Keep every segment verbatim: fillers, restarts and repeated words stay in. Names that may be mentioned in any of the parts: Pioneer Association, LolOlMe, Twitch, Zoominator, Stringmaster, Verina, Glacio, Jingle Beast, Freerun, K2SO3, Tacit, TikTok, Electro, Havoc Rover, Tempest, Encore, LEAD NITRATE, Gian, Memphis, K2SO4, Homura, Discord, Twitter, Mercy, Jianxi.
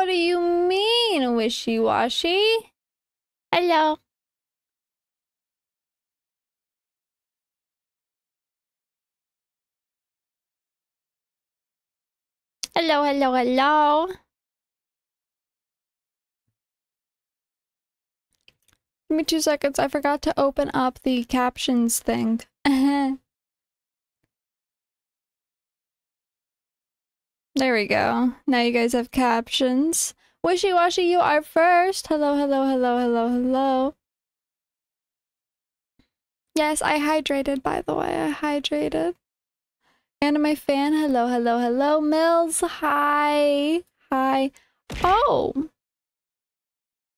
What do you mean, wishy-washy? Hello. Hello, hello, hello. Give me two seconds. I forgot to open up the captions thing. There we go. Now you guys have captions. Wishy-washy, you are first. Hello, hello, hello, hello, hello. Yes, I hydrated, by the way. I hydrated. Anime fan, hello, hello, hello. Mills, hi. Hi. Oh.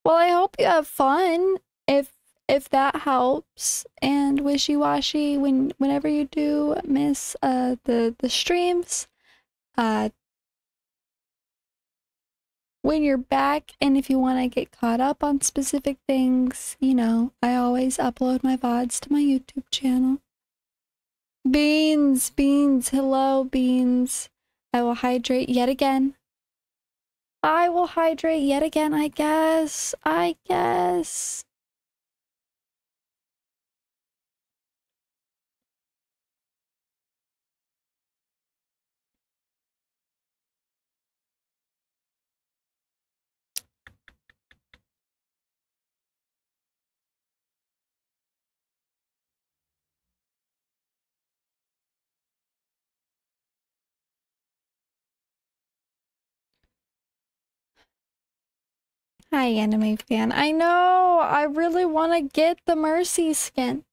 Well, I hope you have fun. If if that helps. And wishy-washy, when whenever you do miss uh the, the streams, uh when you're back, and if you want to get caught up on specific things, you know, I always upload my V O Ds to my YouTube channel. Beans, Beans, hello, Beans. I will hydrate yet again. I will hydrate yet again, I guess. I guess. Hi, anime fan. I know! I really want to get the Mercy skin.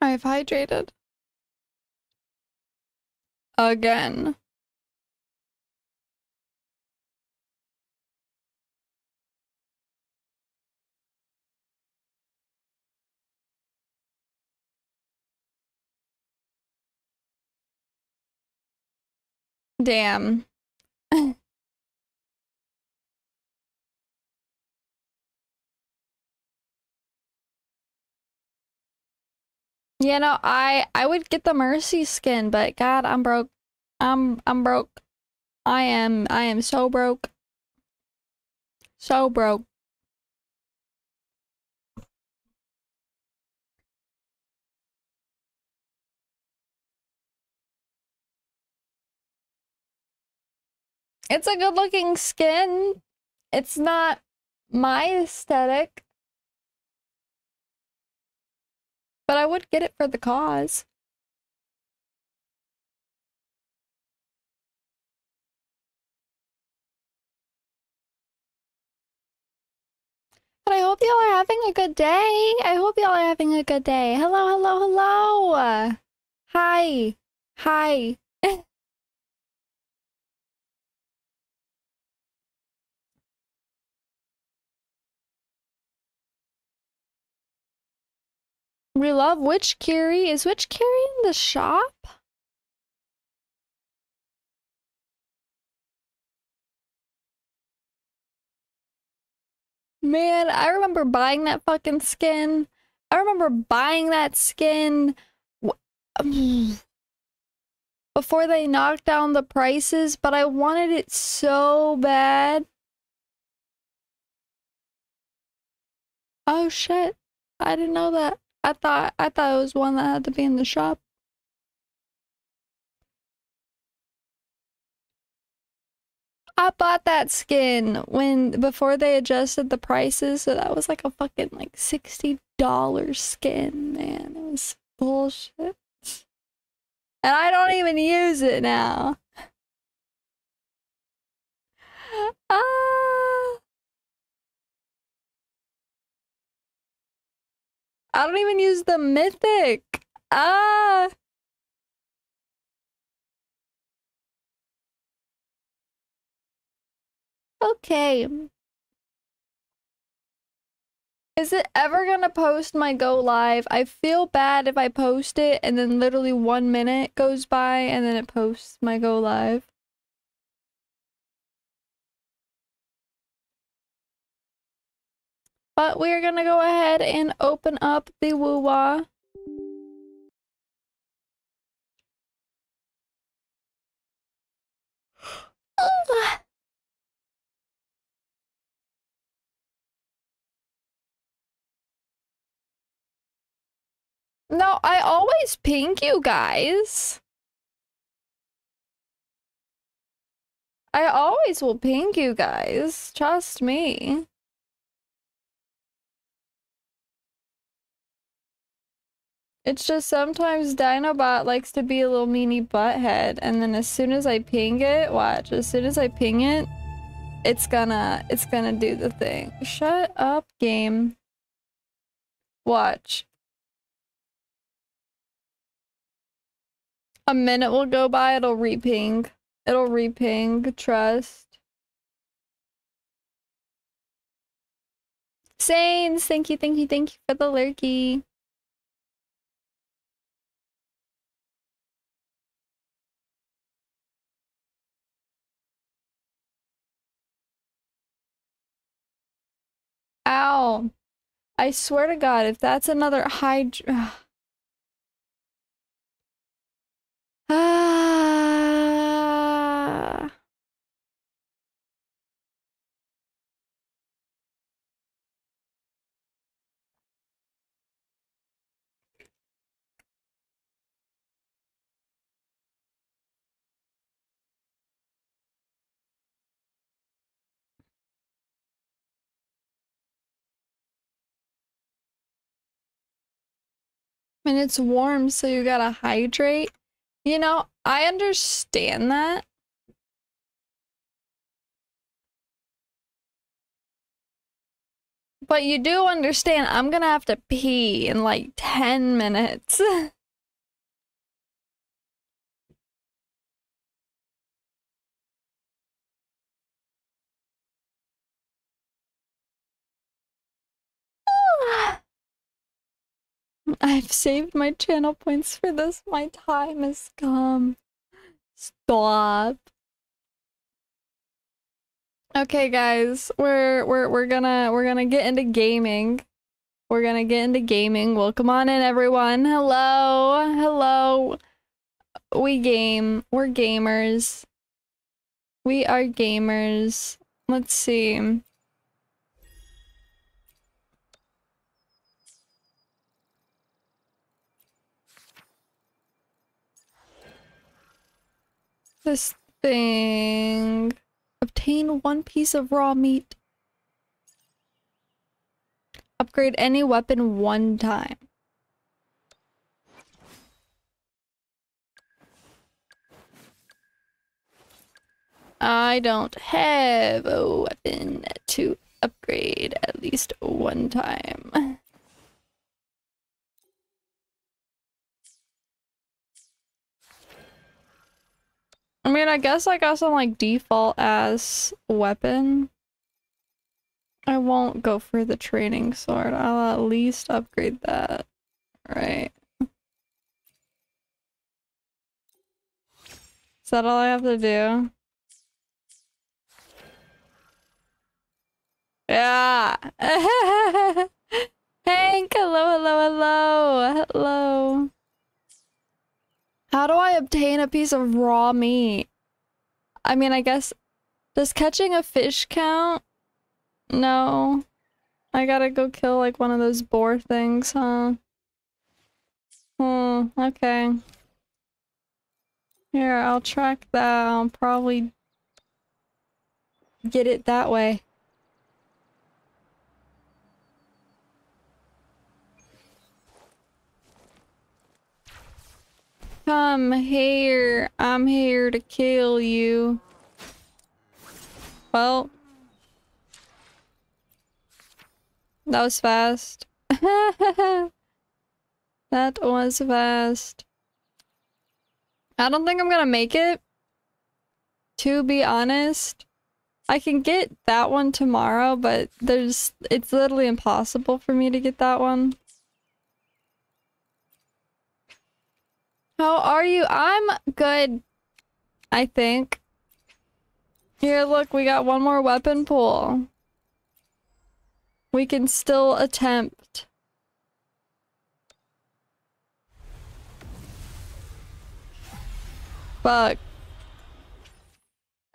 I've hydrated. Again. Damn. You know, I I would get the Mercy skin, but God, I'm broke. I'm I'm broke. I am I am so broke. So broke. It's a good looking skin. It's not my aesthetic. But I would get it for the cause. But I hope y'all are having a good day. I hope y'all are having a good day. Hello, hello, hello. Hi. Hi. We love Witch Curie. Is Witch Curie in the shop? Man, I remember buying that fucking skin. I remember buying that skin before they knocked down the prices, but I wanted it so bad. Oh shit. I didn't know that. I thought I thought it was one that had to be in the shop. I bought that skin when before they adjusted the prices, so that was like a fucking like sixty dollar skin, man. It was bullshit. And I don't even use it now. Ah. I don't even use the mythic. Ah. Okay. Is it ever gonna post my go live? I feel bad if I post it and then literally one minute goes by and then it posts my go live. But we're gonna go ahead and open up the WuWa. No, I always ping you guys. I always will ping you guys. Trust me. It's just sometimes Dinobot likes to be a little meanie butthead, and then as soon as I ping it, watch, as soon as I ping it, it's gonna, it's gonna do the thing. Shut up, game. Watch. A minute will go by, it'll re-ping. It'll re-ping, trust. Saints, thank you, thank you, thank you for the lurky. Ow. I swear to God, if that's another hydra... Ah. And it's warm, so you gotta hydrate. You know, I understand that. But you do understand I'm gonna have to pee in like ten minutes. I've saved my channel points for this. My time has come. Stop. Okay, guys, we're we're we're gonna we're gonna get into gaming. We're gonna get into gaming. Welcome on in, everyone. Hello, hello. We game. We're gamers. We are gamers. Let's see. This thing. Obtain one piece of raw meat. Upgrade any weapon one time. I don't have a weapon to upgrade at least one time. I mean, I guess I got some, like, default-ass weapon. I won't go for the training sword. I'll at least upgrade that. Right. Is that all I have to do? Yeah! Hank! Hello, hello, hello! Hello! How do I obtain a piece of raw meat? I mean, I guess... Does catching a fish count? No. I gotta go kill, like, one of those boar things, huh? Hmm, okay. Here, I'll track that. I'll probably... get it that way. Come here. I'm here to kill you. Well. That was fast. That was fast. I don't think I'm gonna make it. To be honest. I can get that one tomorrow, but there's... It's literally impossible for me to get that one. How are you? I'm good, I think. Here, look, we got one more weapon pool. We can still attempt. Fuck.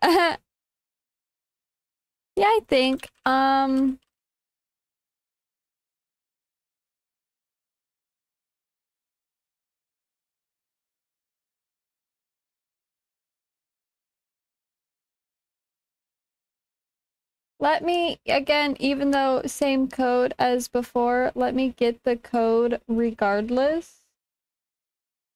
Yeah, I think. Um... Let me, again, even though same code as before, let me get the code regardless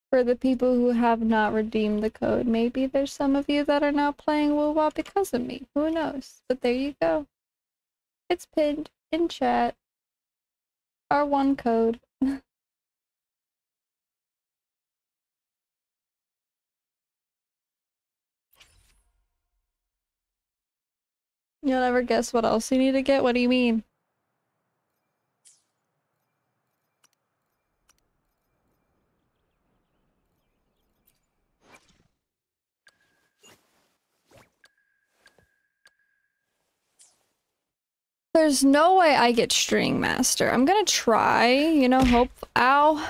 for the people who have not redeemed the code. Maybe there's some of you that are now playing WuWa because of me. Who knows? But there you go. It's pinned in chat. Our one code. You'll never guess what else you need to get? What do you mean? There's no way I get Stringmaster. I'm gonna try, you know, hope. Ow.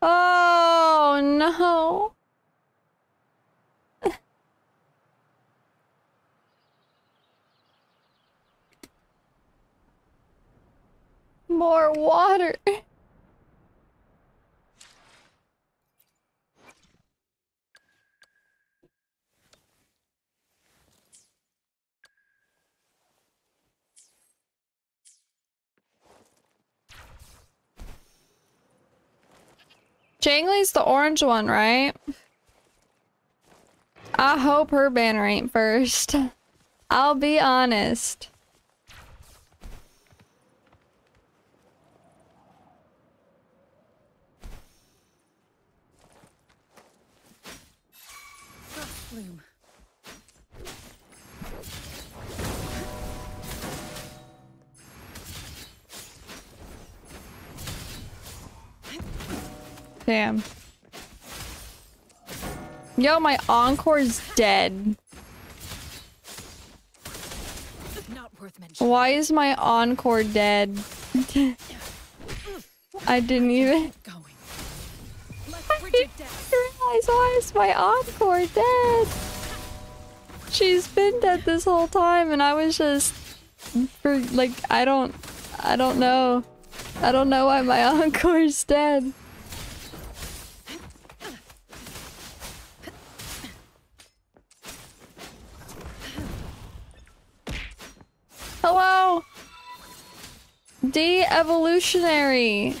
Oh, no. More water. Changli's the orange one, right? I hope her banner ain't first. I'll be honest. Damn. Yo, my Encore's dead. Not worth mentioning. Why is my Encore dead? I didn't even I didn't realize why is my Encore dead? She's been dead this whole time and I was just for like I don't I don't know. I don't know why my Encore's dead. Hello! De-evolutionary!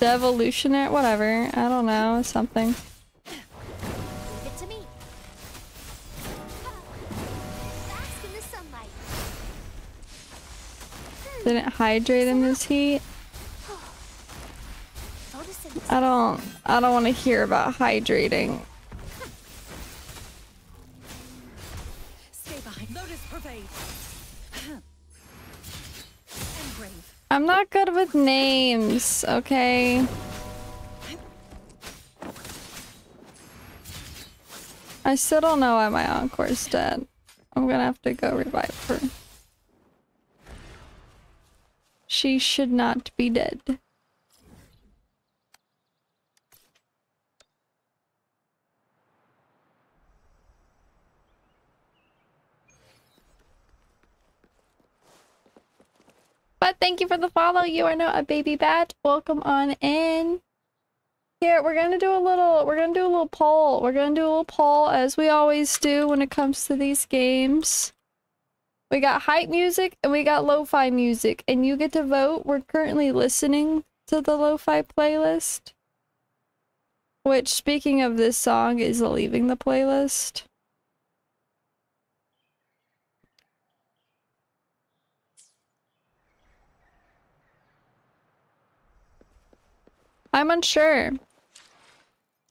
Devolutionary? Whatever. I don't know. Something. Get to me. Bask in the sunlight. Didn't hydrate in this heat? I don't... I don't want to hear about hydrating. Stay behind. Lotus pervades. I'm not good with names, okay? I still don't know why my Encore's dead. I'm gonna have to go revive her. She should not be dead. But thank you for the follow. You are now a baby bat. Welcome on in. Here, we're gonna do a little we're gonna do a little poll. We're gonna do a little poll as we always do when it comes to these games. We got hype music and we got lo-fi music, and you get to vote. We're currently listening to the lo-fi playlist. Which, speaking of, this song is leaving the playlist. I'm unsure.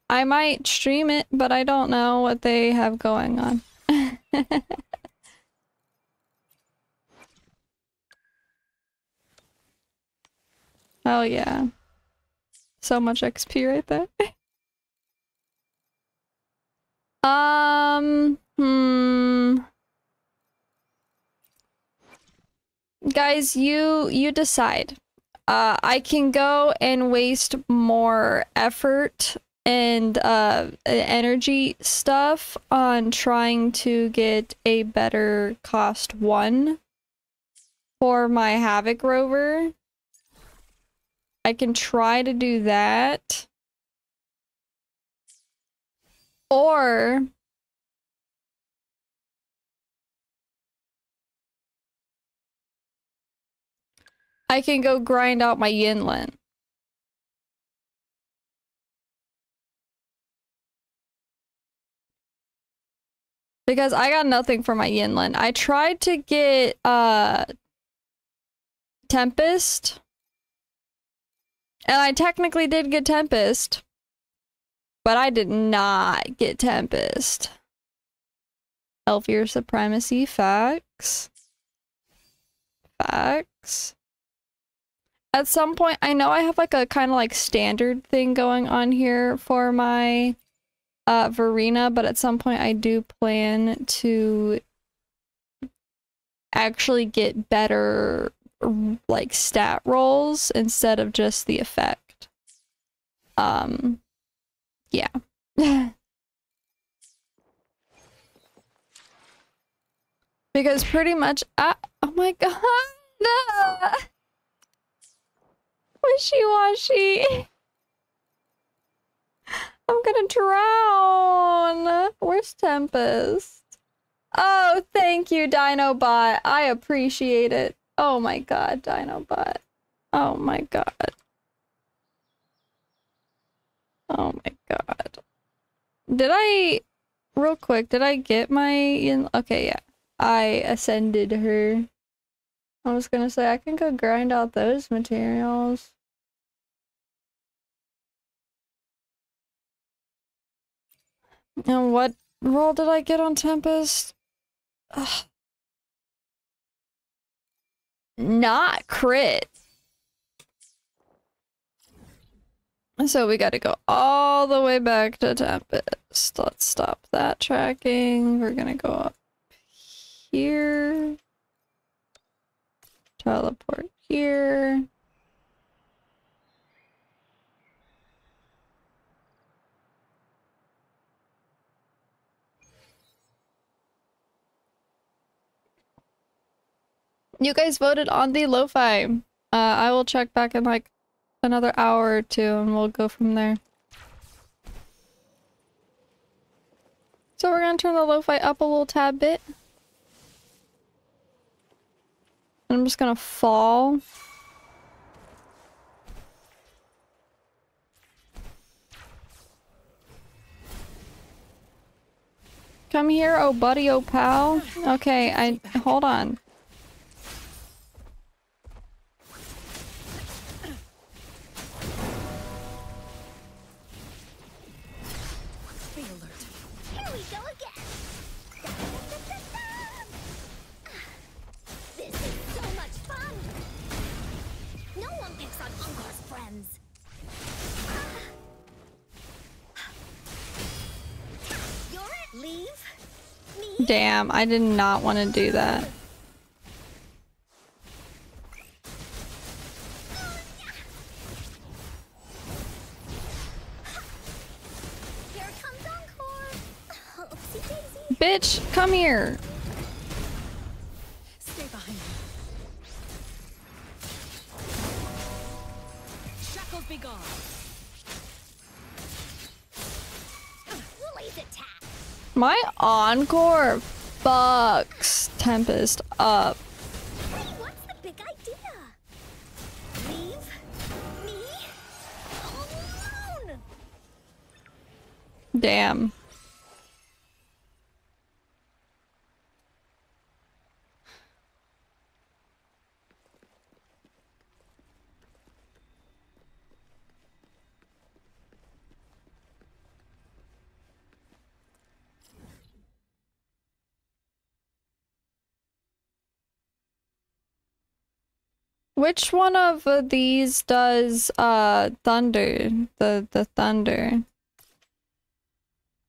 I might stream it, but I don't know what they have going on. Oh yeah. So much X P right there. um, hmm. guys, you you decide. Uh, I can go and waste more effort and uh, energy stuff on trying to get a better cost one for my Havoc Rover. I can try to do that. Or... I can go grind out my Yinlin. Because I got nothing for my Yinlin. I tried to get uh, Tempest. And I technically did get Tempest. But I did not get Tempest. Elfier Supremacy, facts. Facts. At some point, I know I have like a kind of like standard thing going on here for my uh, Verina, but at some point I do plan to actually get better like stat rolls instead of just the effect. Um, yeah. Because pretty much, I, oh my god. Wishy-washy. I'm gonna drown. Where's Tempest? Oh, thank you, Dinobot. I appreciate it. Oh my god, Dinobot. Oh my god. Oh my god. Did I... Real quick, did I get my... In okay, yeah. I ascended her. I was gonna say, I can go grind out those materials. And what roll did I get on Tempest? Ugh. Not crit. So we gotta go all the way back to Tempest. Let's stop that tracking. We're gonna go up here. Teleport here. You guys voted on the lo-fi. Uh, I will check back in like another hour or two and we'll go from there. So we're gonna turn the lo-fi up a little tad bit. I'm just gonna fall. Come here, oh buddy, oh pal. Okay, I hold on. Damn, I did not want to do that. Here comes Encore. Oopsie daisy. Bitch, come here. Stay behind me. Shackles be gone. Release attack. My Encore fucks Tempest up. Hey, what's the big idea? Leave me alone. Damn. Which one of these does uh thunder? The the thunder.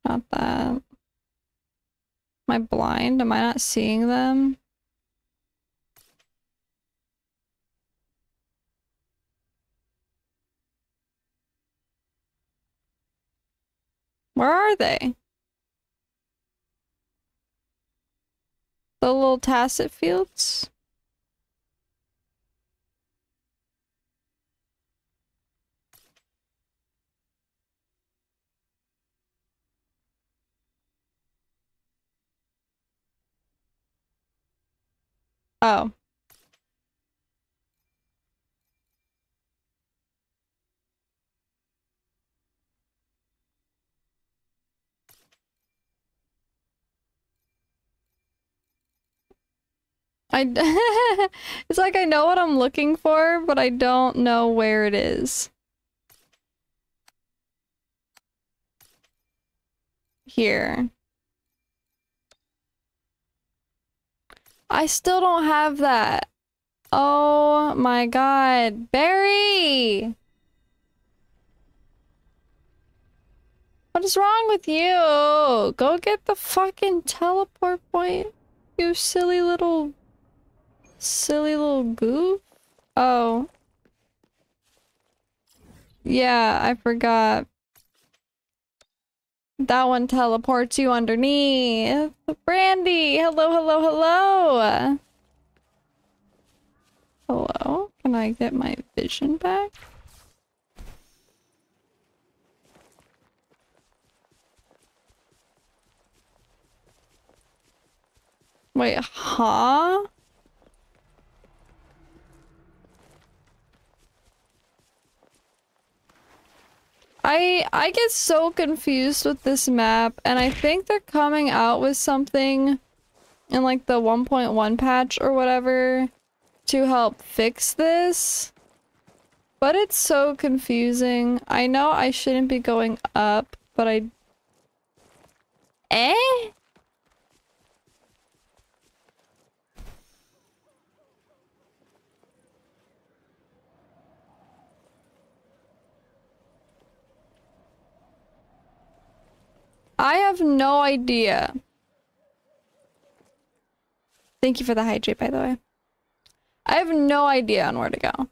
Not that. Am I blind? Am I not seeing them? Where are they? The little Tacit fields? Oh. I it's like I know what I'm looking for, but I don't know where it is. Here. I still don't have that. Oh my god. Barry! What is wrong with you? Go get the fucking teleport point, you silly little... Silly little goof? Oh. Yeah, I forgot. That one teleports you underneath. Brandy! Hello, hello, hello! Hello? Can I get my vision back? Wait, huh? I I get so confused with this map, and I think they're coming out with something in like the one point one patch or whatever to help fix this. But it's so confusing. I know I shouldn't be going up, but I... Eh? I have no idea. Thank you for the hydrate, by the way. I have no idea on where to go.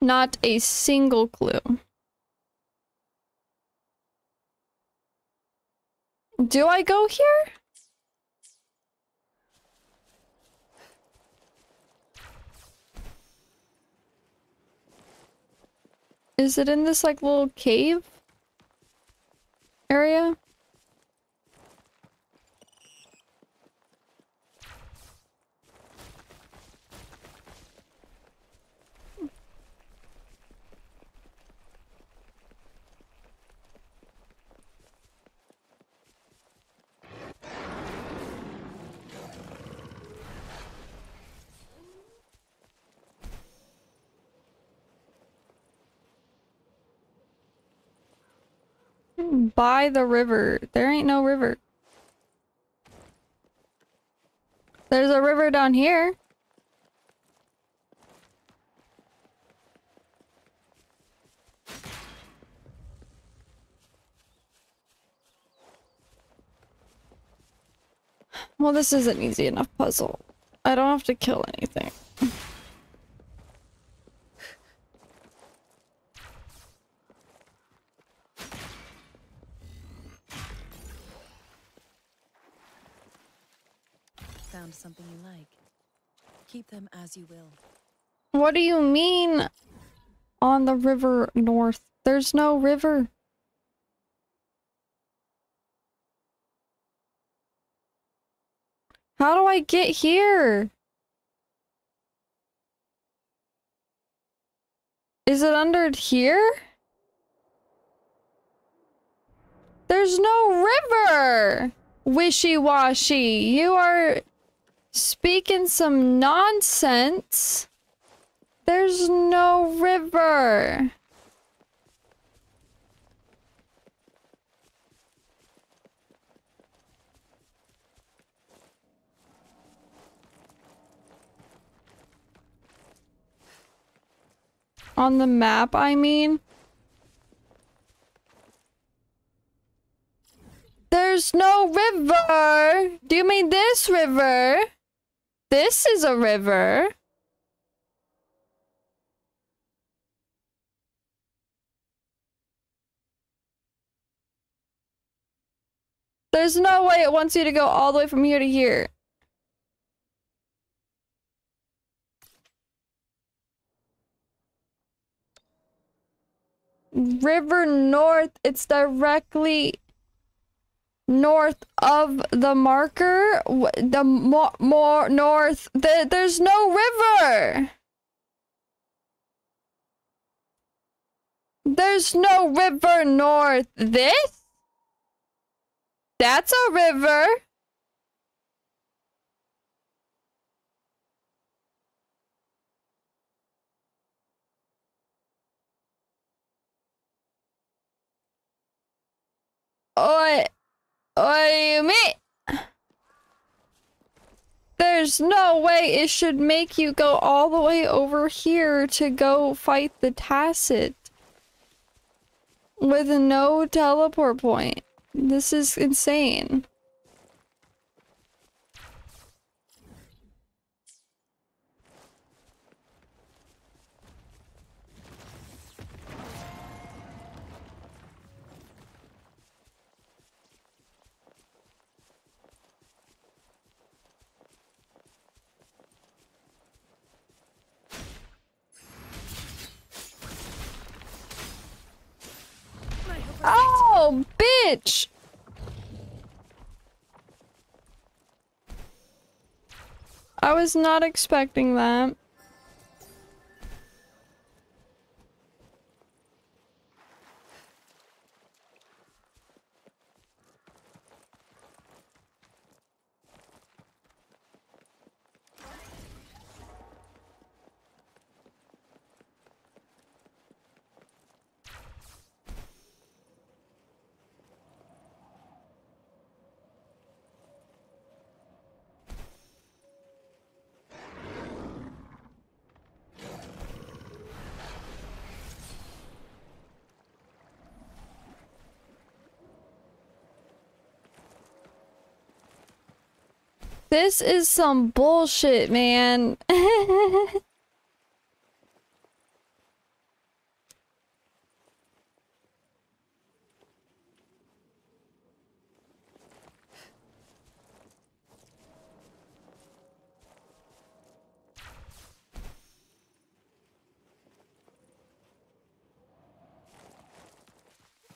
Not a single clue. Do I go here? Is it in this, like, little cave area? By the river. There ain't no river. There's a river down here. Well, this is an easy enough puzzle. I don't have to kill anything. Something you like. Keep them as you will. What do you mean on the river north? There's no river. How do I get here? Is it under here? There's no river. Wishy-washy. You are speaking some nonsense. There's no river. On the map, I mean. There's no river. Do you mean this river? This is a river. There's no way it wants you to go all the way from here to here. River north, it's directly north of the marker. The more, more north, the, there's no river. There's no river north. This? That's a river. What? What do you mean? There's no way it should make you go all the way over here to go fight the Tacit with no teleport point. This is insane. Oh, bitch! I was not expecting that. This is some bullshit, man.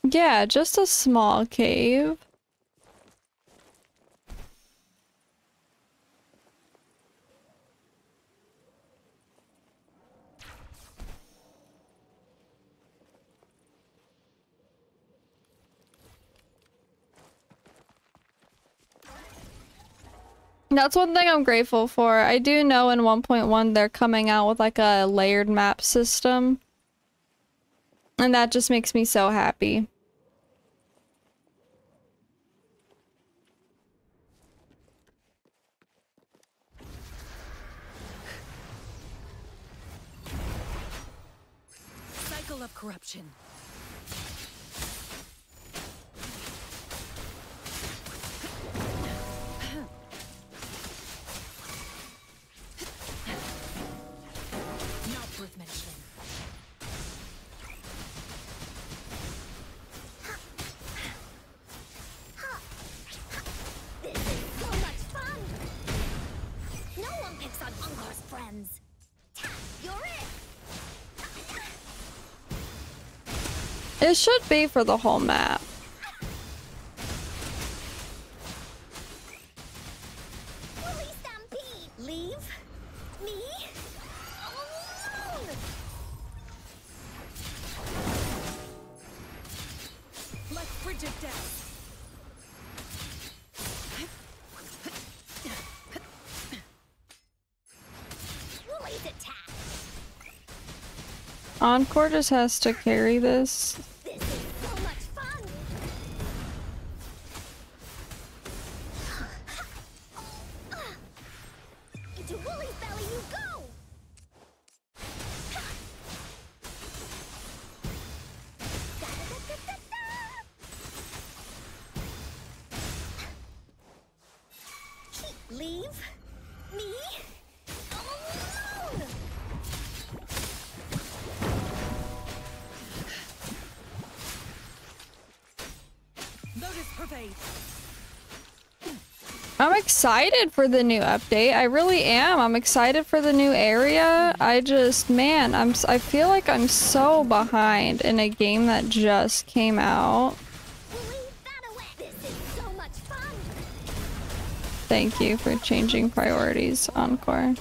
Yeah, just a small cave. That's one thing I'm grateful for. I do know in one point one they're coming out with like a layered map system, and that just makes me so happy. Cycle of corruption. It should be for the whole map. Encore just has to carry this. This is so much fun. Into Wooly's belly you go. Leave me. I'm excited for the new update. I really am. I'm excited for the new area. I just, man, I'm, I feel like I'm so behind in a game that just came out. Thank you for changing priorities, Encore.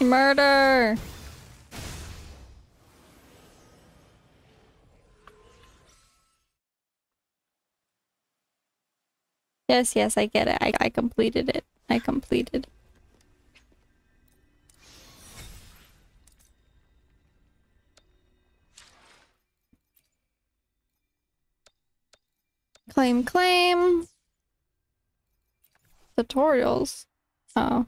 Murder. Yes, yes, I get it. I, I completed it. I completed. Claim, claim. Tutorials. Oh.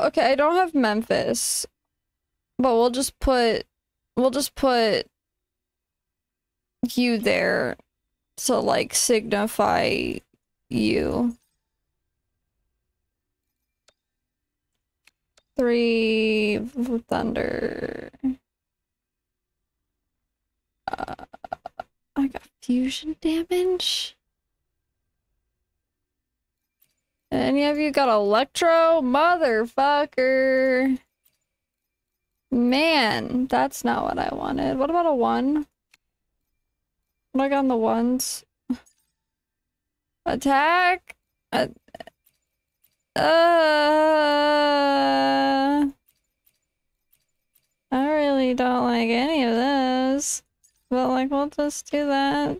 Okay, I don't have Memphis, but we'll just put, we'll just put you there to, like, signify you. Three thunder. Uh, I got fusion damage. Any of you got Electro? Motherfucker! Man, that's not what I wanted. What about a one? What I got on the ones? Attack? Uh... uh I really don't like any of this. But, like, we'll just do that.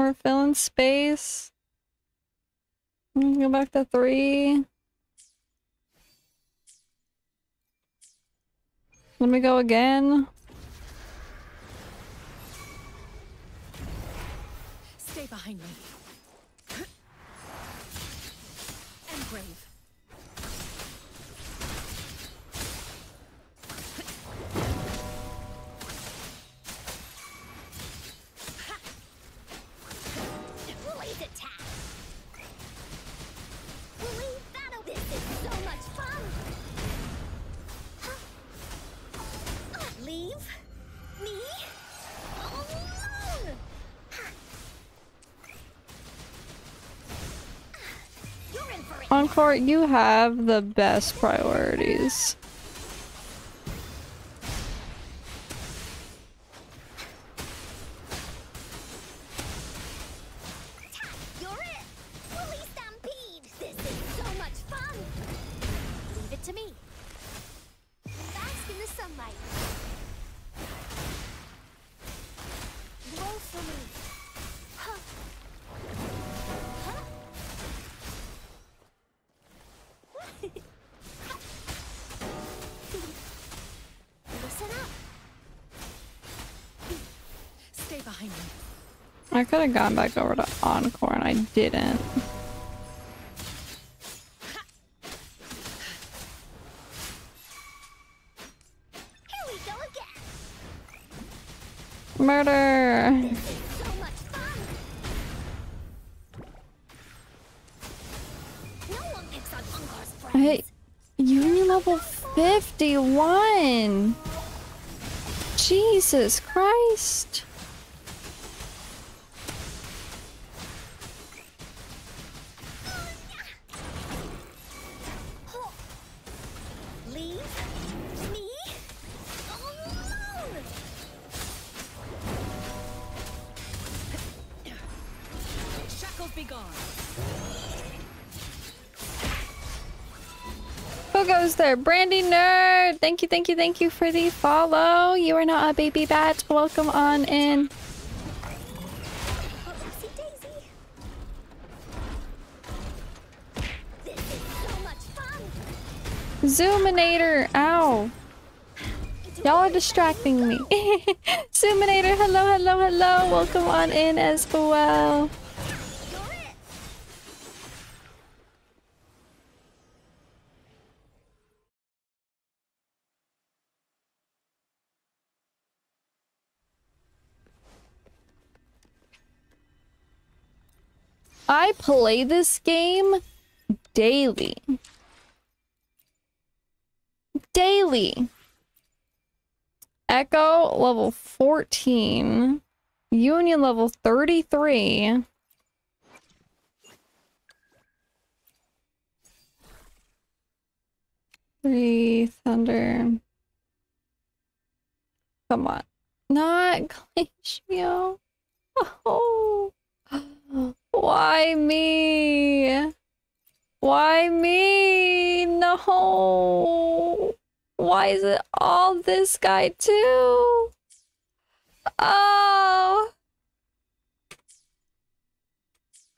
We're filling space. Go back to three. Let me go again. Stay behind me. And brave. Encore, you have the best priorities. You're it. Police stampede. This is so much fun. Leave it to me. Bask in the sunlight. Grow for me. I could have gone back over to Encore and I didn't. Here we go again. Murder. This is so much fun. No one picks on Encore's friends. Hey, you only level fifty-one. Jesus Christ. Be gone. goes there. Brandy Nerd, thank you, thank you, thank you for the follow. You are not a baby bat. Welcome on in. Zoominator, ow. Y'all are distracting me. Zoominator, hello, hello, hello. Welcome on in as well. I play this game daily. Daily. Echo level fourteen. Union level thirty-three. Three thunder. Come on. Not Glacio. Oh. Why me? Why me? No. Why is it all this guy too? Oh.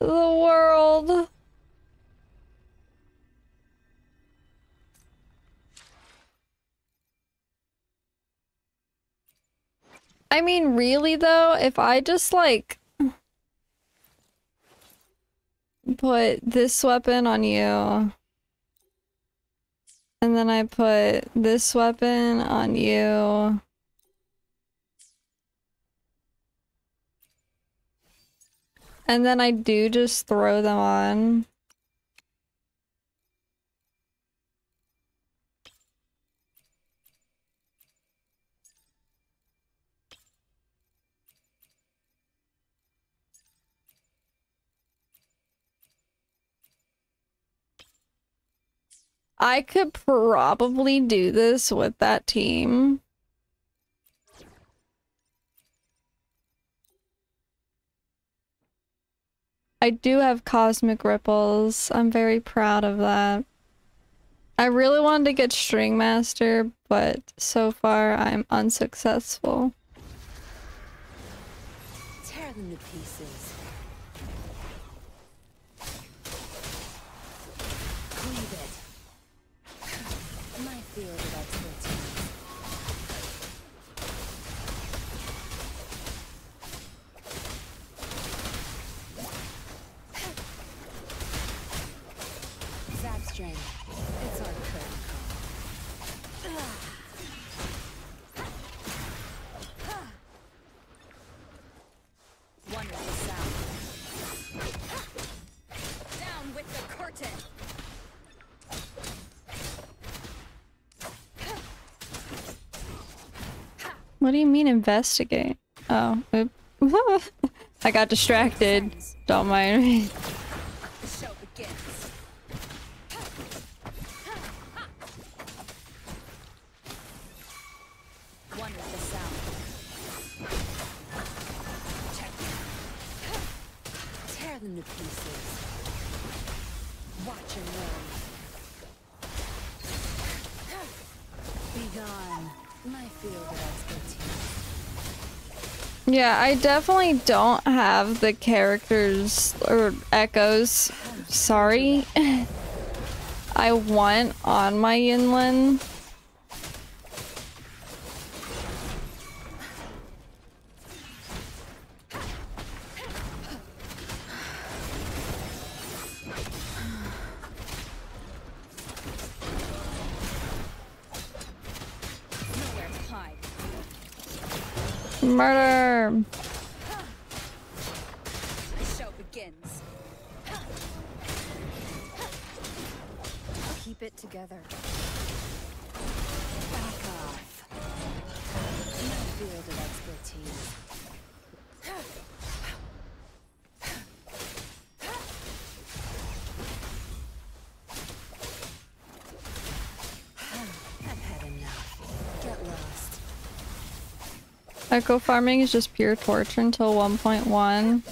The world. I mean, really though, if I just like put this weapon on you, and then I put this weapon on you. And then I do just throw them on. I could probably do this with that team. I do have cosmic ripples. I'm very proud of that. I really wanted to get Stringmaster, but so far I'm unsuccessful. Tear them to pieces. What do you mean investigate? Oh, I got distracted. Don't mind me. Yeah, I definitely don't have the characters or echoes, sorry, I want on my Yinlin. Murder! The show begins. Keep it together. Back off. No field of expertise. I've had enough. Get lost. Echo farming is just pure torture until one point one.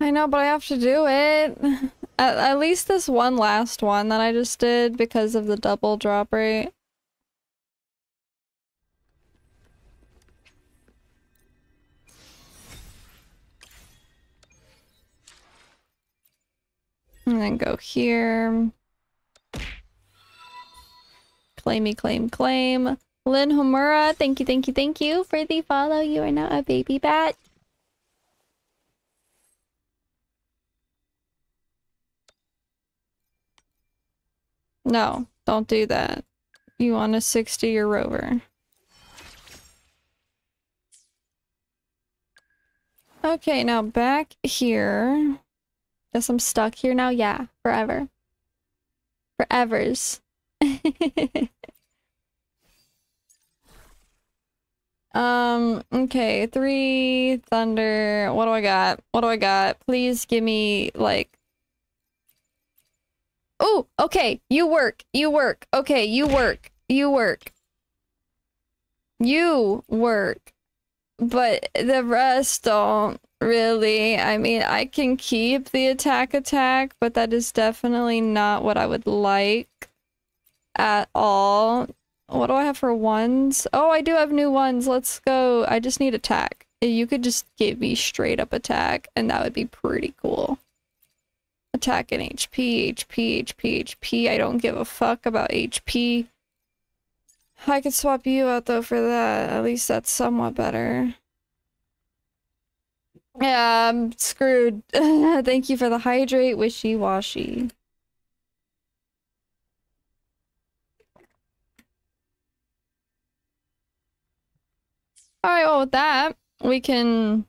I know, but I have to do it. At, at least this one last one that I just did because of the double drop rate. And then go here. Claimy, claim, claim. Lynn Homura, thank you, thank you, thank you for the follow. You are now a baby bat. No, don't do that. You want a sixty-year rover. Okay, now back here. Guess I'm stuck here now? Yeah, forever. Forevers. um, okay, three, thunder. What do I got? What do I got? Please give me, like... Oh, okay, you work, you work. Okay, you work, you work. You work. But the rest don't. Really? I mean, I can keep the attack attack, but that is definitely not what I would like at all. What do I have for ones? Oh, I do have new ones. Let's go. I just need attack. You could just give me straight up attack, and that would be pretty cool. Attack and H P, H P, H P, H P. I don't give a fuck about H P. I could swap you out, though, for that. At least that's somewhat better. Yeah, I'm screwed. Thank you for the hydrate, wishy-washy. Alright, well with that, we can...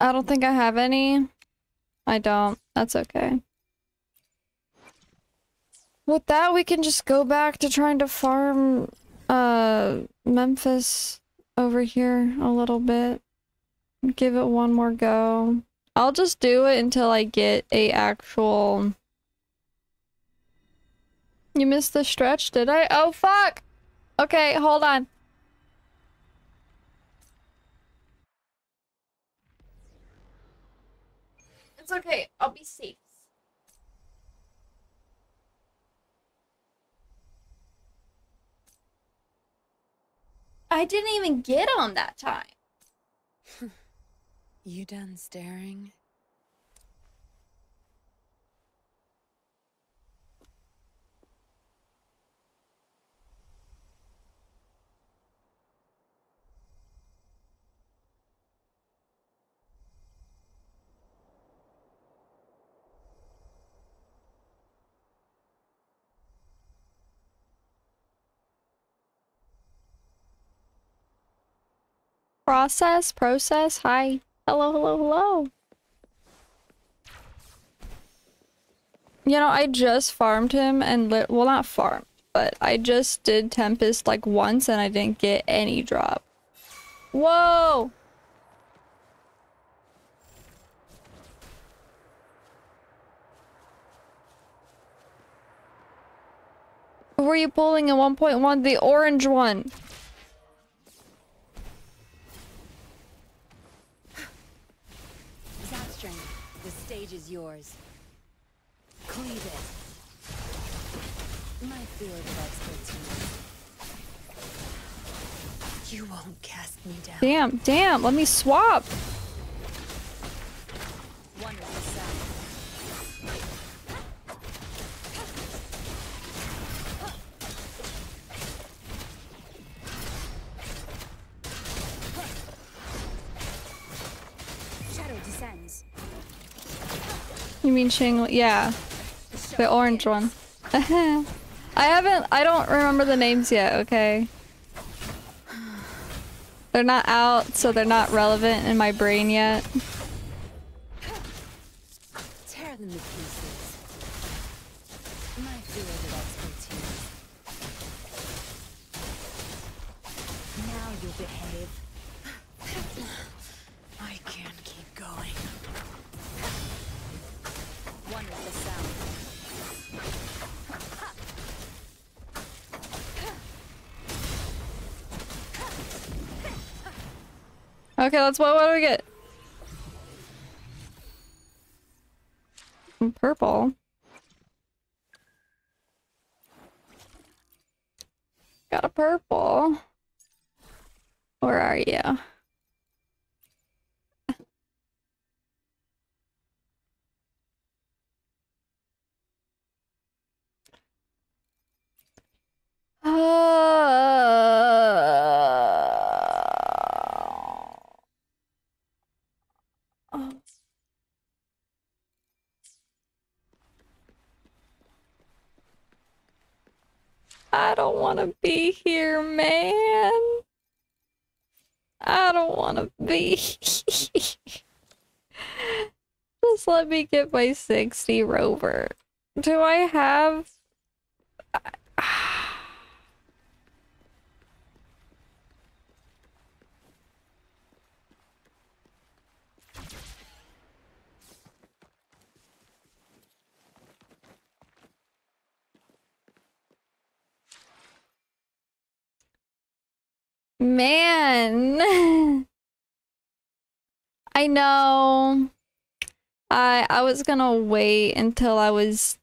I don't think I have any. I don't. That's okay. With that, we can just go back to trying to farm uh, Memphis over here a little bit. Give it one more go. I'll just do it until I get a actual... You missed the stretch, did I? Oh, fuck! Okay, hold on. It's okay, I'll be safe. I didn't even get on that time. You done staring? Process, process, hi. Hello, hello, hello. You know, I just farmed him and lit- well, not farmed, but I just did Tempest like once and I didn't get any drop. Whoa! Who were you pulling in one point one? The orange one. Is yours. Cleave it. My field of expertise. You won't cast me down. Damn, damn, let me swap. Wonderful sound. Shadow descends. You mean Changli? Yeah, the orange one. I haven't- I don't remember the names yet, okay? They're not out, so they're not relevant in my brain yet. Tear them to pieces. My field of expertise. Now you'll behave. I can't keep going. Okay, let's what, what do we get? Purple. Got a purple. Where are you? Uh, oh. I don't want to be here, man. I don't want to be. Just let me get my sixty rover. Do I have... Man, I know I I was gonna wait until I was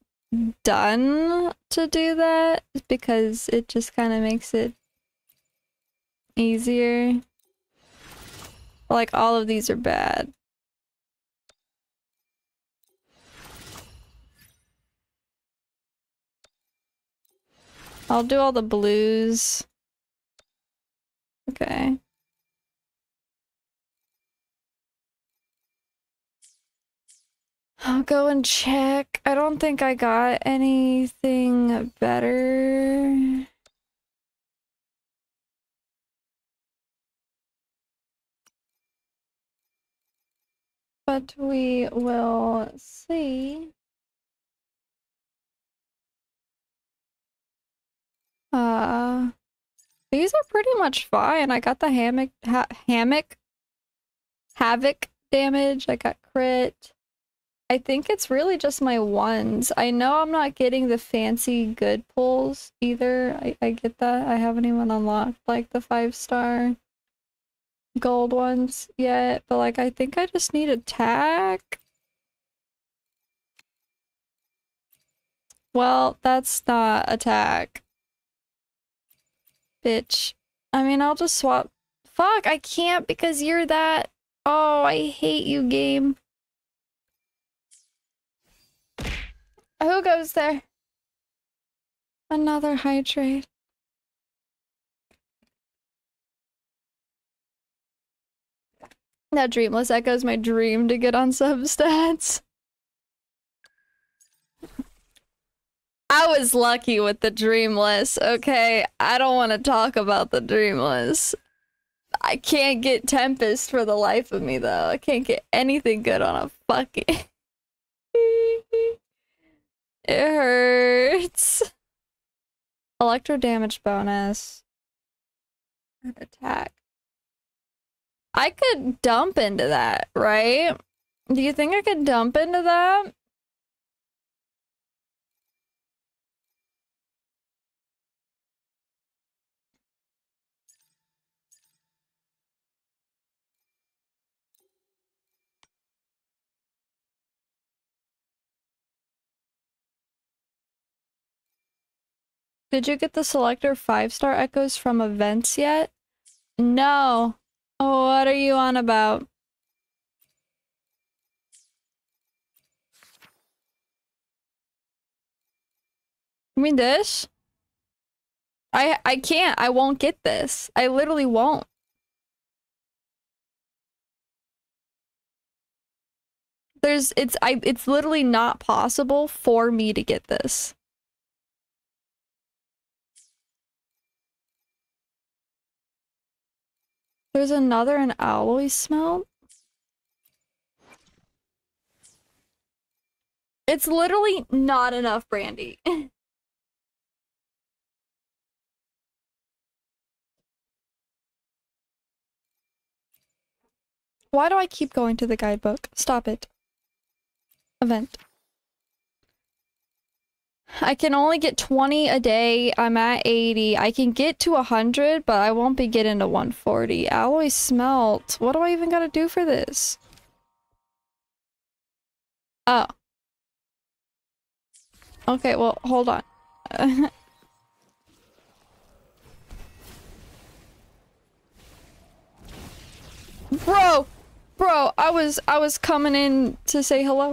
done to do that because it just kind of makes it easier. Like, all of these are bad. I'll do all the blues. Okay. I'll go and check. I don't think I got anything better. But we will see. Uh... These are pretty much fine. I got the hammock, ha hammock, havoc damage. I got crit. I think it's really just my ones. I know I'm not getting the fancy good pulls either. I, I get that. I haven't even unlocked like the five star gold ones yet. But like, I think I just need attack. Well, that's not attack. Bitch. I mean, I'll just swap. Fuck, I can't because you're that. Oh, I hate you, game. Who goes there? Another hydrate. Now, Dreamless Echo's my dream to get on substats. I was lucky with the Dreamless, okay? I don't want to talk about the Dreamless. I can't get Tempest for the life of me, though. I can't get anything good on a fucking... It hurts. Electro damage bonus. Attack. I could dump into that, right? Do you think I could dump into that? Did you get the selector five star echoes from events yet? No. What are you on about? You mean this? I I can't. I won't get this. I literally won't. There's it's I it's literally not possible for me to get this. There's another an alloy smell. It's literally not enough brandy. Why do I keep going to the guidebook? Stop it. Event. I can only get twenty a day. I'm at eighty. I can get to one hundred, but I won't be getting to one forty. Alloy smelt. What do I even gotta do for this? Oh. Okay, well, hold on. Bro! Bro, I was- I was coming in to say hello.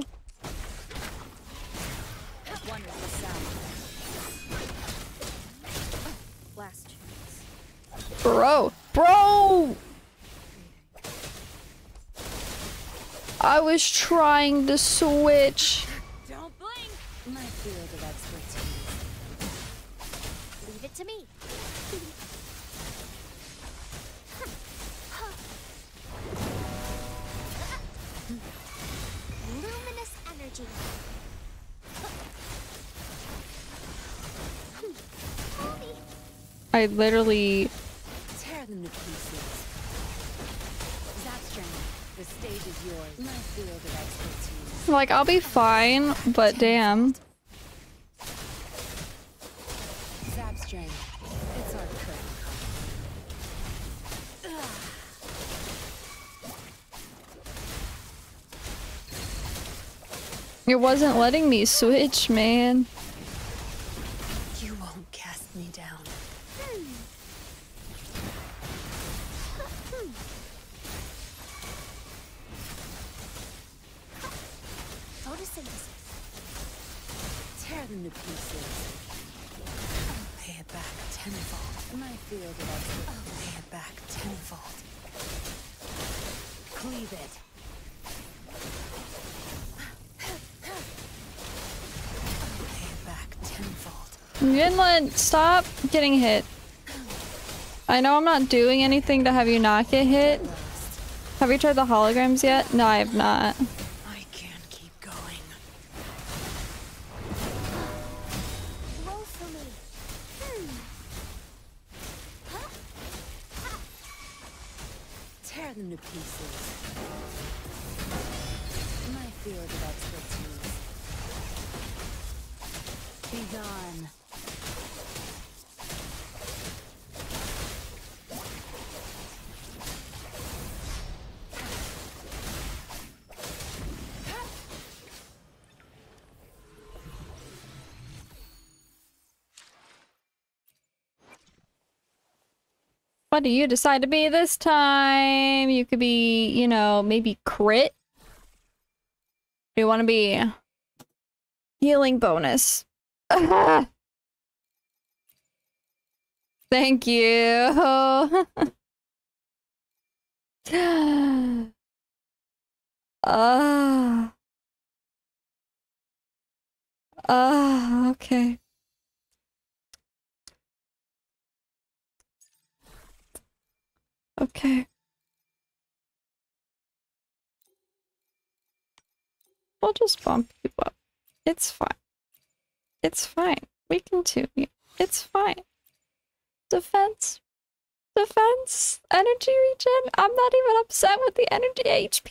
Bro! Bro! I was trying to switch. Don't blink. My field of expertise. Leave it to me. Luminous energy. I literally tear them to pieces. The stage is yours. My field of expertise. Like, I'll be fine, but damn. Zabstrain. It's our curve. It wasn't letting me switch, man. You won't cast me down. Into pieces. I'll pay it back tenfold. My field of expertise. I'll pay it back tenfold. Cleave it. I'll pay it back tenfold. Yinlin, stop getting hit. I know I'm not doing anything to have you not get hit. Have you tried the holograms yet? No, I have not. Into pieces. My field of expertise. Be gone. What do you decide to be this time? You could be, you know, maybe crit. You want to be healing bonus. Thank you. Ah. Ah, okay. Okay. We'll just bump you up. It's fine. It's fine. We continue. It's fine. Defense. Defense. Energy regen. I'm not even upset with the energy H P.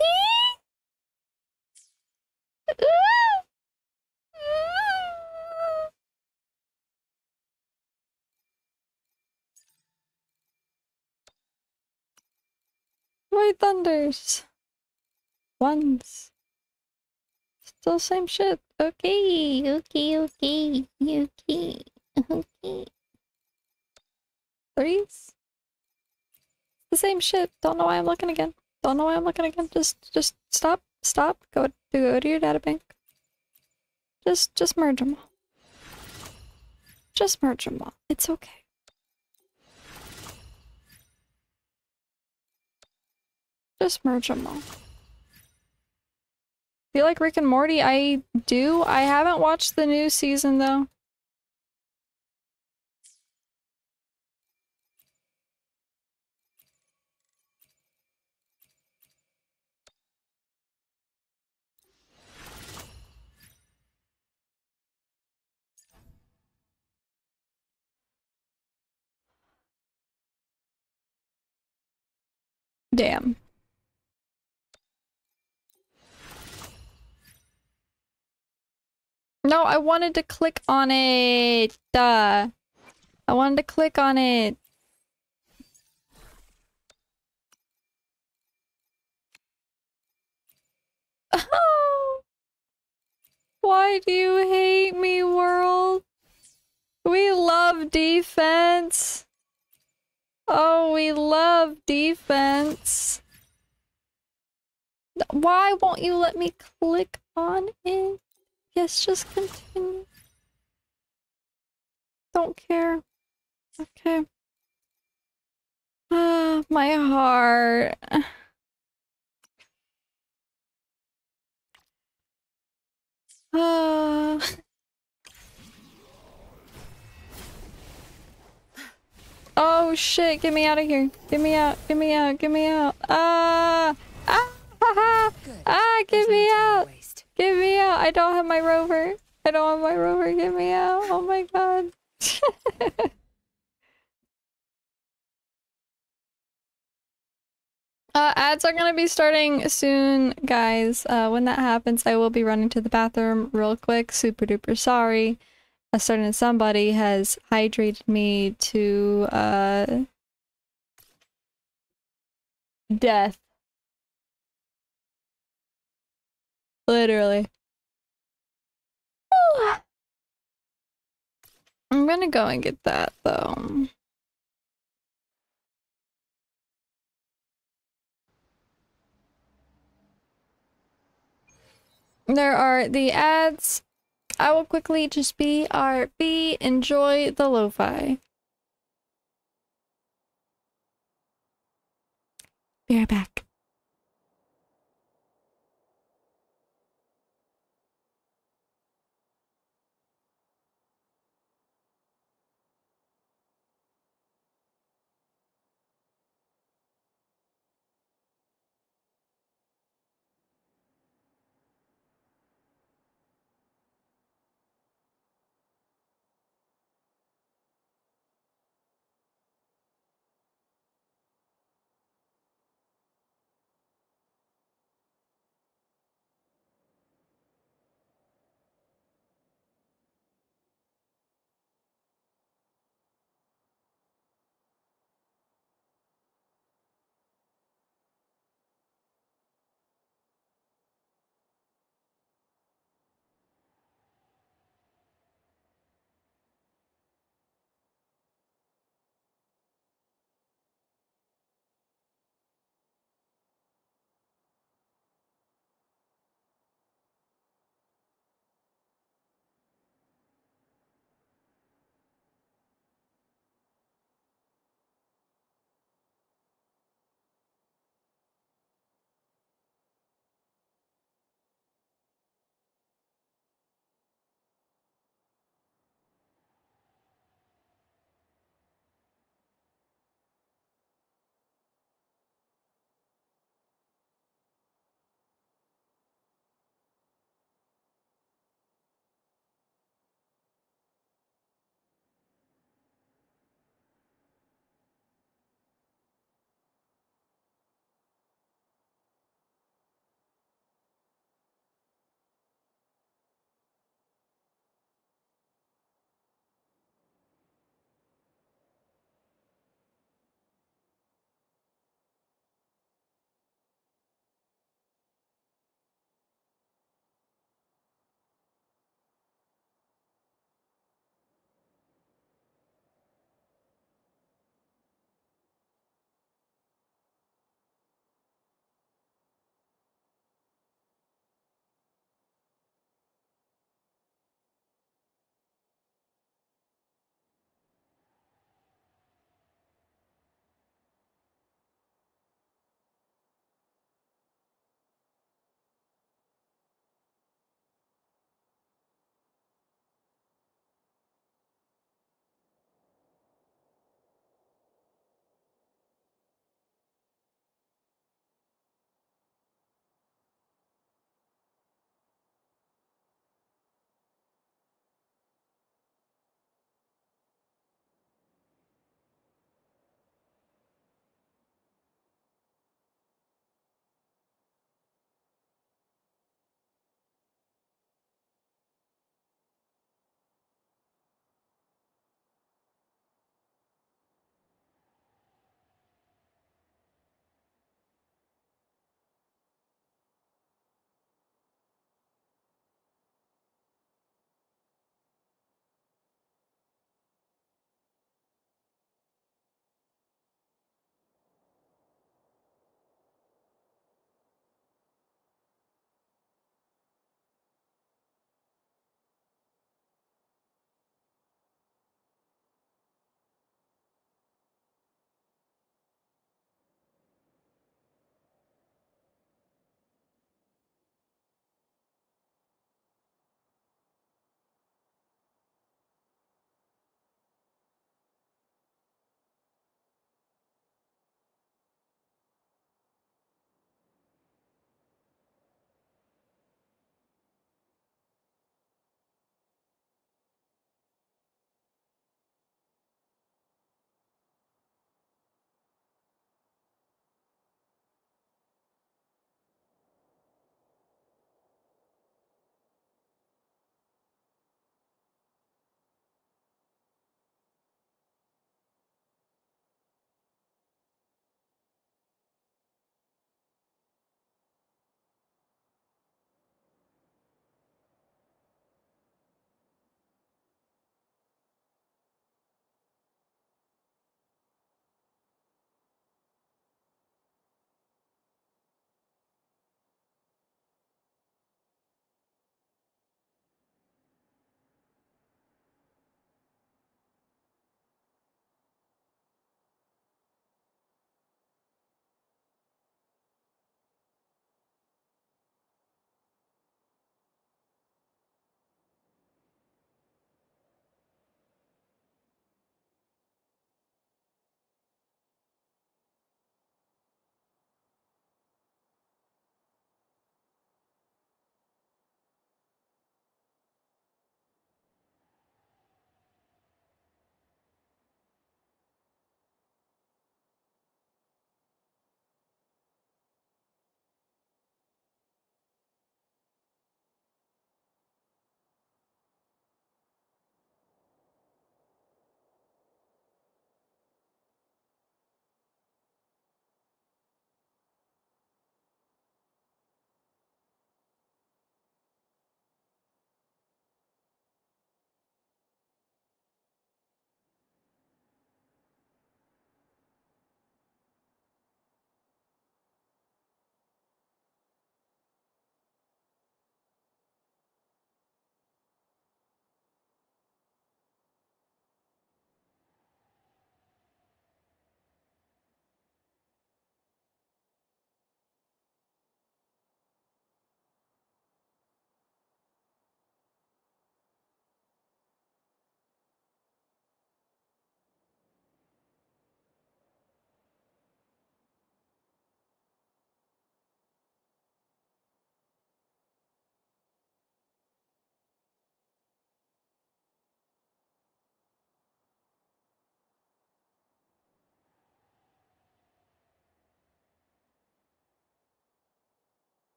My thunders. Ones. Still same shit. Okay, okay, okay, okay, okay. Threes. The same shit. Don't know why I'm looking again. Don't know why I'm looking again. Just, just stop, stop. Go, go to your data bank. Just, just merge them all. Just merge them all. It's okay. Just merge them all. Feel like Rick and Morty? I do. I haven't watched the new season though. Damn. No, I wanted to click on it. Duh. I wanted to click on it. Oh! Why do you hate me, world? We love defense. Oh, we love defense. Why won't you let me click on it? Yes, just continue. Don't care. Okay. Ah, my heart. Uh... Oh shit, get me out of here. Get me out, get me out, get me out. Ah! Uh, ah! Ha, ha. Ah! Get me out! Get me out! I don't have my rover. I don't have my rover. Get me out. Oh my god. Uh, ads are gonna be starting soon, guys. Uh, when that happens, I will be running to the bathroom real quick. Super duper sorry. A certain somebody has hydrated me to uh, death. Literally. Ooh. I'm gonna go and get that, though. There are the ads. I will quickly just be R B. Enjoy the lo-fi. Be right back.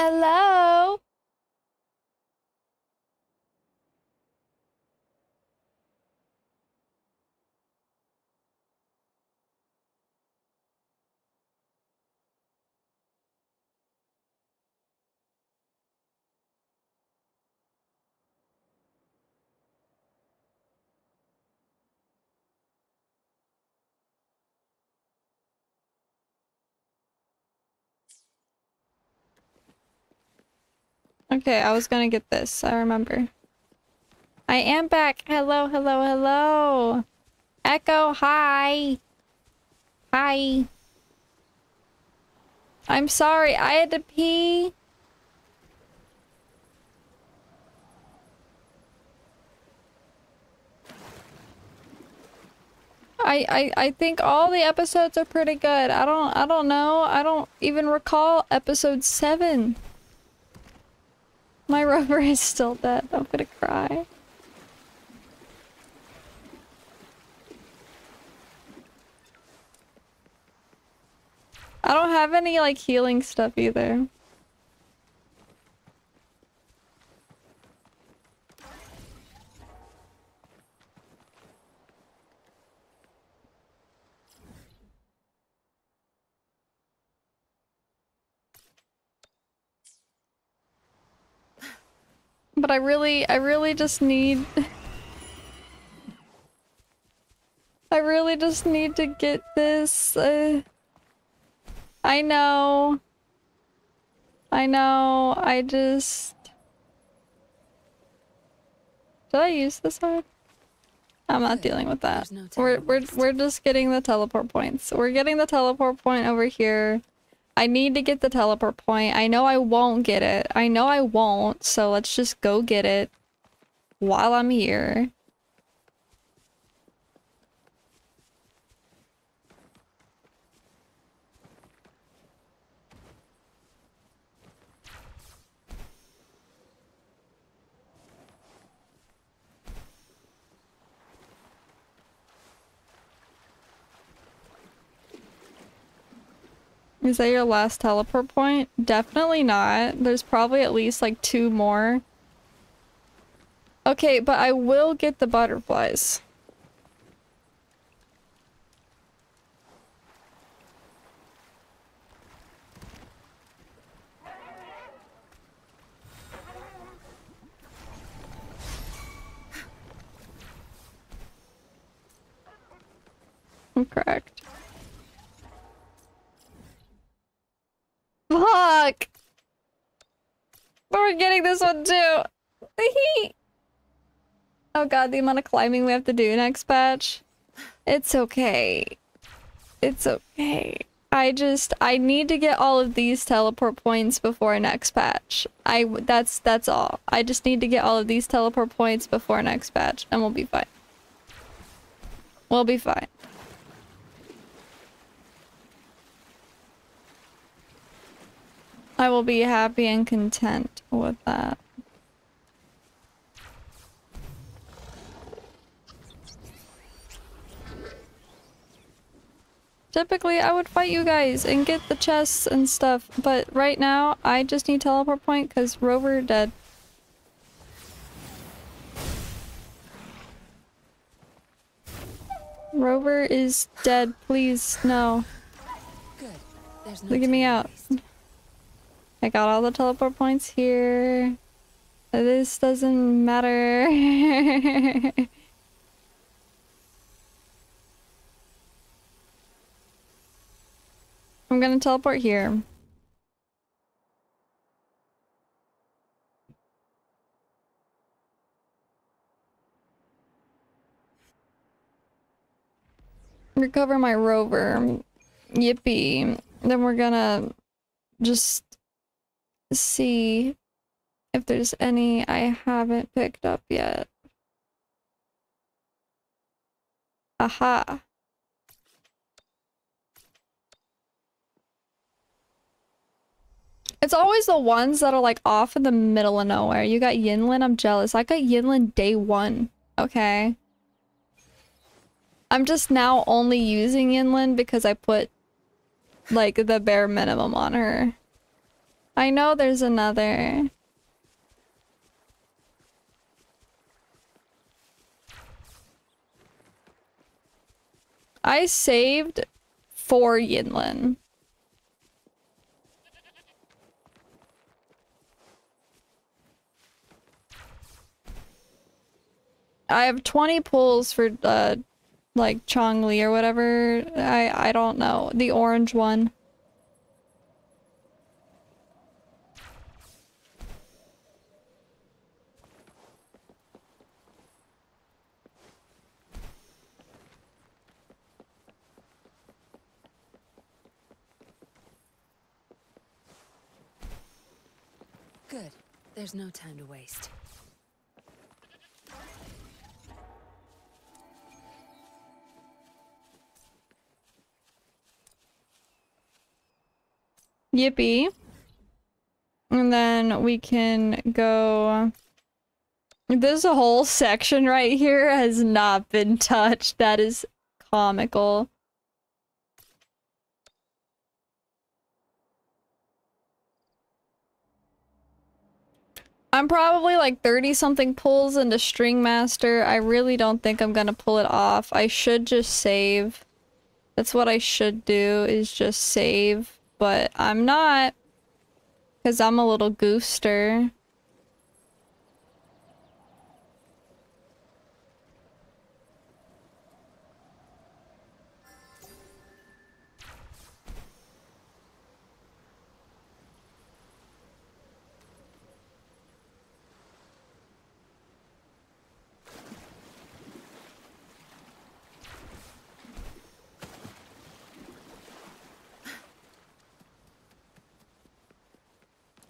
Hello. Okay, I was gonna get this. I remember. I am back. Hello, hello, hello. Echo, hi. Hi. I'm sorry, I had to pee. I, I, I think all the episodes are pretty good. I don't, I don't know. I don't even recall episode seven. My rover is still dead. I'm gonna cry. I don't have any, like, healing stuff either. But I really, I really just need... I really just need to get this. Uh, I know. I know, I just... Did I use this already? I'm not dealing with that. No we're, we're, we're just getting the teleport points. We're getting the teleport point over here. I need to get the teleport point. I know I won't get it. I know I won't, so let's just go get it while I'm here. Is that your last teleport point? Definitely not. There's probably at least like two more. Okay, but I will get the butterflies. I'm cracked. Fuck! But we're getting this one too! Oh god, the amount of climbing we have to do next patch. It's okay. It's okay. I just- I need to get all of these teleport points before next patch. I- that's- that's all. I just need to get all of these teleport points before next patch, and we'll be fine. We'll be fine. I will be happy and content with that. Typically, I would fight you guys and get the chests and stuff, but right now, I just need teleport point because Rover dead. Rover is dead, please, no. Get me out. I got all the teleport points here. This doesn't matter. I'm gonna teleport here. Recover my rover. Yippee. Then we're gonna just see if there's any I haven't picked up yet. Aha. It's always the ones that are like off in the middle of nowhere. You got Yinlin, I'm jealous. I got Yinlin day one, okay? I'm just now only using Yinlin because I put like the bare minimum on her. I know there's another. I saved for Yinlin. I have twenty pulls for uh, like Changli or whatever. I I don't know, the orange one. Good. There's no time to waste. Yippee. And then we can go... This whole section right here has not been touched. That is comical. I'm probably like thirty something pulls into Stringmaster. I really don't think I'm gonna pull it off. I should just save. That's what I should do, is just save. But I'm not, because I'm a little gooster.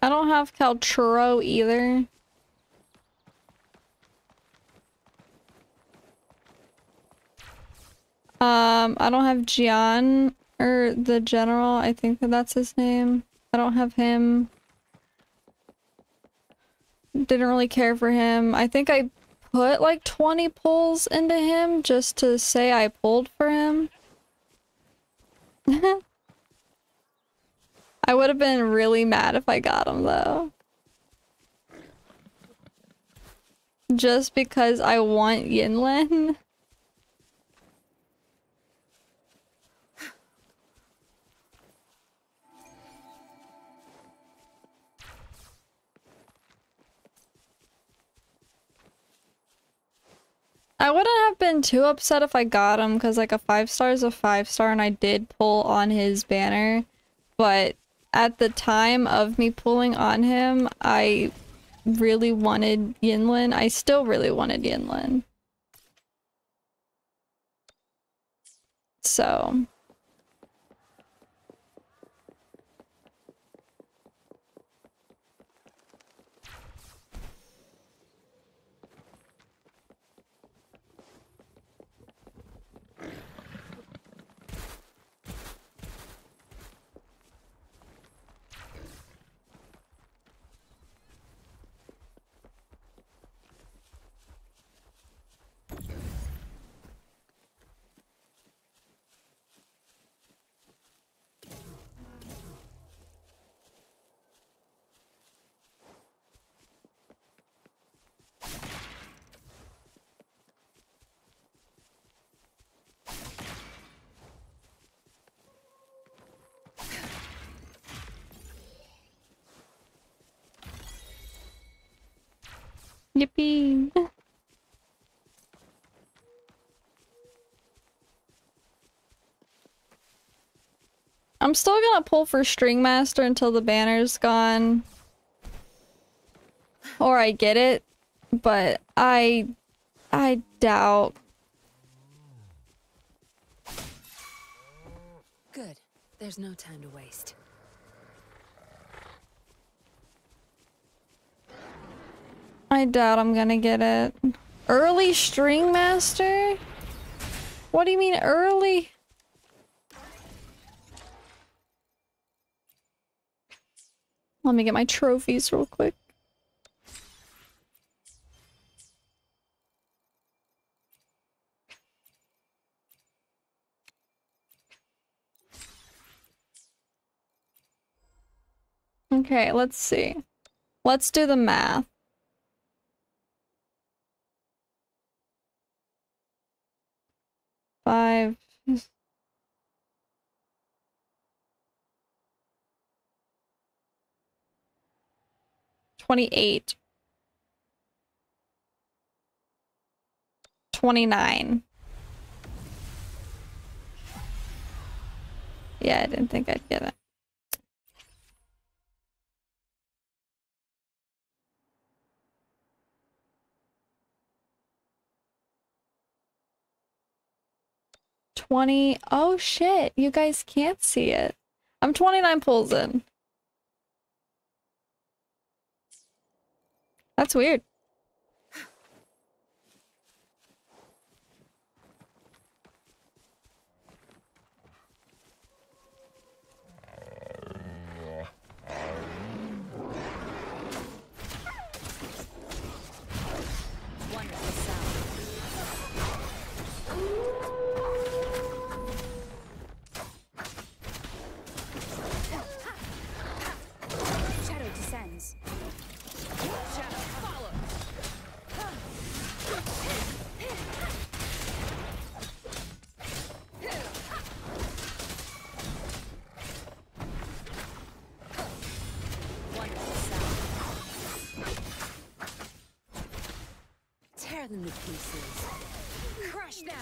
I don't have Calturo either. Um, I don't have Gian, or the general, I think that that's his name. I don't have him. Didn't really care for him. I think I put like twenty pulls into him just to say I pulled for him. I would have been really mad if I got him, though. Just because I want Yinlin. I wouldn't have been too upset if I got him, because like a five star is a five star and I did pull on his banner, but at the time of me pulling on him, I really wanted Yinlin. I still really wanted Yinlin. So... Yippee! I'm still gonna pull for Stringmaster until the banner's gone. Or I get it, but I... I doubt. Good. There's no time to waste. I doubt I'm gonna get it. Early Stringmaster? What do you mean early? Let me get my trophies real quick. Okay, let's see. Let's do the math. Five. twenty-eight. twenty-nine. Yeah, I didn't think I'd get it. twenty. Oh shit, you guys can't see it. I'm twenty-nine pulls in. That's weird. Them to pieces. Crush them.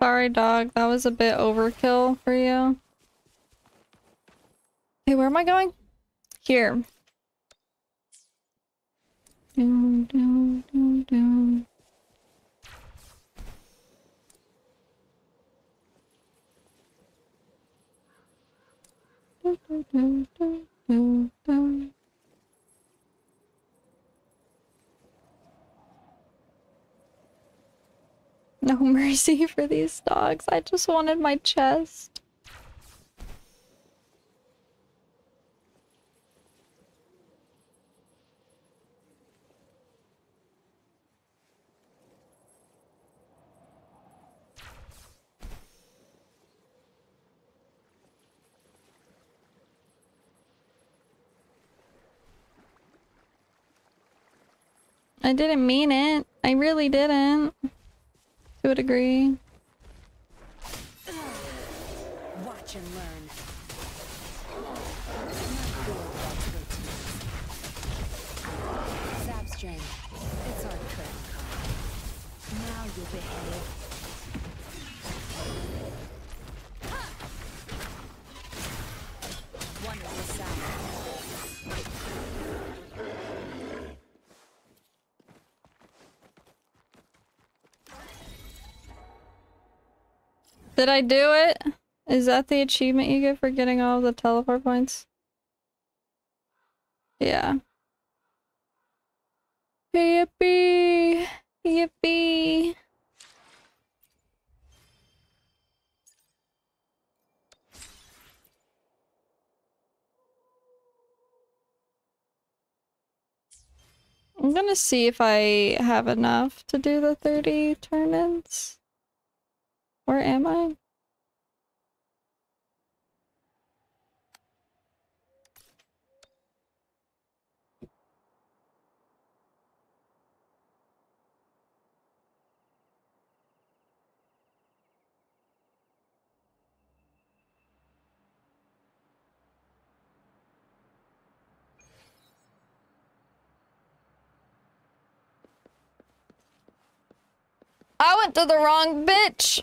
Sorry, dog. That was a bit overkill for you. Hey, where am I going? Here. Do, do, do, do. Do, do, do, do, do, do. No mercy for these dogs. I just wanted my chest. I didn't mean it. I really didn't. To a degree. Watch and learn. Zabstrain. It's our trick. Now you behave. Wonderful sound. Did I do it? Is that the achievement you get for getting all the teleport points? Yeah. Yippee! Yippee! I'm gonna see if I have enough to do the thirty turn-ins. Where am I? I went to the wrong bitch!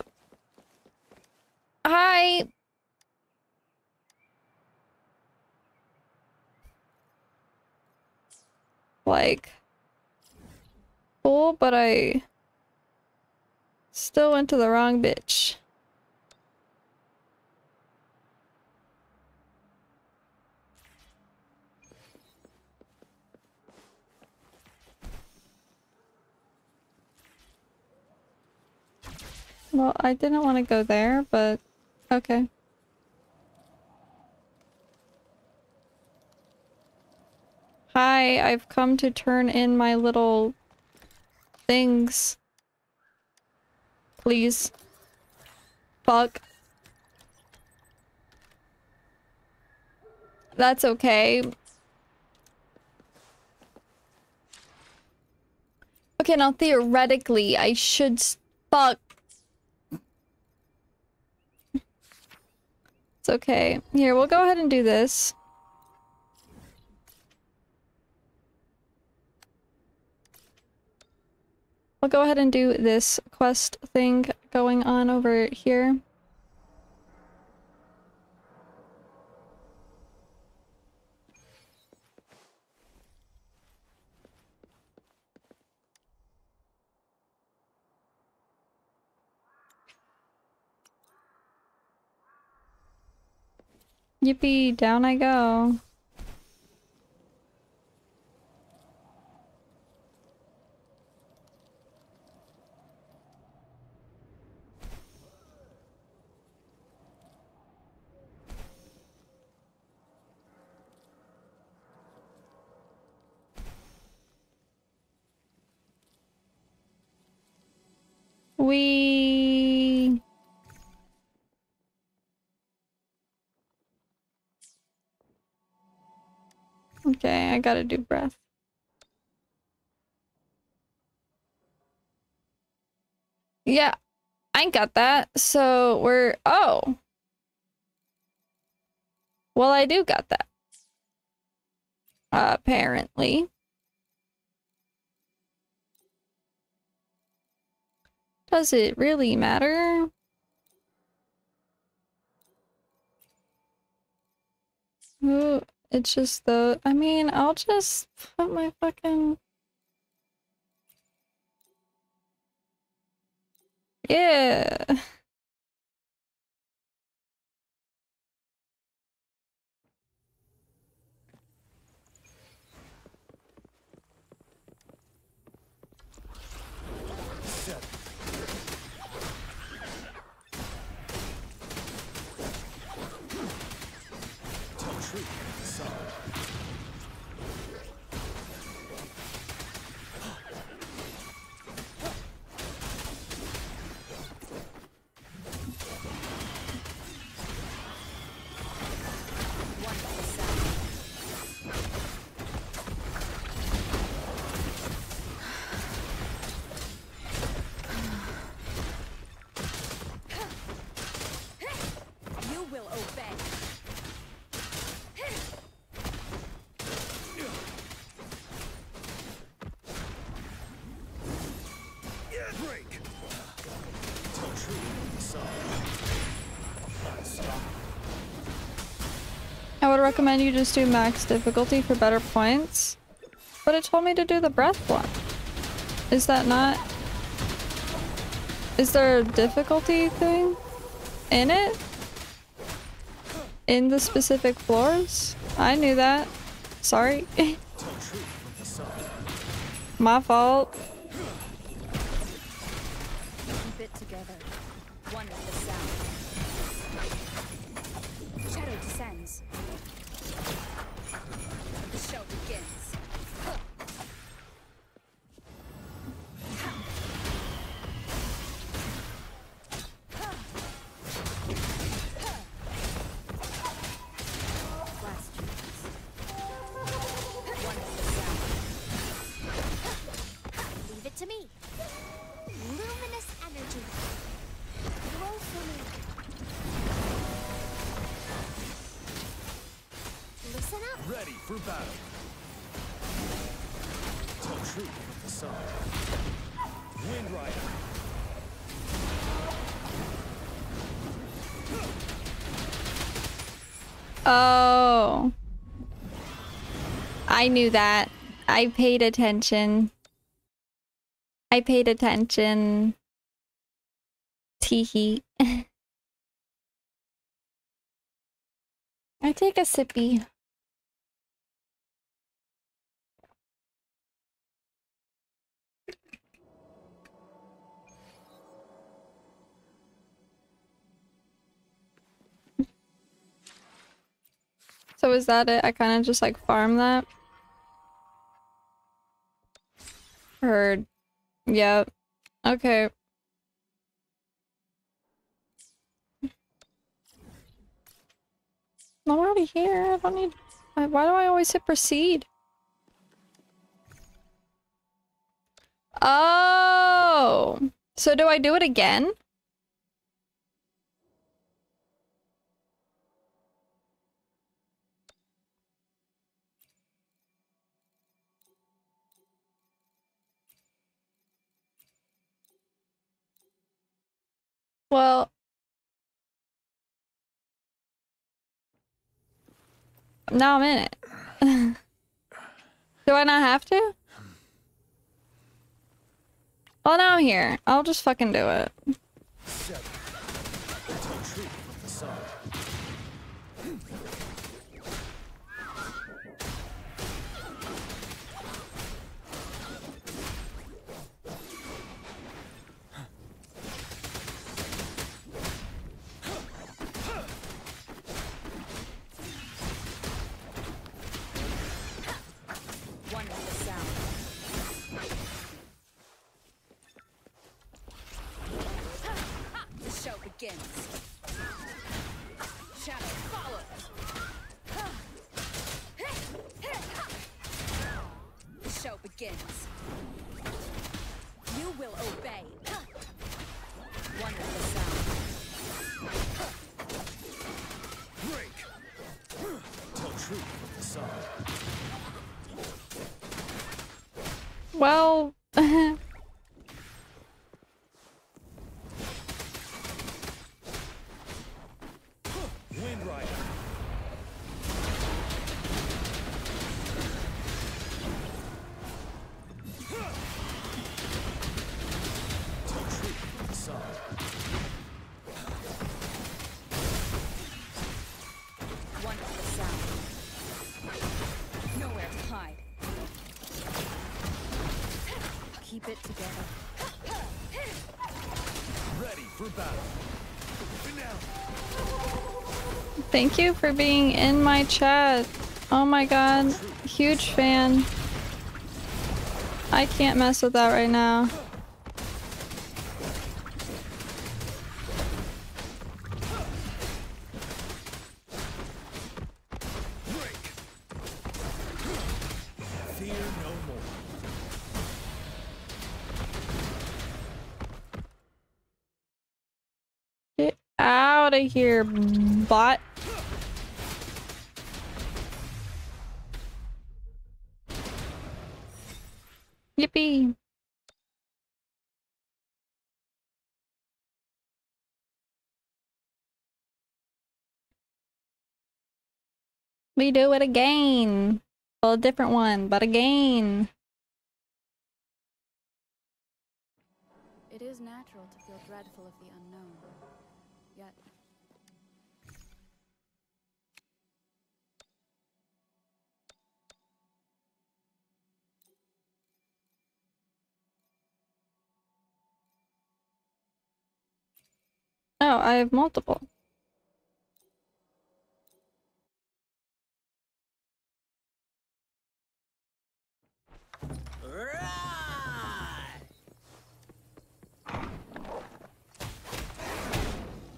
Hi. Like, cool, but I still went to the wrong bitch. Well, I didn't want to go there, but... okay. Hi, I've come to turn in my little things. Please. Fuck. That's okay. Okay, now theoretically, I should fuck. It's okay. Here, we'll go ahead and do this. We'll go ahead and do this quest thing going on over here. Yippee, down I go. Wee. Okay, I gotta do breath. Yeah, I ain't got that. So we're... Oh! Well, I do got that. Uh, apparently. Does it really matter? Ooh. It's just the, I mean, I'll just put my fucking... Yeah. I would recommend you just do max difficulty for better points, but it told me to do the breath one. Is that not... Is there a difficulty thing in it? In the specific floors? I knew that. Sorry. My fault. Oh, I knew that. I paid attention. I paid attention. Teehee. I take a sippy. So is that it? I kind of just like farm that. Heard. Yep. Yeah. Okay. I'm already here. I don't need... Why do I always hit proceed? Oh! So do I do it again? Well... Now I'm in it. Do I not have to? Well, now I'm here. I'll just fucking do it. Well... Thank you for being in my chat. Oh my god, huge fan. I can't mess with that right now. Get out of here, bot. Yippee. We do it again. Well, a different one, but again. It is natural to feel dreadful of the unknown. Yet oh, I have multiple. Right.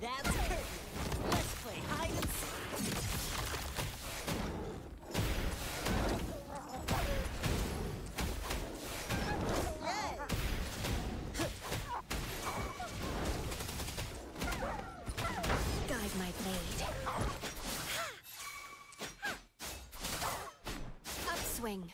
That's it. Let's play hide and seek. Yeah. Guide my blade. Upswing.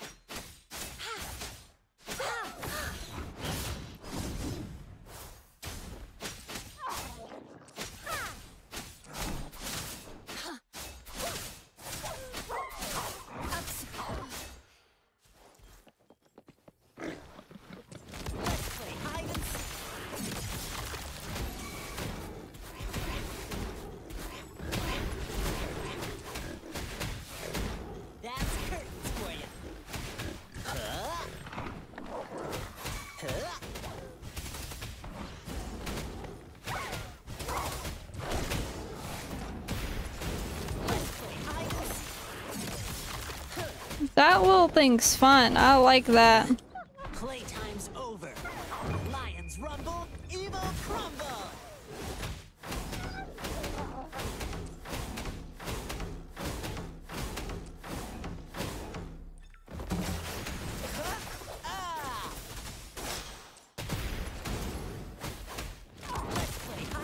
That little thing's fun. I like that. Playtime's over. Lions rumble, evil crumble.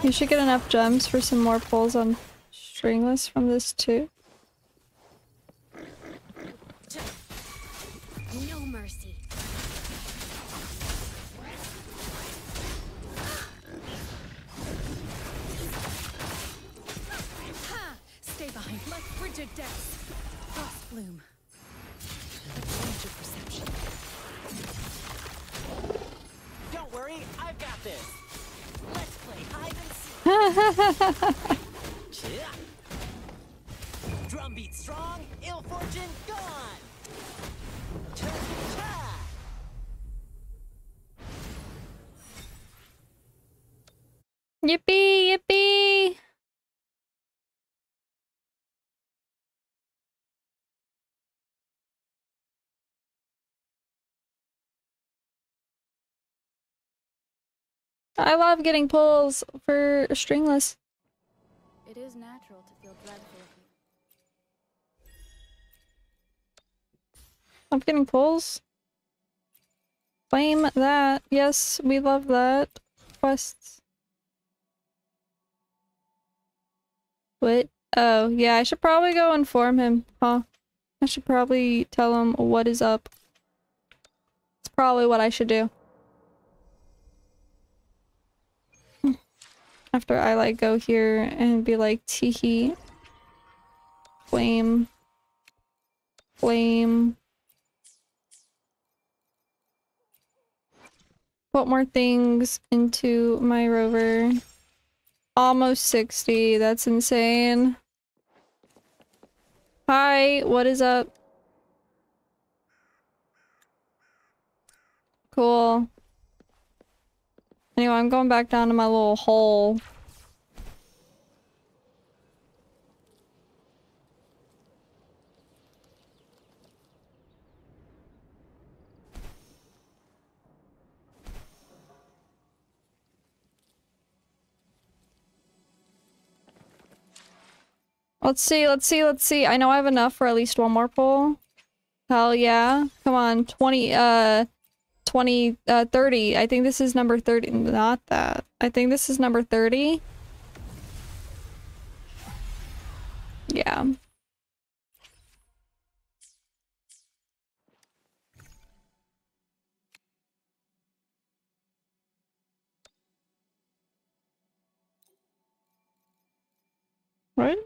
You should get enough gems for some more pulls on Stringless from this too. No mercy. Stay behind like frigid death. Frost bloom. A change of perception. Don't worry, I've got this. Let's play hide and seek. Drumbeat strong, ill fortune gone. Yippee, yippee. I love getting pulls for Stringless. It is natural to feel dreadful. I'm getting pulls. Blame that. Yes, we love that. Quests. What? Oh, yeah, I should probably go inform him, huh? I should probably tell him what is up. It's probably what I should do. After I, like, go here and be like, teehee. Blame. Blame. Put more things into my rover. Almost sixty, that's insane. Hi, what is up? Cool. Anyway, I'm going back down to my little hole. Let's see, let's see, let's see. I know I have enough for at least one more pull. Hell yeah. Come on, twenty, uh, twenty, uh, thirty. I think this is number thirty. Not that. I think this is number thirty. Yeah. Right?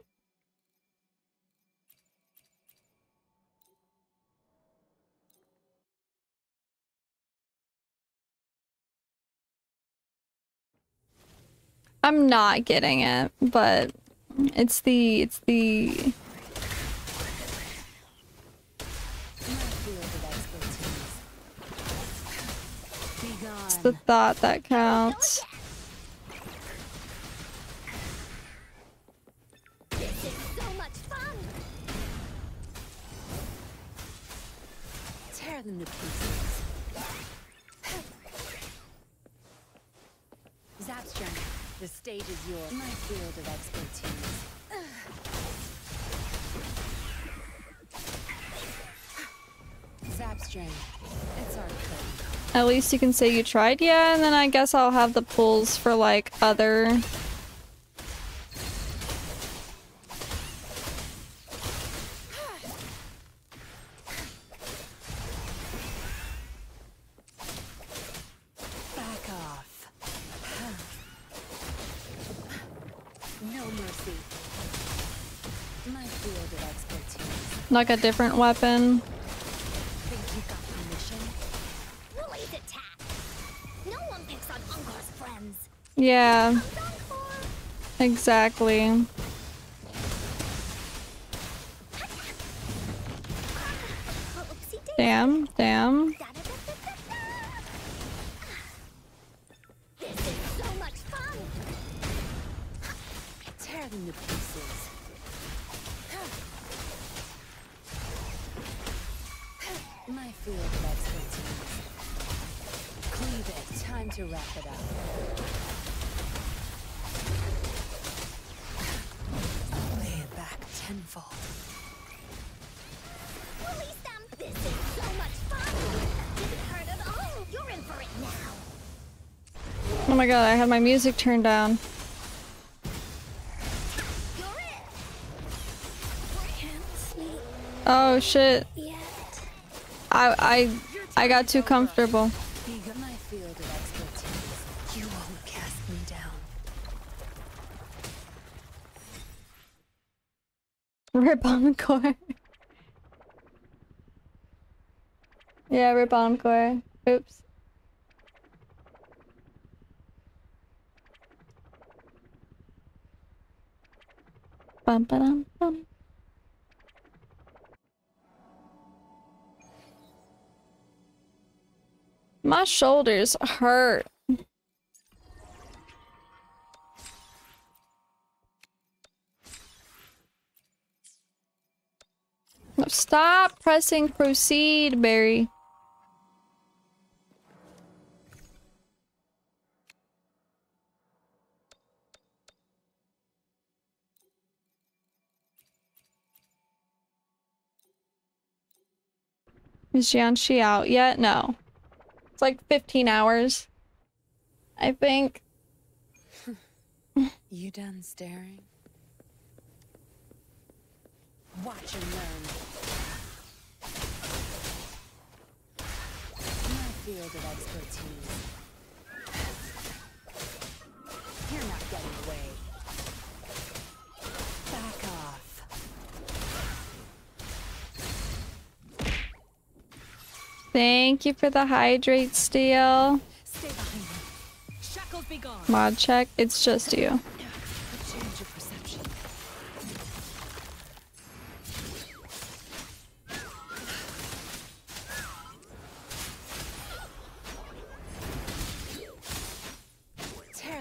I'm not getting it, but it's the, it's the... It's the thought that counts. This is so much fun. Tear them to pieces. Zap's journey. The stage is yours. My field of expertise. Zapstring. It's our code. At least you can say you tried, yeah, and then I guess I'll have the pulls for like other like a different weapon. Think you got permission? Release attack. No one picks on Encore's friends. Yeah. Exactly. Damn, damn. This is so much fun. Tear them to pieces. My field of expertise. Cleave it. Time to wrap it up. Lay it back tenfold. Release them! This is so much fun! Didn't hurt at all! You're in for it now! Oh my god, I had my music turned down. Oh shit. I I I got too comfortable. Rip Encore. Yeah, rip Encore. Oops. Bum ba dum bum. My shoulders hurt. Stop pressing proceed, Barry. Is Jianxi out yet? No. It's like fifteen hours, I think. You done staring? Watch and learn. My field of expertise. You're not getting away. Back off. Thank you for the hydrate steal. Stay behind me. Shackles be gone. Mod check. It's just you.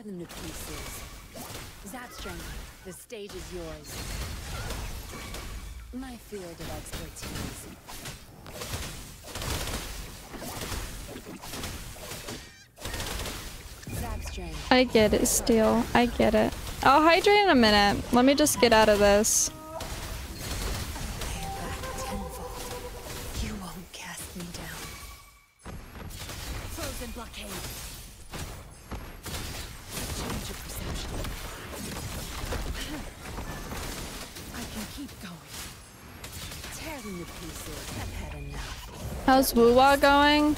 Them to pieces. Zatstring, the stage is yours. My field of expertise. Zatstring. I get it, Steel. I get it. I'll hydrate in a minute. Let me just get out of this. You won't cast me down. Frozen blockade. How's WuWa going?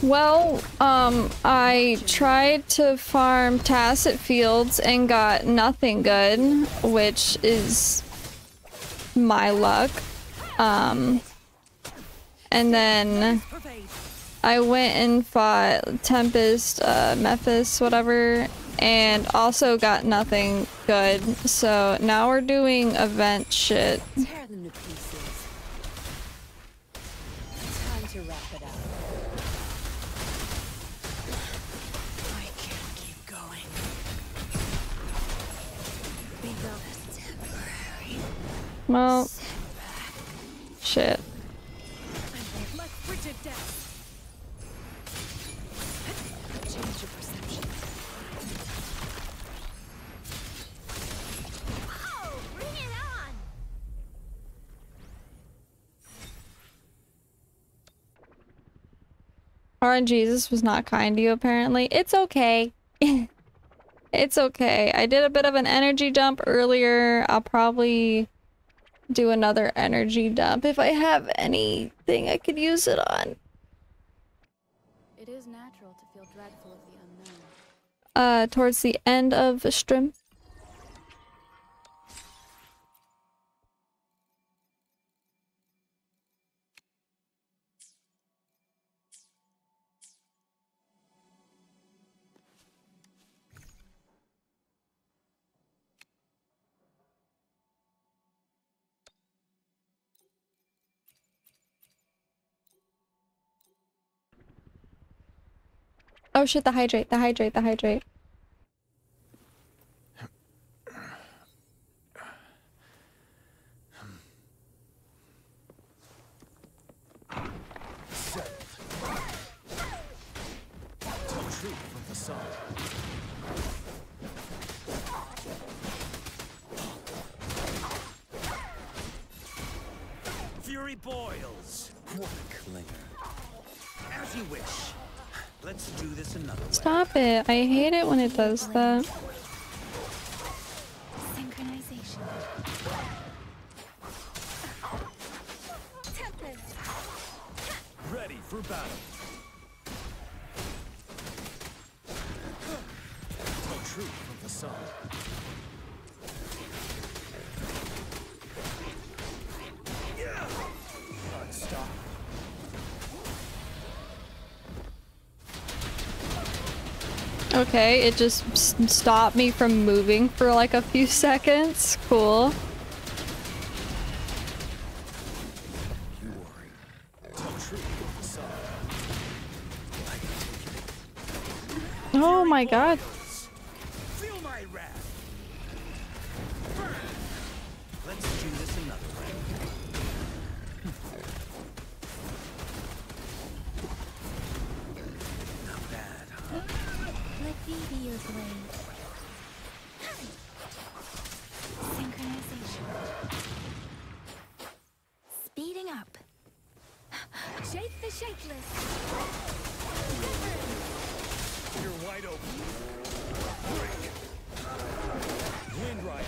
Well, um, I tried to farm Tacit fields and got nothing good, which is my luck. Um, and then I went and fought Tempest, uh, Memphis, whatever, and also got nothing good. So now we're doing event shit. Well, shit. R N Jesus was not kind to you, apparently. It's okay. It's okay. I did a bit of an energy dump earlier. I'll probably do another energy dump if I have anything I could use it on. It is natural to feel dreadful of the unknown. Uh, towards the end of the stream. Oh shit, the hydrate, the hydrate, the hydrate. Fury boils. What a clinger. As you wish. Let's do this another way. Stop it. I hate it when it does that. Synchronization. for battle. Protrude from the sun. Unstoppable. Okay, it just stopped me from moving for like a few seconds. Cool. Oh my god. Feel my wrath. Burn. Let's do this another way. Not bad, huh? Let me be your blade. Synchronization. Speeding up. Shake the shakeless. You're wide open. Break. Wind rider.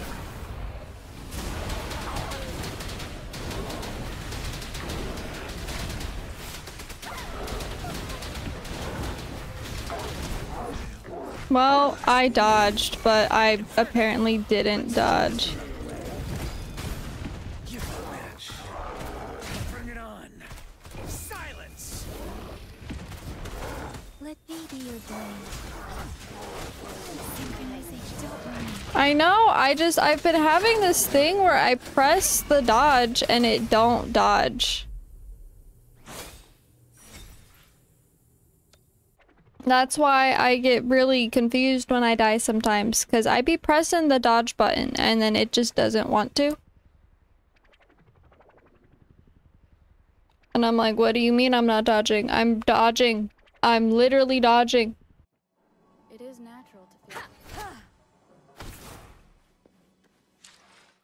Well, I dodged, but I apparently didn't dodge. I know, I just, I've been having this thing where I press the dodge and it don't dodge. That's why I get really confused when I die sometimes, because I be pressing the dodge button and then it just doesn't want to. And I'm like, what do you mean I'm not dodging? I'm dodging. I'm literally dodging.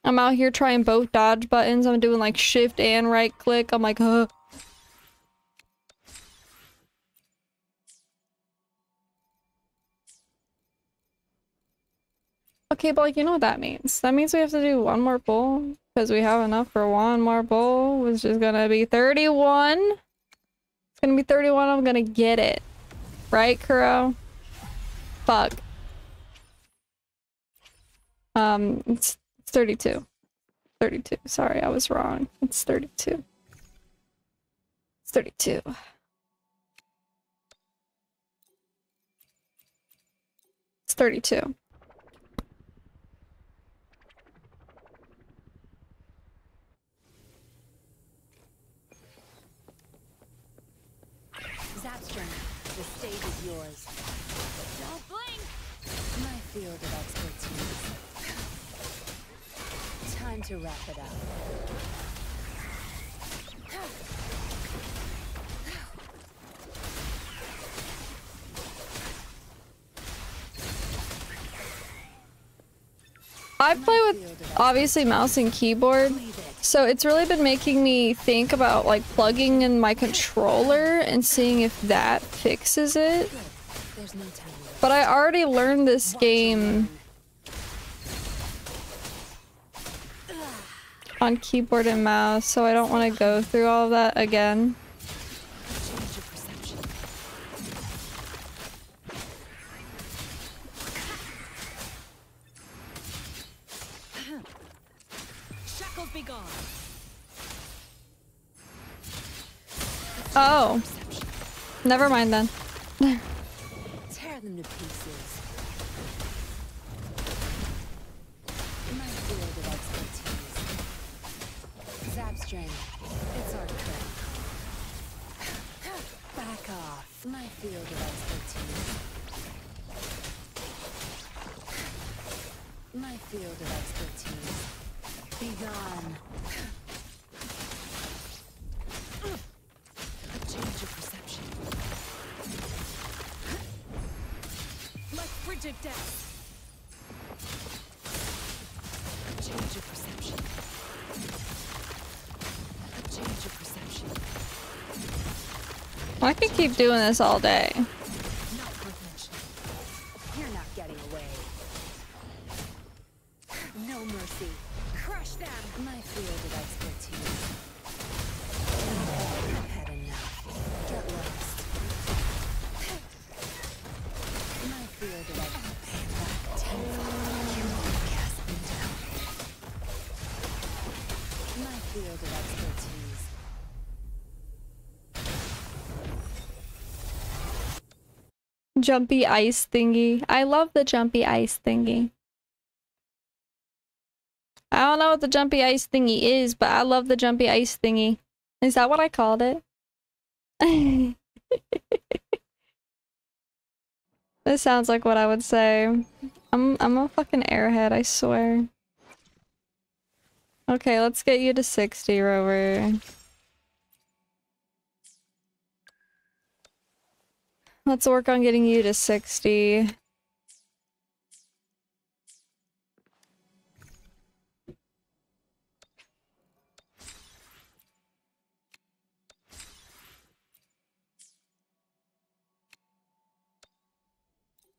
I'm out here trying both dodge buttons. I'm doing like shift and right click. I'm like, huh. Okay, but like, you know what that means? That means we have to do one more bowl because we have enough for one more bowl, which is gonna be thirty-one. It's gonna be thirty-one. I'm gonna get it. Right, Kuro? Fuck. Um, it's thirty-two. thirty-two. Sorry, I was wrong. It's thirty-two. It's thirty-two. It's thirty-two. Zapstern, the stage is yours. Don't blink! My field of expertise. Time to wrap it up. I play with obviously mouse and keyboard, so it's really been making me think about like plugging in my controller and seeing if that fixes it. But I already learned this game on keyboard and mouse, so I don't want to go through all of that again. Shackles be gone. Oh, never mind then. Tear them to pieces. Abstract. It's our turn. Back off. My field of expertise. My field of expertise. Be gone. A change of perception. Like bridge of death. A change of perception. I can keep doing this all day. You're not getting away. No mercy. Crush them. My field of expertise. I've had enough. Get low. Jumpy ice thingy. I love the jumpy ice thingy. I don't know what the jumpy ice thingy is, but I love the jumpy ice thingy. Is that what I called it? This sounds like what I would say. I'm I'm a fucking airhead, I swear. Okay, let's get you to sixty, Rover. Let's work on getting you to sixty.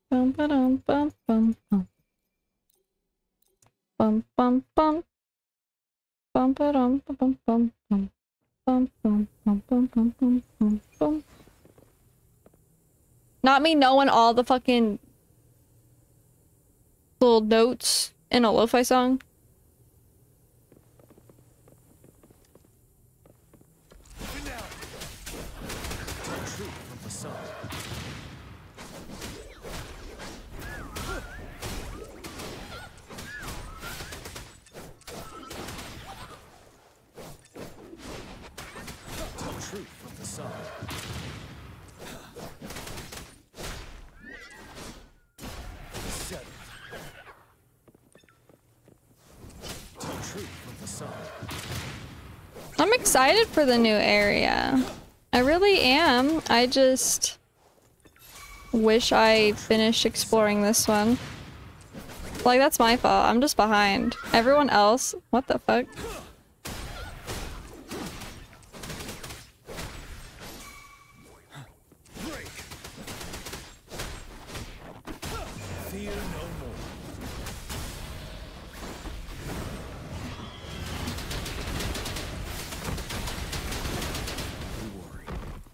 Bum bum bum bum bum bum bum bum bum bum bum bum bum bum bum bum bum bum bum. Not me knowing all the fucking little notes in a lo-fi song. I'm excited for the new area. I really am. I just wish I finished exploring this one. Like, that's my fault. I'm just behind. Everyone else, what the fuck?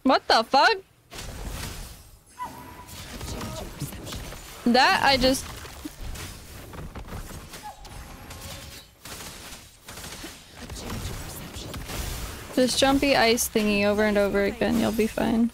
What the fuck? That I just... Just jumpy ice thingy over and over again, you'll be fine.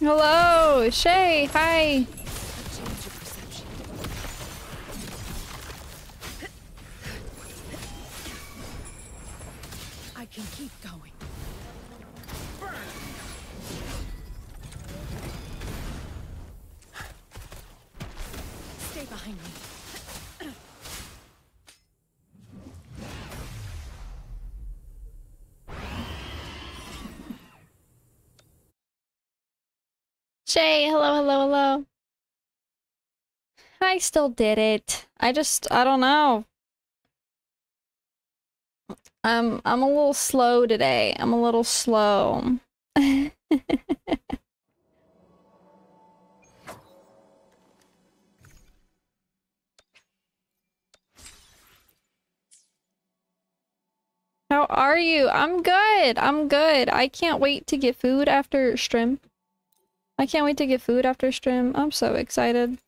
Hello, Shay, hi. I can keep going. Burn. Stay behind me. Shay, hello, hello, hello. I still did it. I just, I don't know. I'm, I'm a little slow today. I'm a little slow. How are you? I'm good. I'm good. I can't wait to get food after stream. I can't wait to get food after stream. I'm so excited.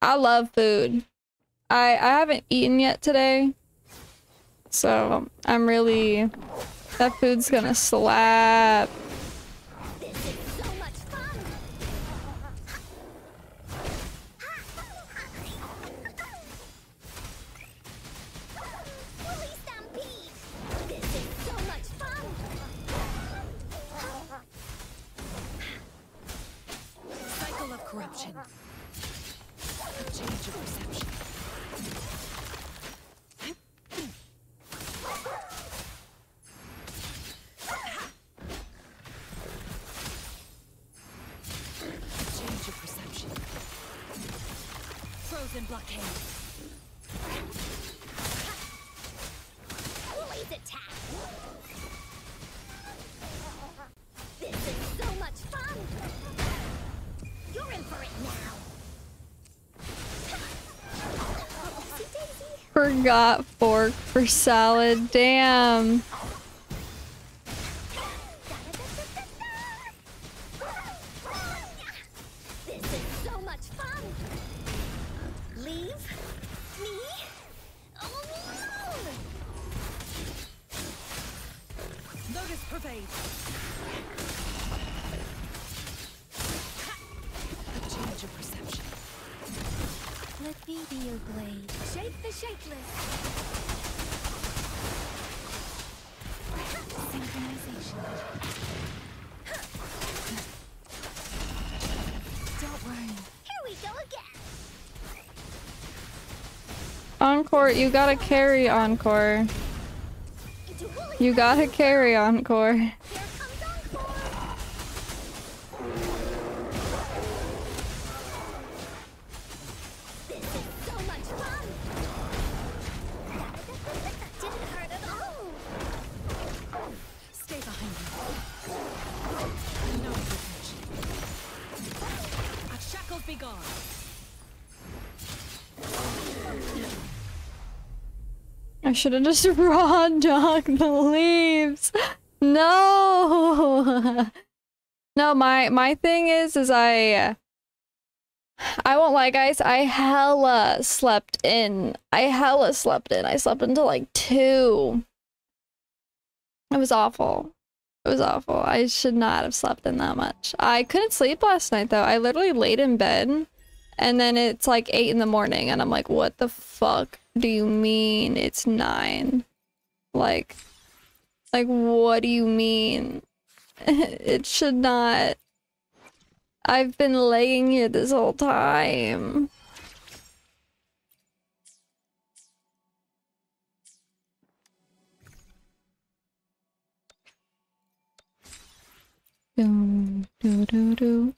I love food. I I haven't eaten yet today. So I'm really... That food's gonna slap. This is so much fun. You're in for it now. Forgot fork for salad. Damn. This is so much fun. Leave me alone. Notice pervade. Change of perception. Let me be your blade. Shake the shakeless. Synchronization. Don't worry. Here we go again. Encore, you gotta carry Encore. You gotta carry Encore. Should have just raw dog the leaves. No. No, my my thing is is I I won't lie, guys, I hella slept in. I hella slept in. I slept until like two. It was awful. It was awful. I should not have slept in that much. I couldn't sleep last night though. I literally laid in bed and then it's like eight in the morning and I'm like, what the fuck? Do you mean it's nine? Like, like what do you mean? It should not. I've been laying here this whole time. Do do do do.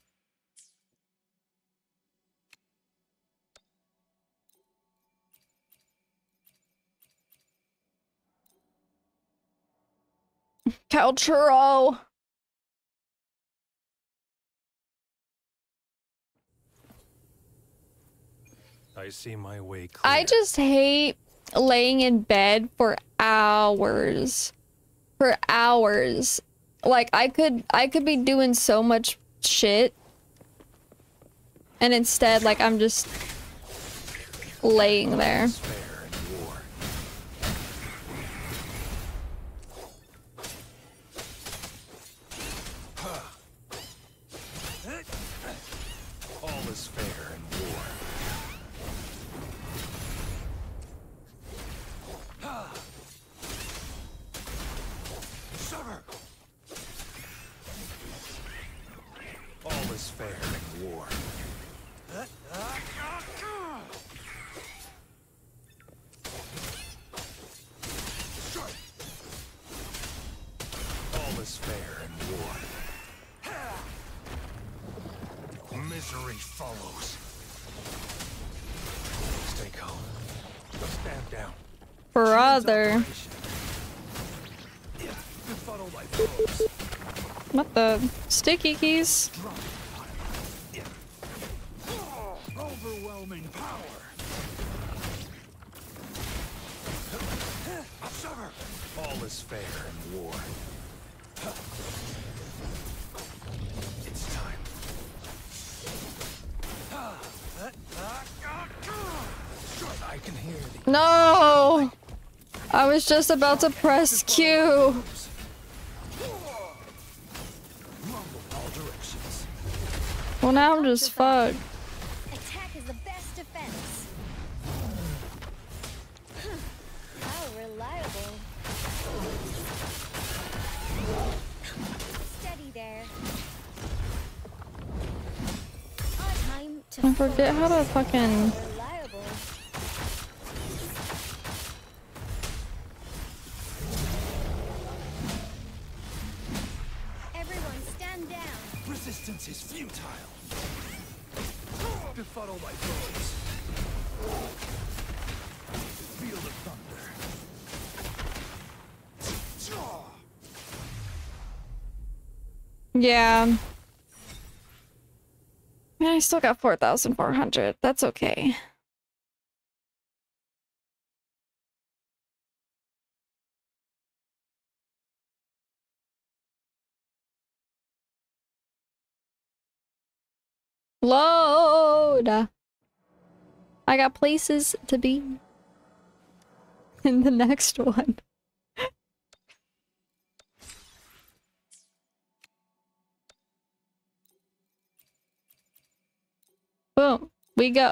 Calchuro. I see my way clear. I just hate laying in bed for hours. For hours. Like I could I could be doing so much shit. And instead like I'm just laying there. Brother. What the? Sticky keys? Overwhelming power. All is fair in war. It's time. I can hear the no! I was just about to press Q. Well, now I'm just fucked. Attack is the best defense. How reliable. Steady there. I forget how to fucking. Is futile. Befuddle my voice. Feel the thunder. Yeah. Man, I still got four thousand four hundred. That's okay. Load! I got places to be in the next one. Boom. We go.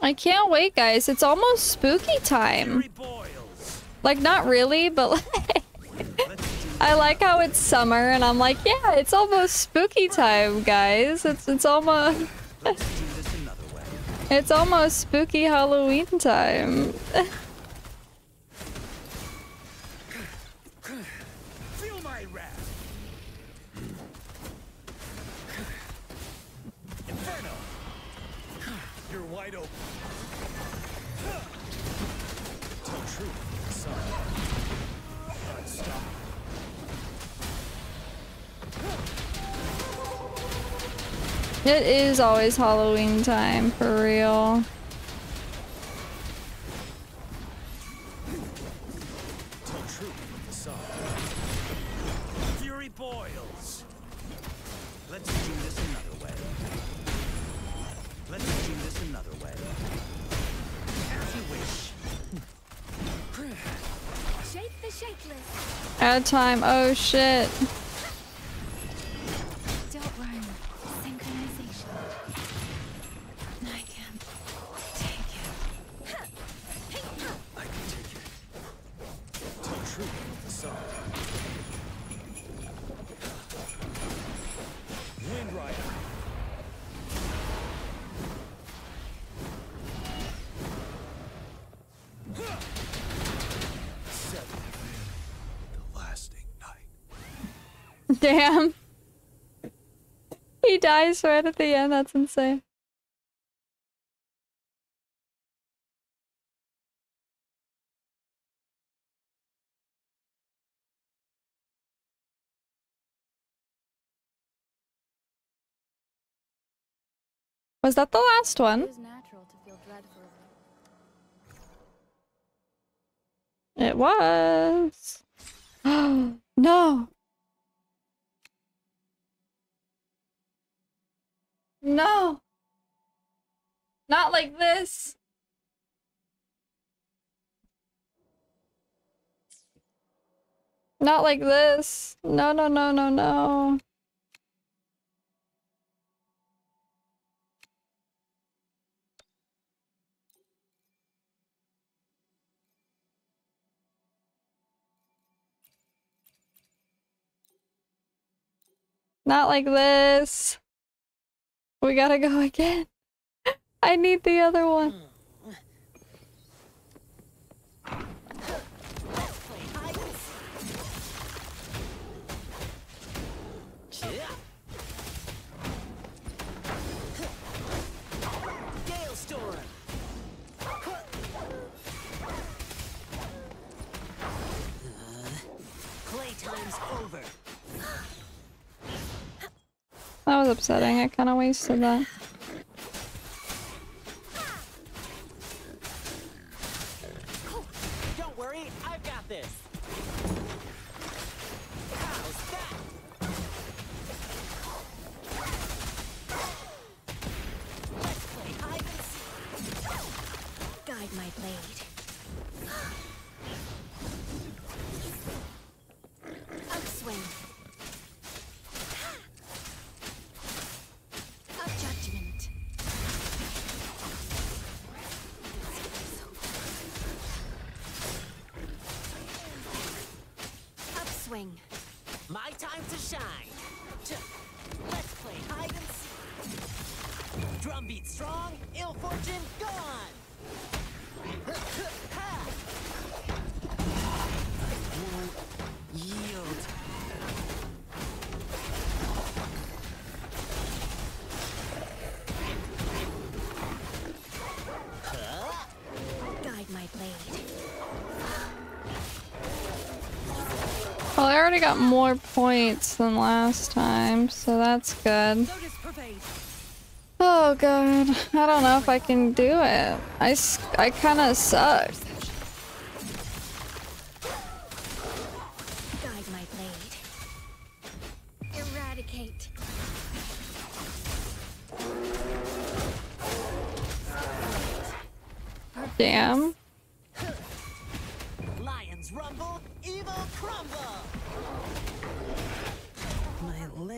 I can't wait, guys. It's almost spooky time. Like, not really, but like... I like how it's summer, and I'm like, yeah, it's almost spooky time, guys. It's it's almost... it's almost spooky Halloween time. It is always Halloween time, for real. Fury boils. Let's do this another way. Let's do this another way. As you wish. Shake the shakeless. Ad time. Oh shit. Damn. He dies right at the end, that's insane. Was that the last one? It was natural to feel dreadful. It was. Oh, no. No! Not like this! Not like this! No, no, no, no, no! Not like this! We gotta go again. I need the other one. Gale storm. Playtime's over. That was upsetting, I kinda wasted that. Don't worry, I've got this. How's that? Guide my blade. My time to shine. Let's play hide and seek. Drumbeat strong, ill fortune gone. Won't yield. Huh? Guide my blade. Well, I already got more points than last time, so that's good. Oh god, I don't know if I can do it. I, I kind of suck. Guide my blade. Eradicate. Damn. Lions rumble, evil crumble.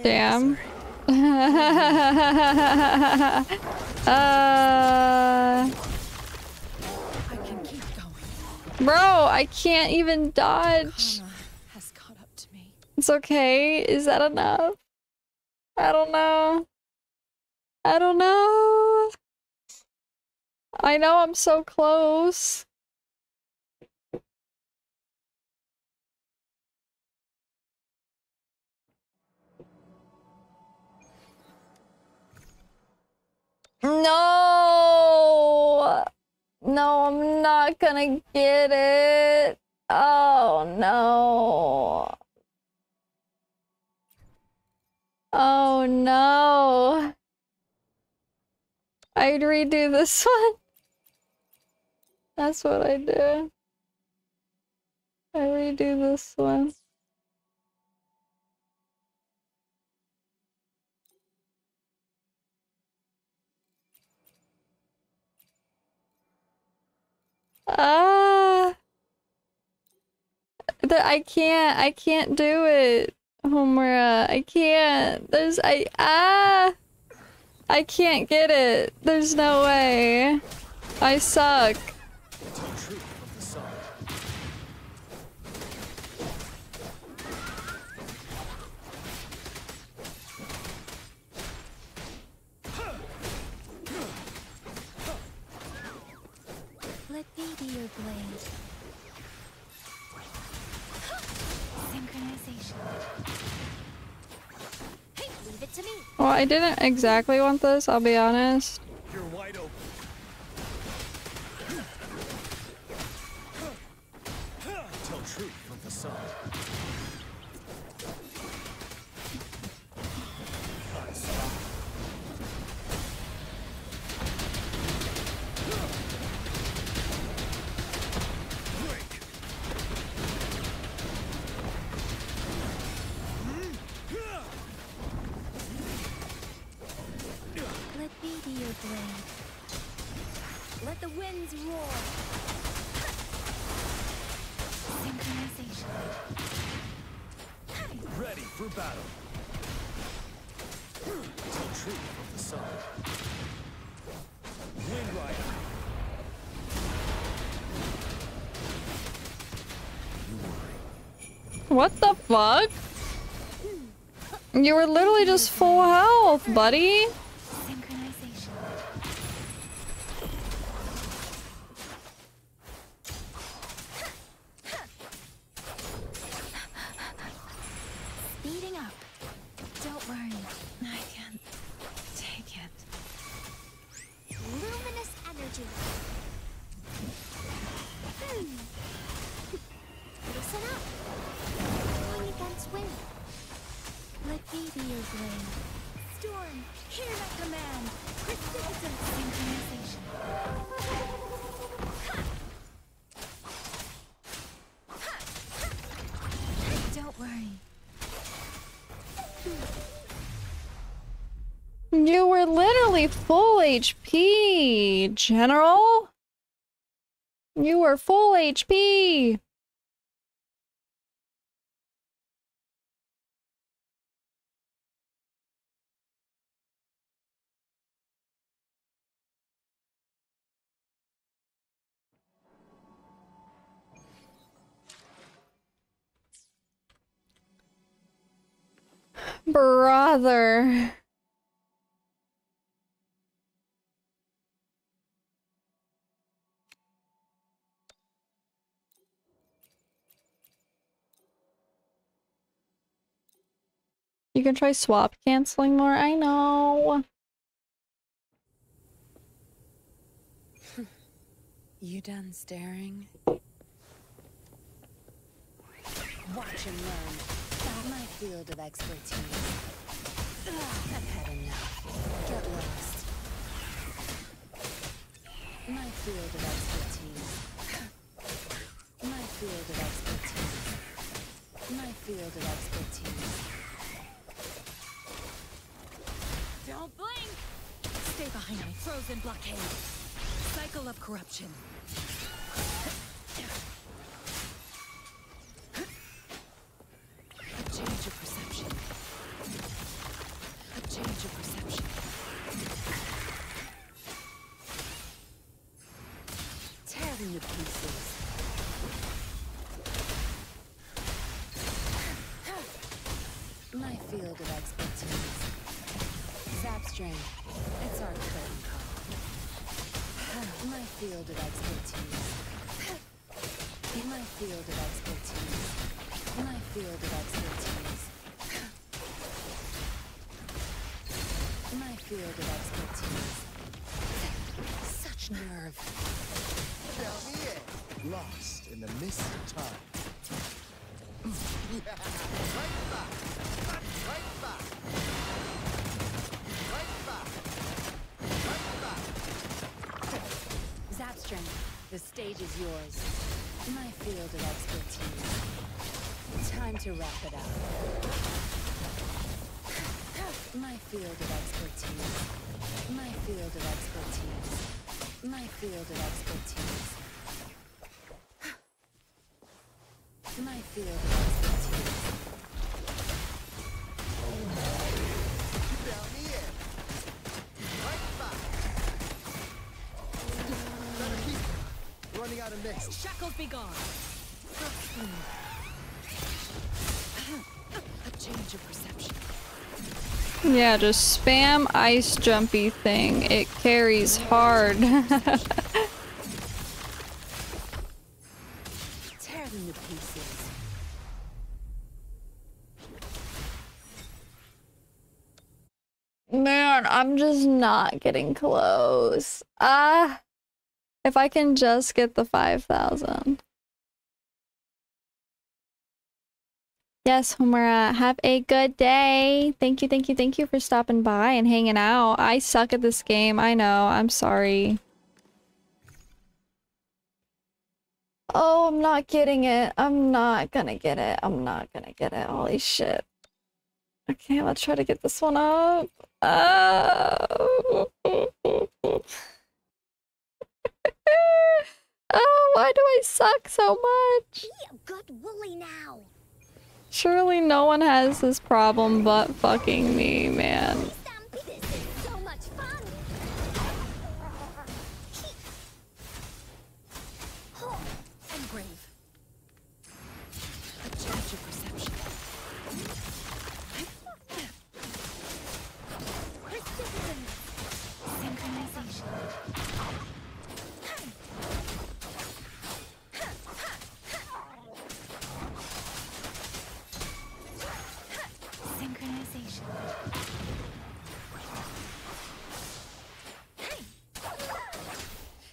Damn. uh, I can keep going. Bro, I can't even dodge. Has caught up to me. It's okay. Is that enough? I don't know. I don't know. I know I'm so close. No, no, I'm not gonna get it. Oh no. Oh no. I'd redo this one. That's what I do. I redo this one. Ah, the, I can't, I can't do it, Homura. I can't. There's, I, ah, I can't get it. There's no way. I suck. Your blade. Synchronization. Hey, leave it to me. Well, I didn't exactly want this, I'll be honest. You're wide open. Tell truth from the sun. Let the winds roar. Synchronization. Ready for battle. Tell truth from the sun. Wind rider. What the fuck? You were literally just full health, buddy. You were literally full H P, General. You were full H P. Brother. You can try swap canceling more. I know. You done staring? Watch and learn. Not my field of expertise. Ugh, I've had enough. Get lost. My field of expertise. My field of expertise. My field of expertise. Don't blink! Stay behind me. Frozen blockade. Cycle of corruption. Change of perception. A change of perception. Tear them to pieces. My field of expertise. Zap string. It's our curtain call. My field of expertise. My field of expertise. My field of expertise. My field of expertise. Such nerve. Down here. Lost in the mist of time. Yeah. Right back. Right back. Right back. Right back. Zapstring, the stage is yours. My field of expertise. Time to wrap it up. My field of expertise. My field of expertise. My field of expertise. My field of expertise. Down the air. Right back. Better keep it. Running out of mist. Shackles be gone. Change of perception. Yeah, just spam ice jumpy thing. It carries hard. Tear them to pieces. Man, I'm just not getting close. Ah, uh, if I can just get the five thousand. Yes, Homura, have a good day. Thank you, thank you, thank you for stopping by and hanging out. I suck at this game. I know. I'm sorry. Oh, I'm not getting it. I'm not gonna get it. I'm not gonna get it. Holy shit. Okay, let's try to get this one up. Oh, oh why do I suck so much? Get good woolly now. Surely no one has this problem but fucking me, man. This is so much fun. Oh, and brave. A change of perception. Synchronization.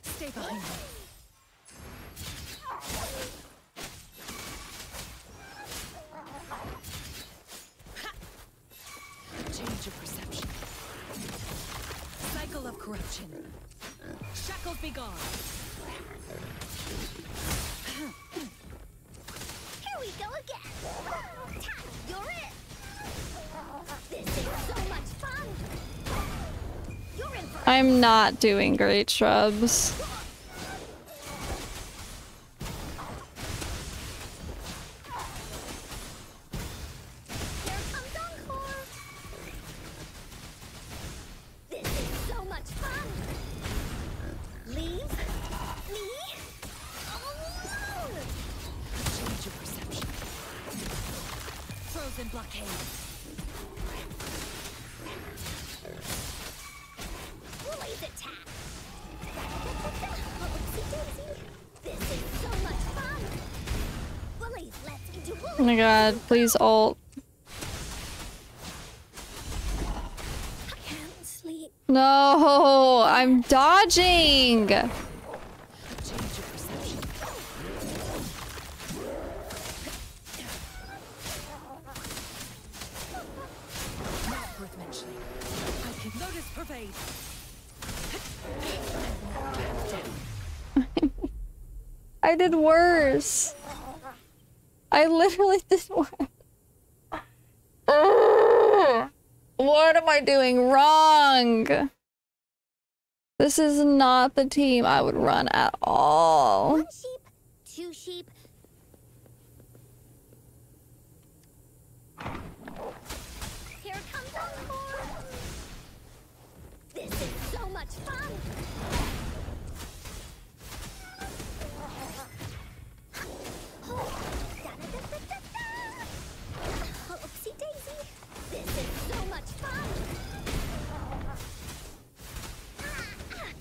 Stay behind me. Change of perception. Cycle of corruption. Shackles be gone. Here we go again. Tacit, you're it. This is so much fun. You're in for I'm not doing great, shrubs. Here comes Encore. This is so much fun. Leave me alone. Change your perception. Frozen blockade. Attack. This is so much fun. Bullies, let's into bullies. Oh my god, please ult. No, I'm dodging. I did worse. I literally did worse. Ugh. What am I doing wrong? This is not the team I would run at all. One sheep, two sheep. Here comes Encore. This is so much fun.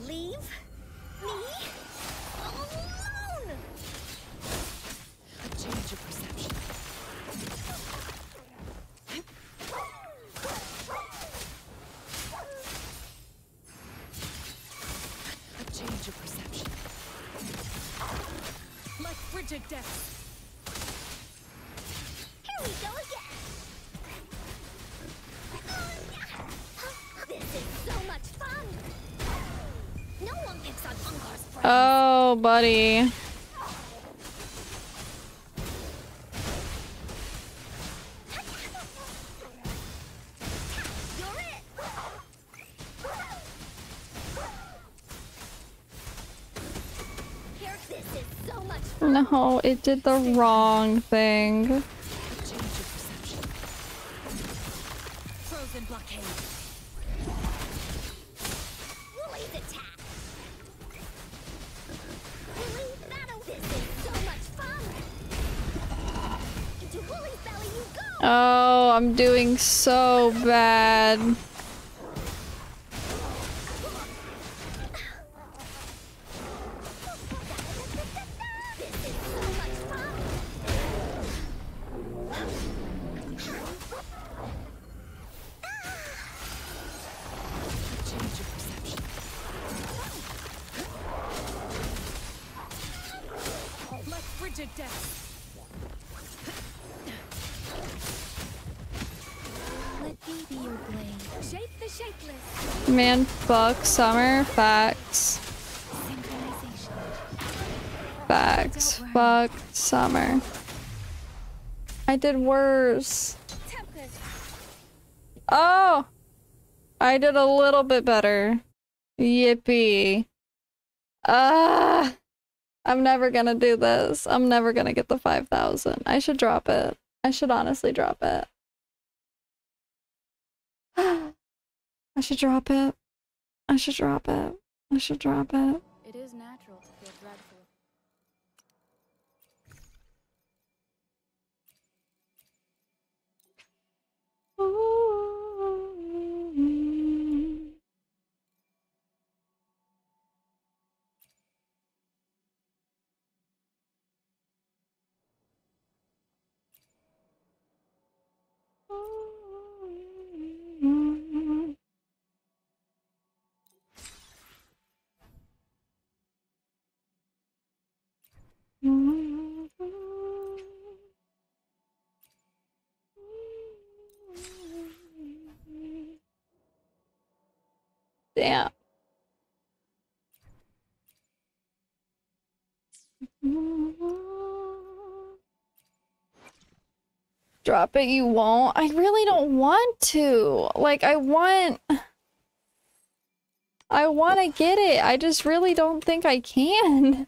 Leave me alone. Change your perception. Change your perception. Like frigid death. Here we go again. Oh, yeah. This is so much fun. No one picks on Encore's friends. Oh, buddy. You're it. Here, this is so much fun. No, it did the wrong thing. Frozen blockade. Oh, I'm doing so bad. Man, fuck summer. Facts. Facts. Fuck summer. I did worse. Oh! I did a little bit better. Yippee. Ah! Uh, I'm never gonna do this. I'm never gonna get the five thousand. I should drop it. I should honestly drop it. I should drop it. I should drop it. I should drop it. It is natural to feel dreadful. Ooh. Ooh. Damn. Drop it, you won't. I really don't want to. Like, I want... I want to get it. I just really don't think I can.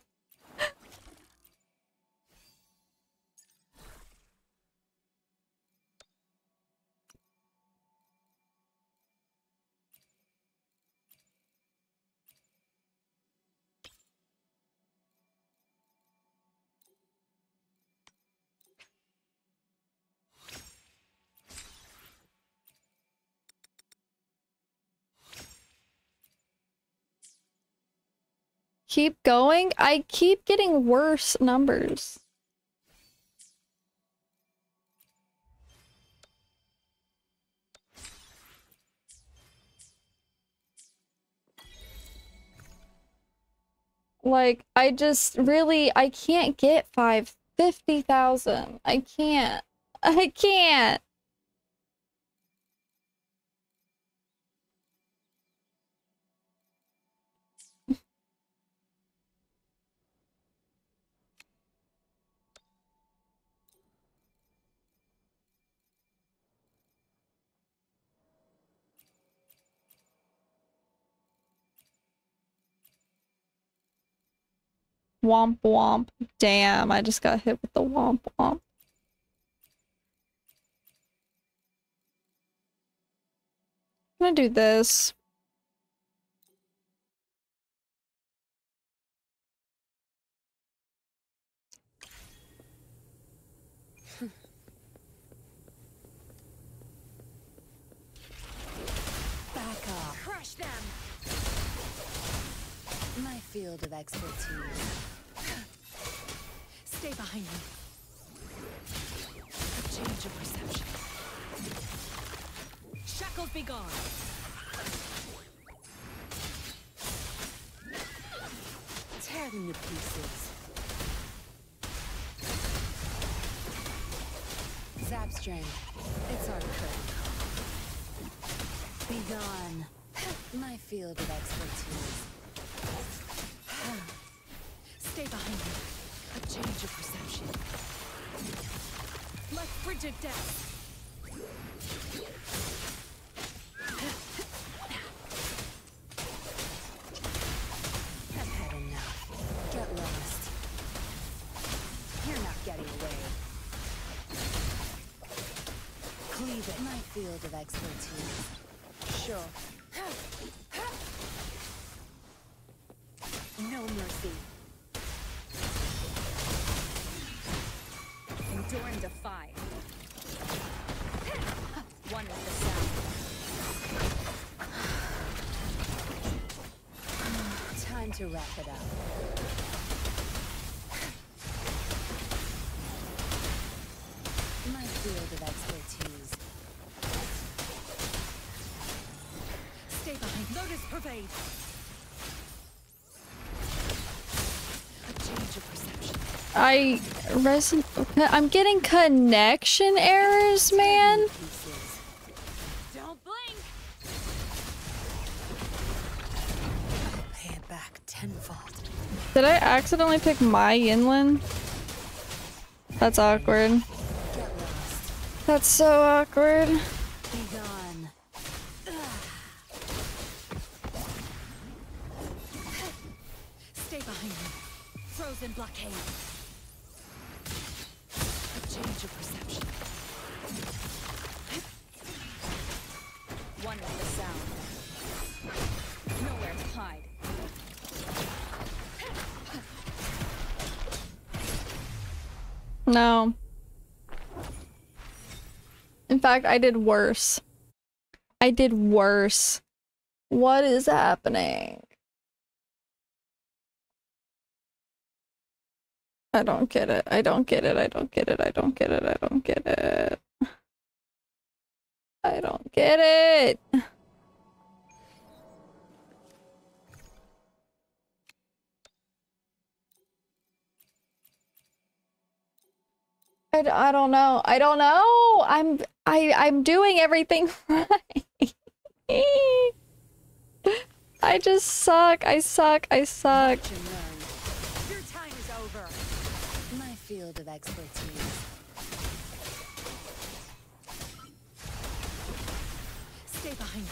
Keep going? I keep getting worse numbers. Like, I just really, I can't get five fifty thousand. I can't. I can't. Womp womp. Damn, I just got hit with the womp womp. I'm gonna do this. Back up. Crush them. My field of expertise. Stay behind me. A change of perception. Shackles be gone. Tear them to pieces. Zapstring. It's our trick. Be gone. My field of expertise. Stay behind me. A change of perception. Let Bridget down. I've had enough. Get lost. You're not getting away. Cleave it. My field of expertise. Sure. No mercy. Dorn defy. One with the sound. Time to wrap it up. My field of expertise. Stay behind. Lotus pervade. A change of perception. I resin I'm getting connection errors, man. Don't blink. I'll pay it back tenfold. Did I accidentally pick my Yinlin? That's awkward. That's so awkward. Stay behind me. Frozen blockade. Your perception. One with the sound. Nowhere to hide. No. In fact, I did worse. I did worse. What is happening? I don't get it. I don't get it. I don't get it. I don't get it. I don't get it. I don't get it. I, I don't know. I don't know. I'm I I'm doing everything right. I just suck. I suck. I suck. Field of expertise. Stay behind me.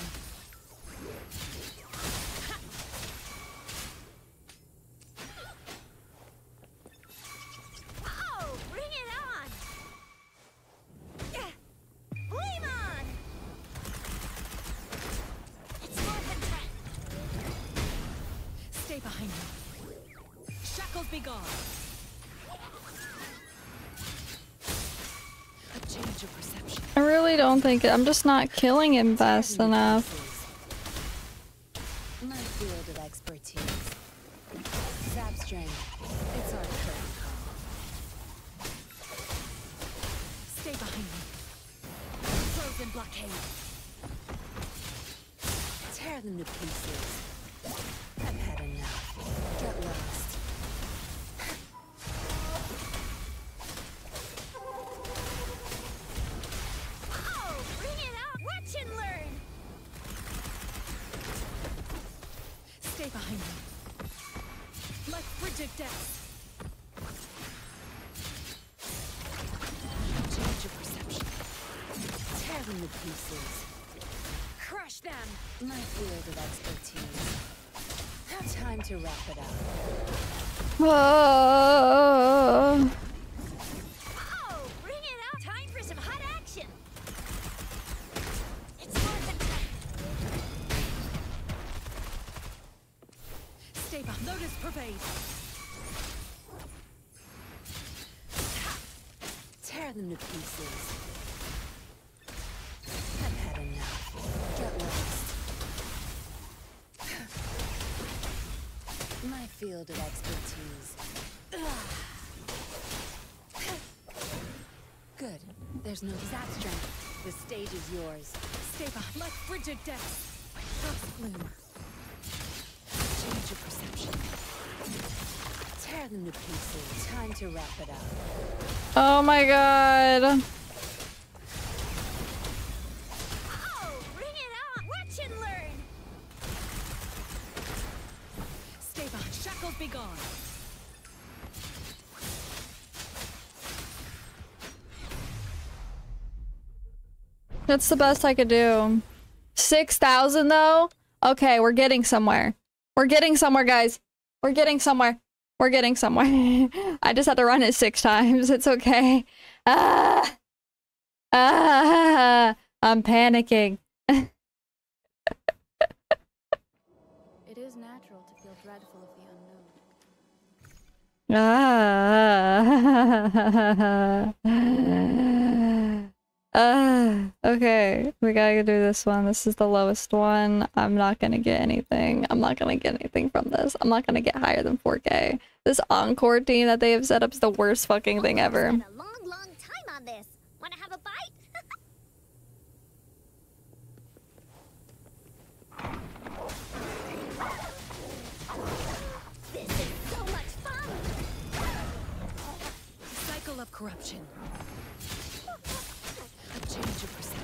Oh, bring it on. Yeah. Flame on. It's more than that. Stay behind me. Shackles be gone. I really don't think it. I'm just not killing him fast enough. My field of expertise. Zapstring. It's our current call. Stay behind me. Frozen blockade. Tear them to pieces. I've had enough. Get lost. to death. Change your perception. Tear them to pieces. Crush them. My field of expertise. Time to wrap it up. Whoa. Tear them to pieces. I've had enough. Get lost. My field of expertise. Good. There's no disaster. The stage is yours. Stay behind like frigid death. Bloom. Change your perception. Tear them to pieces. Time to wrap it up. Oh my god. Oh, bring it on. Watch and learn. Stay back. Shackles be gone. That's the best I could do. six thousand though? Okay, we're getting somewhere. We're getting somewhere, guys. We're getting somewhere. We're getting somewhere. I just had to run it six times. It's okay. Ah! Ah! I'm panicking. It is natural to feel dreadful of the unknown. Ah! Ah! Okay. We gotta do this one. This is the lowest one. I'm not gonna get anything. I'm not gonna get anything from this. I'm not gonna get higher than four K. This Encore team that they have set up is the worst fucking thing ever. Spent a long, long time on this. Wanna have a bite? This is so much fun. Cycle of corruption. I've changed your perception.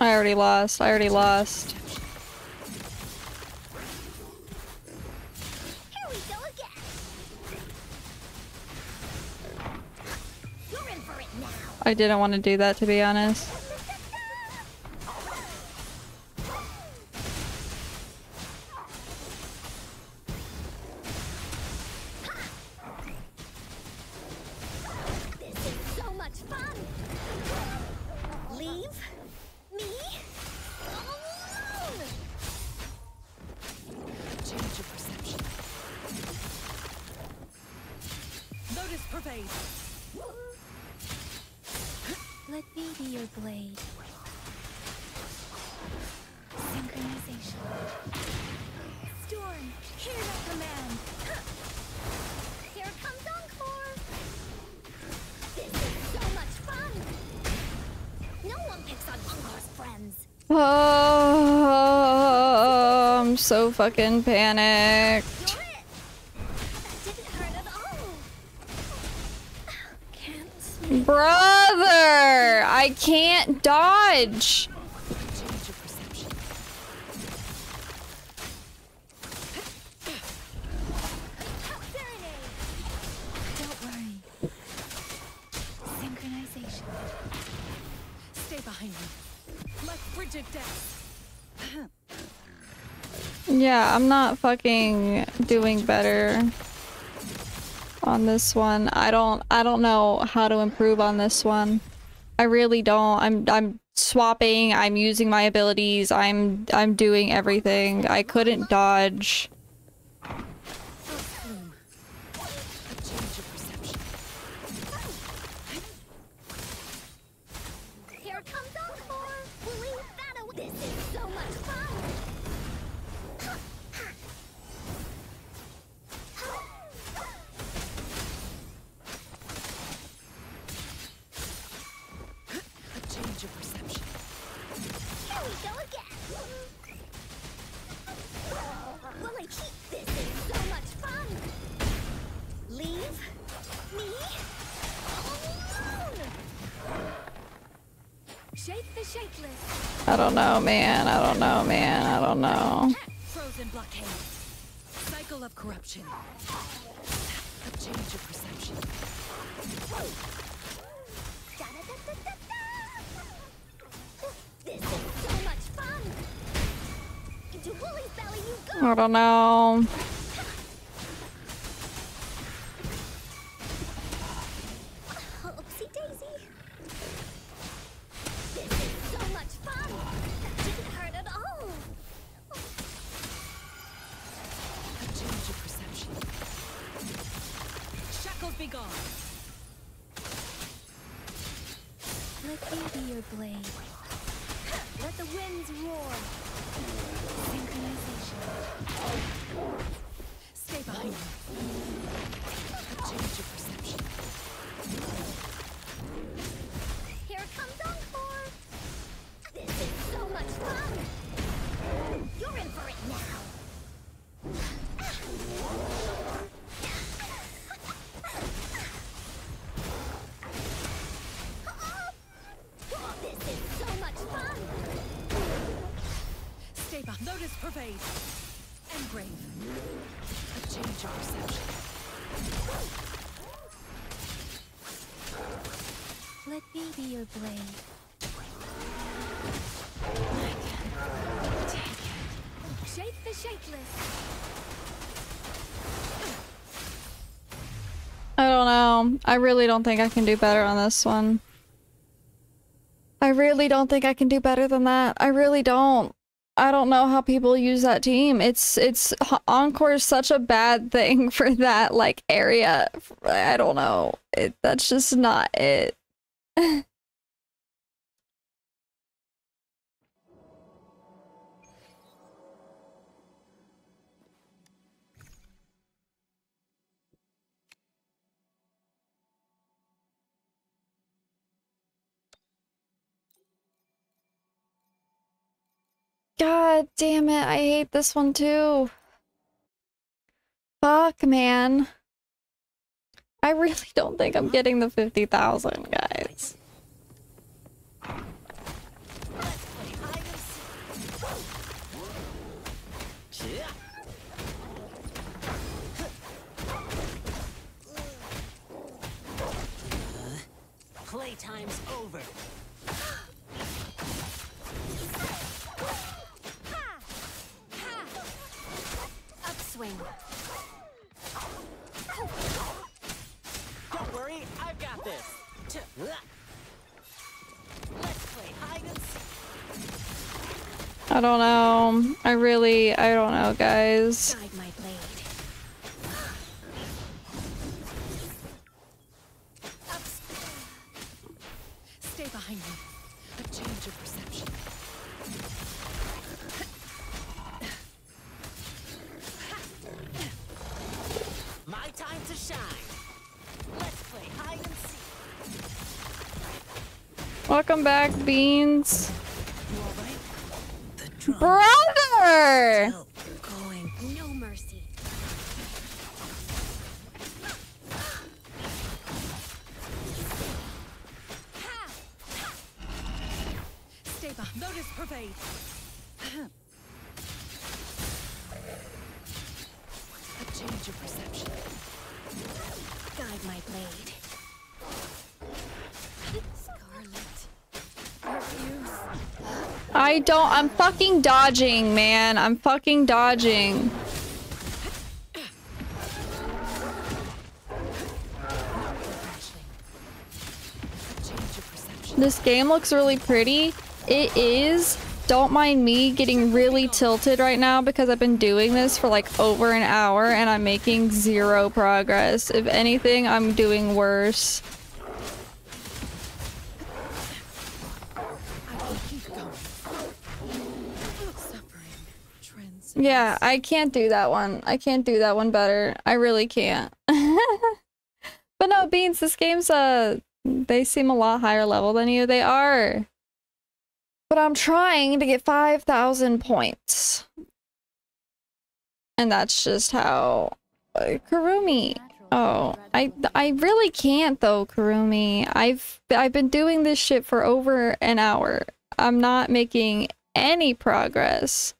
I already lost. I already lost. Here we go again. You're in for it now. I didn't want to do that, to be honest. So fucking panicked. Brother, I can't dodge. Don't worry. Synchronization. Stay behind me. Like frigid death. Yeah, I'm not fucking doing better on this one. I don't I don't know how to improve on this one. I really don't. I'm I'm swapping, I'm using my abilities, I'm I'm doing everything. I couldn't dodge. I don't know, man. I don't know, man. I don't know. Frozen blockade. Cycle of corruption. A change of perception. This is so much fun. Into Wooly's belly you go. I don't know. I don't know. I really don't think I can do better on this one. I really don't think I can do better than that. I really don't. I don't know how people use that team. It's it's Encore is such a bad thing for that like area. I don't know. It, that's just not it. God damn it, I hate this one too. Fuck, man. I really don't think I'm getting the fifty thousand, guys. Playtime's over. Don't worry, I've got this. Let's play hide and seek. I don't know. I really, I don't know, guys. Guide my blade. Stay behind me. A change of perception. Time to shine. Let's play hide and seek. Welcome back, Beans. Right? Brother! Going. No mercy. Stay back. Notice pervade. A change of perception. Guide my blade. Scarlet. I don't- I'm fucking dodging, man. I'm fucking dodging. This game looks really pretty. It is. Don't mind me getting really tilted right now because I've been doing this for like over an hour and I'm making zero progress. If anything, I'm doing worse. Yeah, I can't do that one. I can't do that one better. I really can't. But no, Beans, this game's, uh, they seem a lot higher level than you. They are. But I'm trying to get five thousand points. And that's just how... Uh, Kurumi. Oh, I I really can't though, Kurumi. I've I've been doing this shit for over an hour. I'm not making any progress.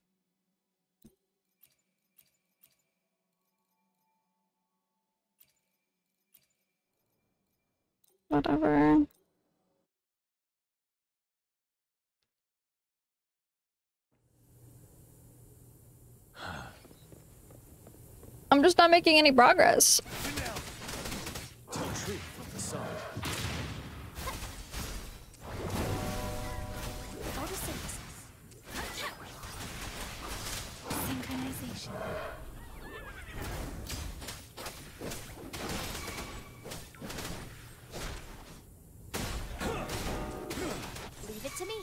Whatever. I'm just not making any progress. Leave it to me.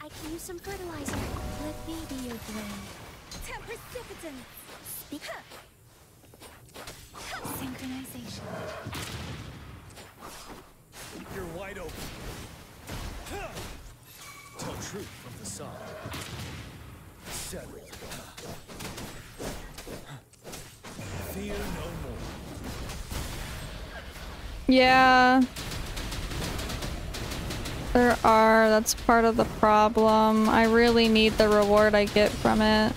I can use some fertilizer. Let me be your brain. Synchronization. You're wide open. Tell truth from the side. Settle. Fear no more. Yeah. There are. That's part of the problem. I really need the reward I get from it.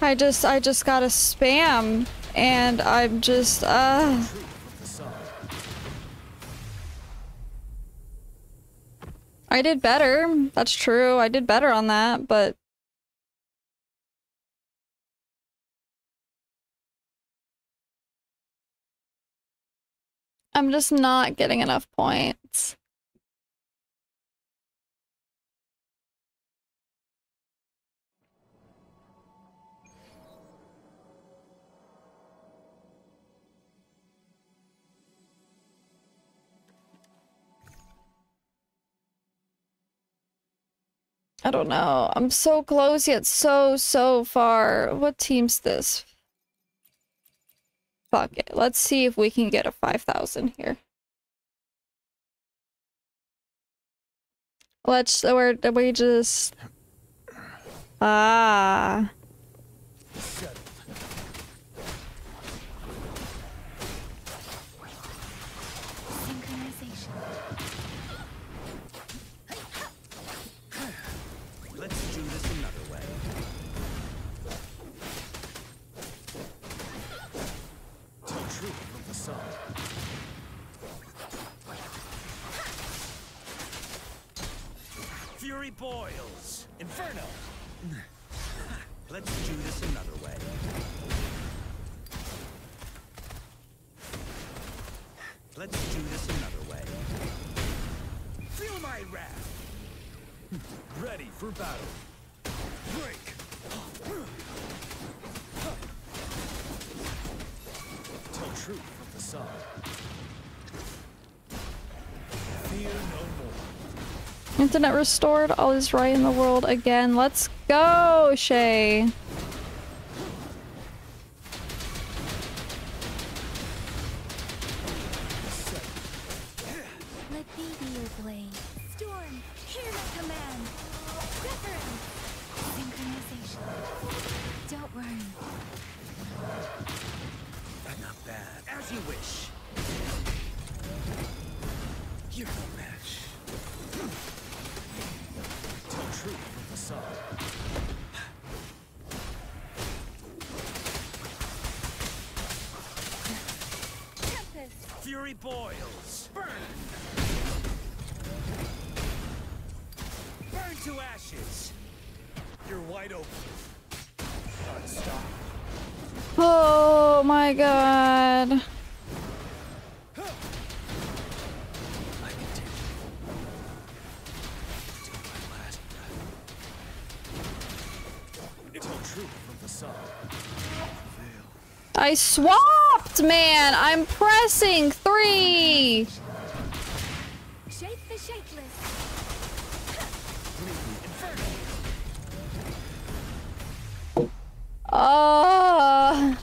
I just, I just gotta spam, and I'm just, uh... I did better, that's true, I did better on that, but... I'm just not getting enough points. I don't know. I'm so close yet so, so far. What team's this? Fuck it. Let's see if we can get a five thousand here. Let's, where do we just... Ah. Boils. Inferno. Let's do this another way. Let's do this another way. Feel my wrath. Ready for battle. Break. Tell truth from the sun. Fear no more. Internet restored, all is right in the world again. Let's go, Shay! assault. Tempest. Fury boils. Burn. Burn to ashes. You're wide open. Unstoppable. Oh my god. I swapped, man. I'm pressing three. Shake the shakeless. Oh.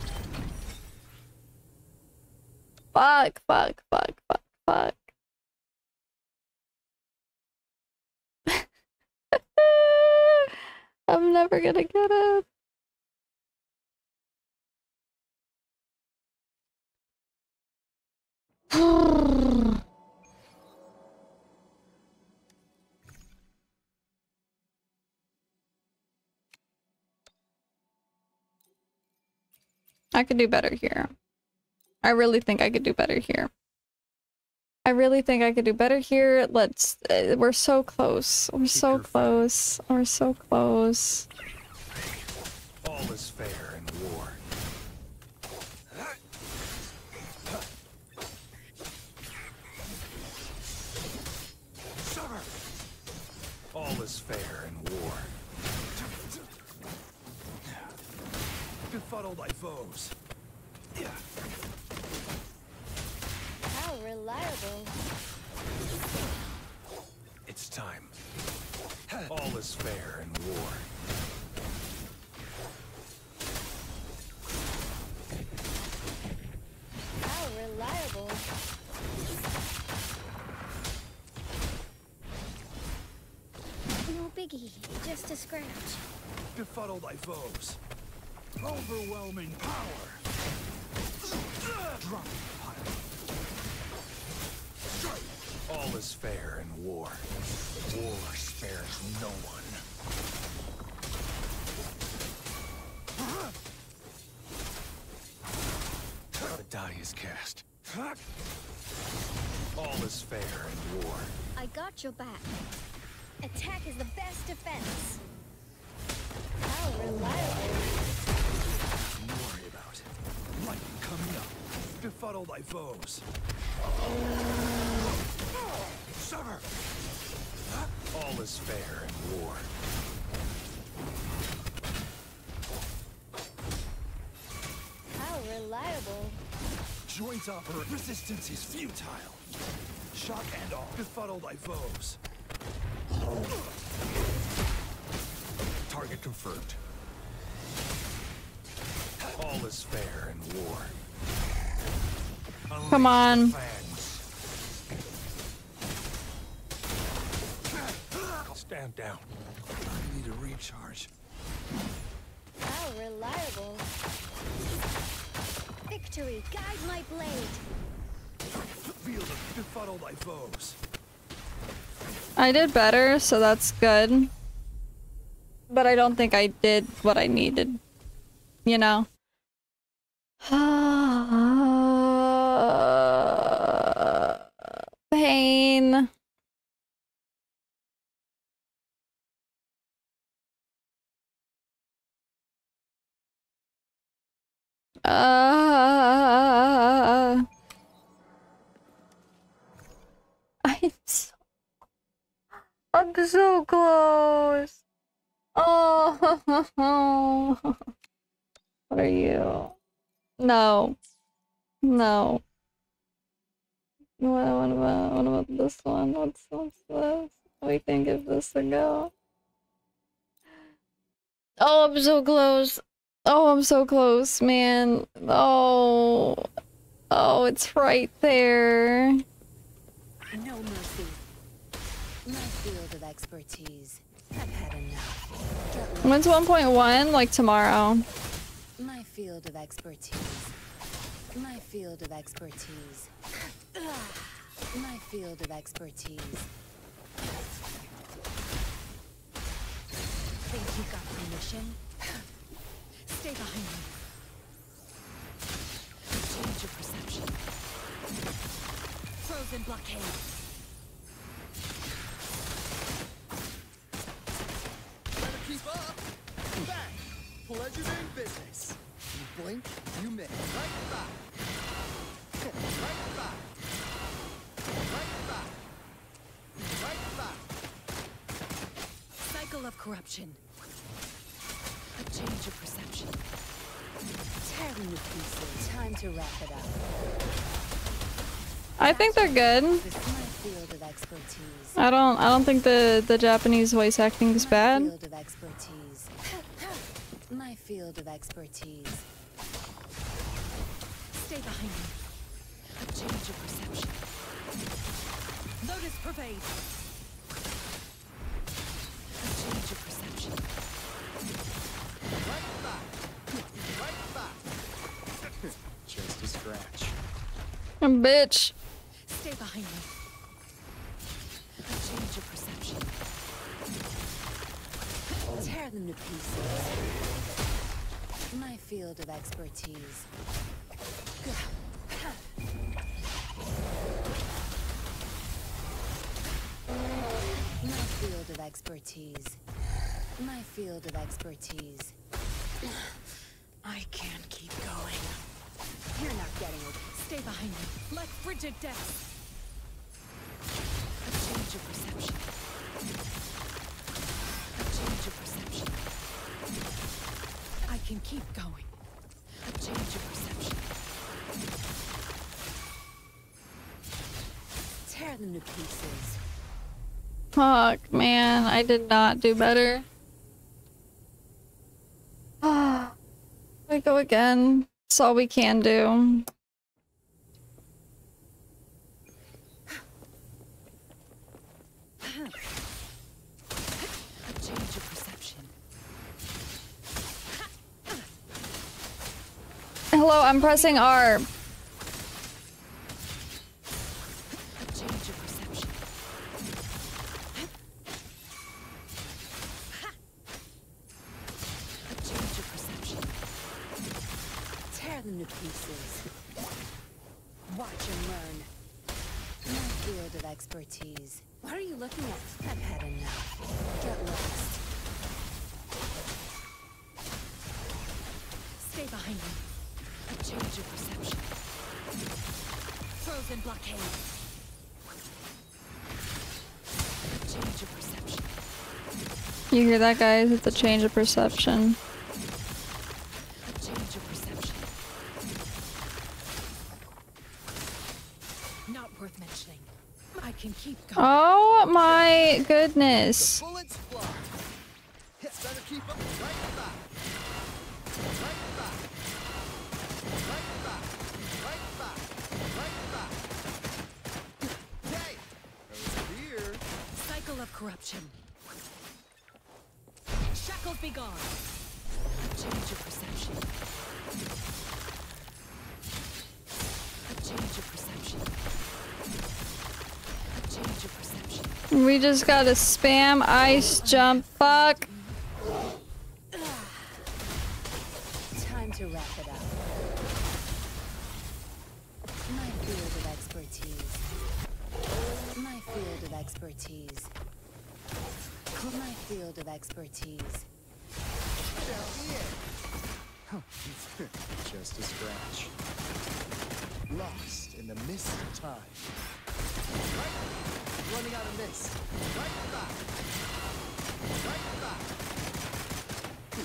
Fuck, fuck, fuck, fuck, fuck. I'm never gonna get it. I could do better here. I really think I could do better here. I really think I could do better here. Let's uh, we're so close. We're so close. We're so close. All is fair in war. All is fair in war. Befuddled by foes. How reliable. It's time. All is fair in war. How reliable. No biggie, just a scratch. Befuddle thy foes. Overwhelming power. Drop pile. Strike. All is fair in war. War spares no one. The die is cast. All is fair in war. I got your back. Attack is the best defense. How reliable. Don't worry about it. Lightning coming up. Befuddle thy foes. Suffer. All is fair in war. How reliable. Joint operator. Resistance is futile. Shock and awe. Befuddle thy foes. Target confirmed. All is fair in war. Unleash Come on. Fans. Stand down. I need a recharge. How reliable. Victory, guide my blade. Feel the befuddle thy foes. I did better, so that's good. But I don't think I did what I needed. You know? Pain. Uh, I'm so I'm so close. Oh, what are you? No, no. What, what about what about this one? What's what's this? We can give this a go. Oh, I'm so close. Oh, I'm so close, man. Oh, oh, it's right there. No mercy. My field of expertise. I've had enough. When's one point one? Like tomorrow. My field of expertise. My field of expertise. My field of expertise. Vision. Stay behind me. Change your perception. Frozen blockade. Pleasures and business. You blink, you miss. Right back. Right back. Right back. Right back. Cycle of corruption. A change of perception. Tearing the pieces. Time to wrap it up. I think they're good. This is my field of expertise. I don't. I don't think the the Japanese voice acting is bad. Field of expertise. My field of expertise. Stay behind me. A change of perception. Notice pervades. A change of perception. Right back. Right back. Just a scratch. A bitch. Stay behind me. A change of perception. Tear them to pieces. My field of expertise. My field of expertise. My field of expertise. I can't keep going. You're not getting it. Stay behind me, like frigid death. A change of perception. A change of perception. I can keep going. A change of perception. Tear them to pieces. Fuck, man. I did not do better. Ah, we go again. That's all we can do. Hello, I'm pressing R. A change of perception. A change of perception. Tear them to pieces. Watch and learn. My field of expertise. What are you looking at? I've had enough. Get lost. Stay behind me. A change of perception. Frozen blockade. A change of perception. You hear that, guys? It's a change of perception. A change of perception. Not worth mentioning. I can keep going. Oh my goodness. The bullets fly. Better keep up. Right back. Corruption. Shackles be gone. A change of perception. A change of perception. A change of perception. We just gotta spam ice jump. Fuck. Time to wrap it up. My field of expertise. My field of expertise. My field of expertise. Just a scratch. Lost in the mist of time. Right. Running out of mist. Right back. Right back.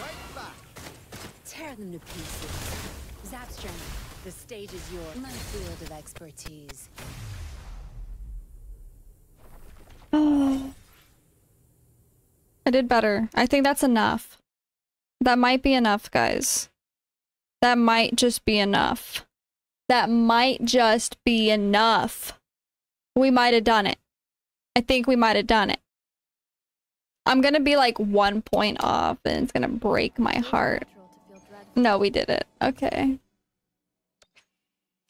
Right back. Tear them to pieces. Zapstrom, the stage is yours. My field of expertise. Oh. I did better. I think that's enough. That might be enough, guys. That might just be enough. That might just be enough. We might have done it. I think we might have done it. I'm gonna be like one point off and it's gonna break my heart. No, we did it. Okay.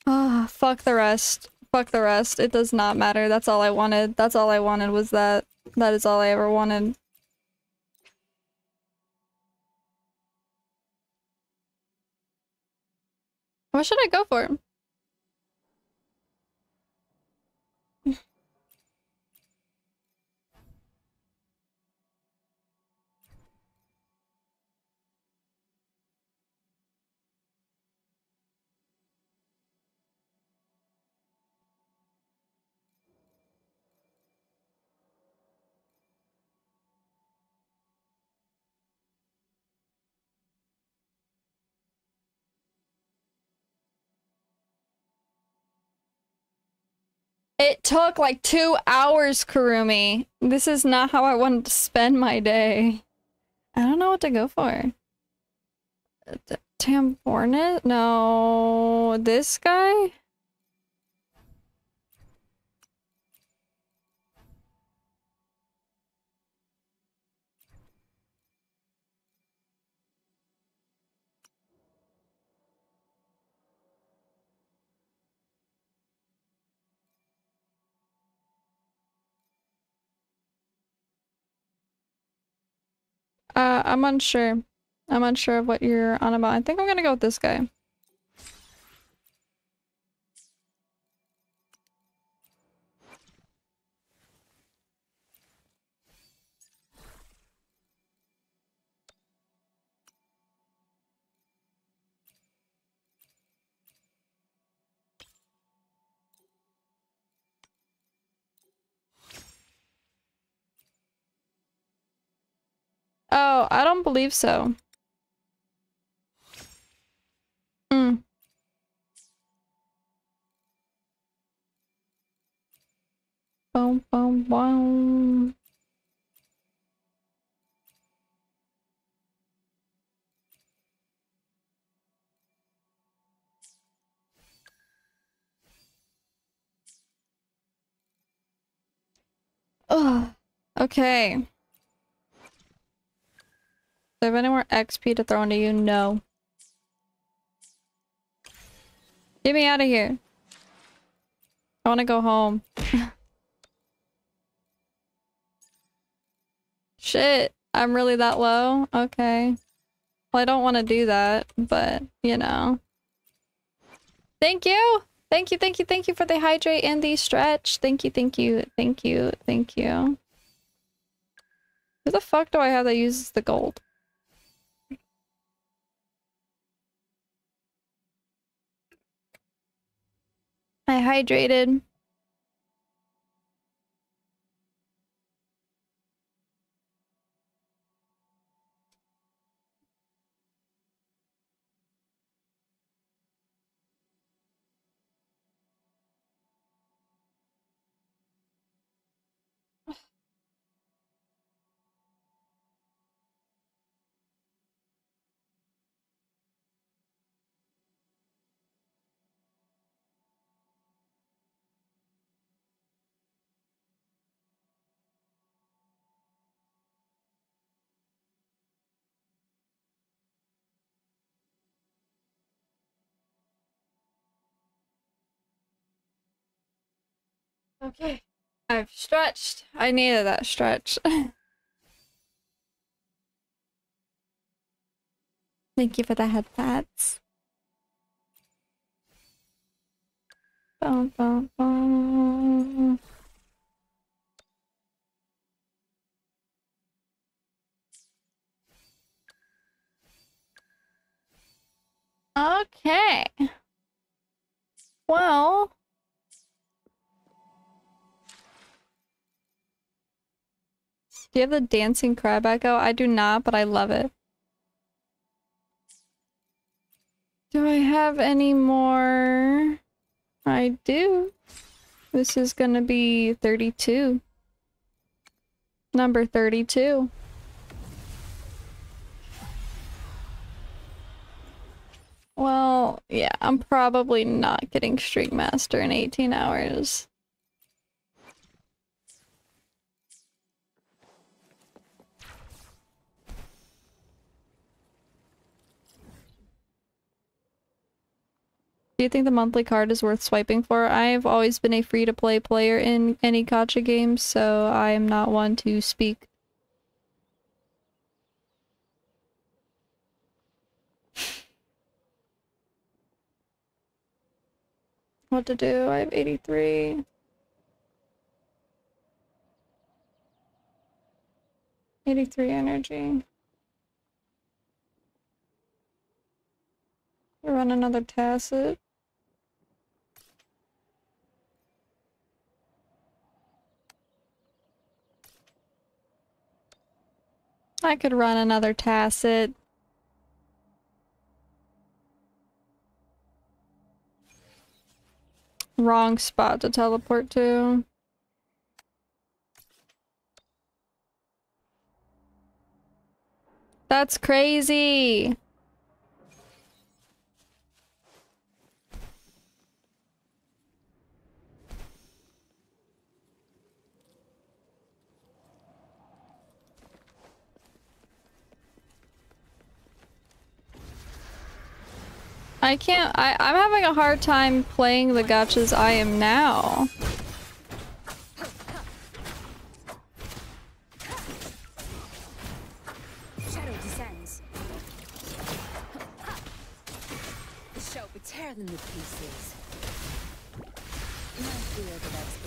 Ah, fuck the rest. Fuck the rest. It does not matter. That's all I wanted. That's all I wanted was that. That is all I ever wanted. What should I go for? It took like two hours, Kurumi. This is not how I wanted to spend my day. I don't know what to go for. Tambornet? No, this guy? Uh, I'm unsure. I'm unsure of what you're on about. I think I'm gonna go with this guy. Oh, I don't believe so. Mm. Boom, boom, boom. Ugh. Okay. Do I have any more X P to throw into you? No. Get me out of here. I want to go home. Shit, I'm really that low? Okay. Well, I don't want to do that, but, you know. Thank you! Thank you, thank you, thank you for the hydrate and the stretch. Thank you, thank you, thank you, thank you. Who the fuck do I have that uses the gold? I hydrated. Okay, I've stretched. I needed that stretch. Thank you for the head pads. Bum, bum, bum. Okay. Well. Do you have the dancing crab echo? I do not, but I love it. Do I have any more? I do. This is gonna be thirty-two. Number thirty-two. Well, yeah, I'm probably not getting Stringmaster in eighteen hours. Do you think the monthly card is worth swiping for? I've always been a free-to-play player in any gacha game, so I am not one to speak. what to do. I have eighty-three. eighty-three energy. Run another Tacit. I could run another Tacit. Wrong spot to teleport to. That's crazy! I can't- I, I'm having a hard time playing the gotchas I am now. Shadow descends. The show would tear them to pieces. No field of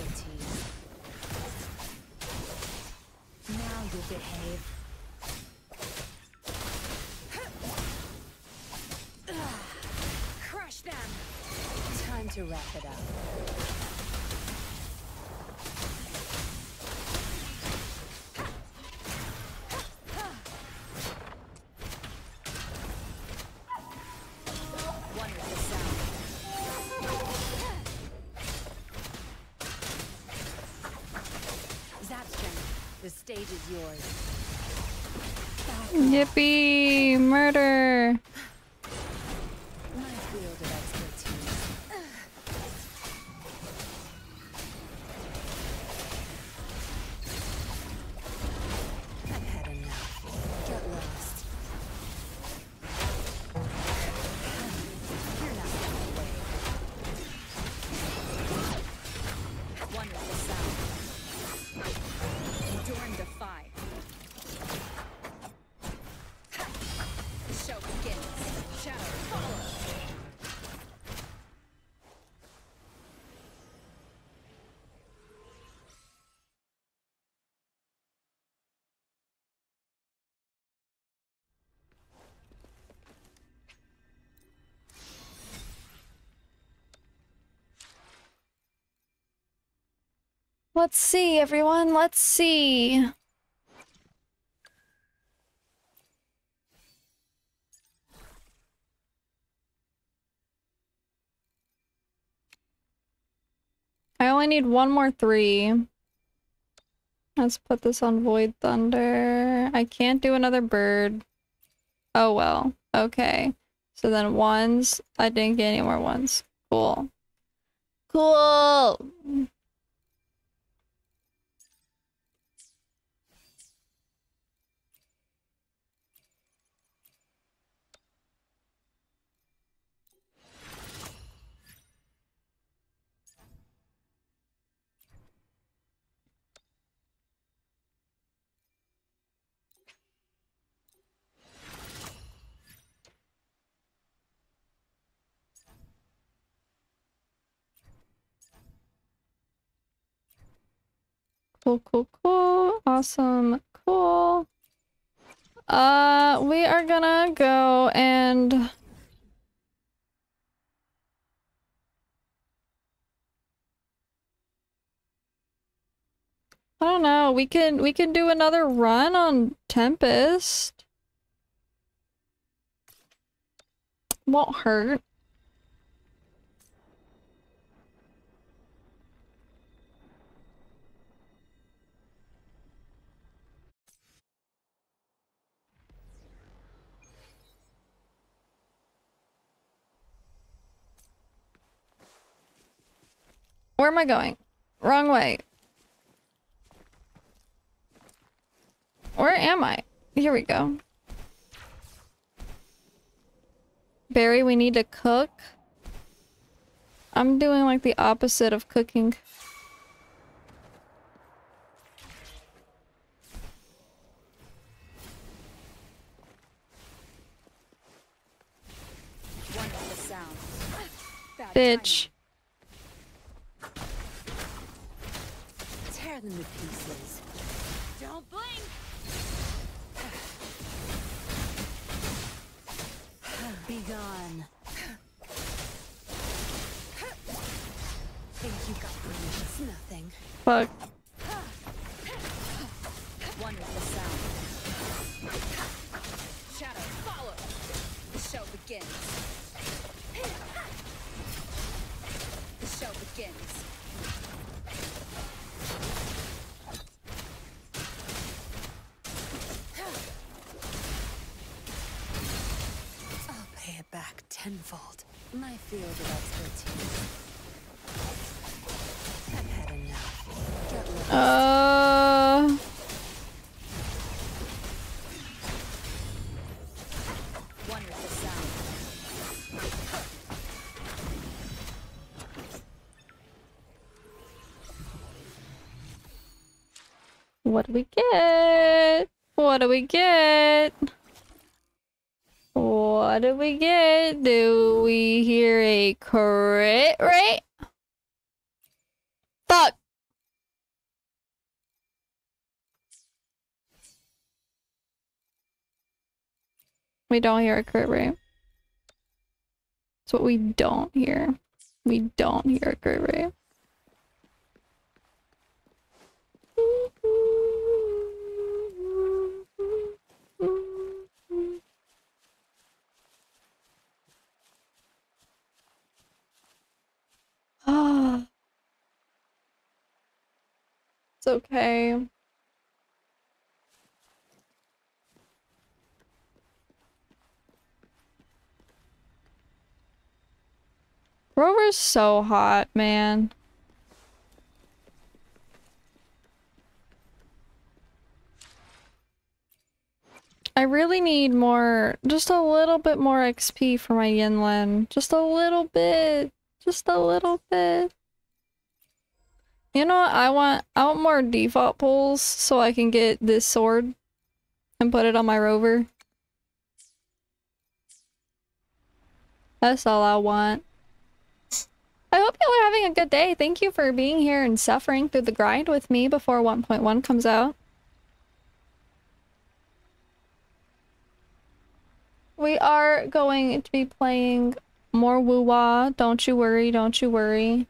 expertise. Now you'll behave. To wrap it up. Wonderful sound. Zapstring, the stage is yours. Yippee! Murder! Let's see, everyone. Let's see. I only need one more three. Let's put this on Void Thunder. I can't do another bird. Oh well. Okay. So then ones. I didn't get any more ones. Cool. Cool! Cool, cool, cool. Awesome. Cool. Uh, we are gonna go and... I don't know. We can, we can do another run on Tempest. Won't hurt. Where am I going? Wrong way. Where am I? Here we go. Barry, we need to cook. I'm doing like the opposite of cooking. Bitch. them to pieces. Don't blink! Be gone. Think you got permission. It's nothing. Fuck. Wonderful sound. Shadow, follow. The show begins. The show begins. Back tenfold. My field of expertise. I've had enough. Uh... Wonderful sound. What do we get? What do we get? What do we get? Do we hear a crit rate? Fuck! We don't hear a crit rate. That's what we don't hear. We don't hear a crit rate. Ah, it's okay. Rover's so hot, man. I really need more, just a little bit more X P for my Yinlin. Just a little bit. Just a little bit. You know what? I want I want more default pulls so I can get this sword and put it on my rover. That's all I want. I hope y'all are having a good day. Thank you for being here and suffering through the grind with me before one point one comes out. We are going to be playing more WuWa, don't you worry, don't you worry.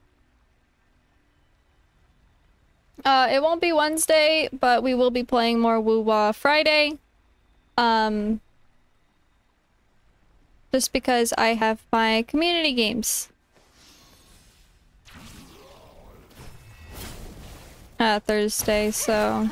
Uh, it won't be Wednesday, but we will be playing more WuWa Friday. Um, just because I have my community games. Uh, Thursday, so...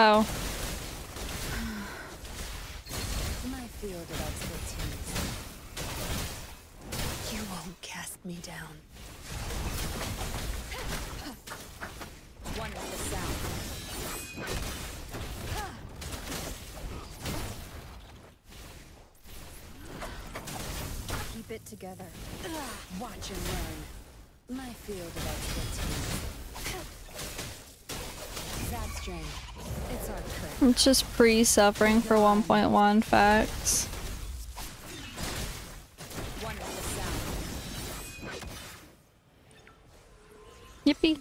Oh. My field of expertise. You won't cast me down. Wonderful sound. Keep it together. Watch and learn. My field of expertise. Zapstring. It's, I'm just pre-suffering for one point one facts. Yippee.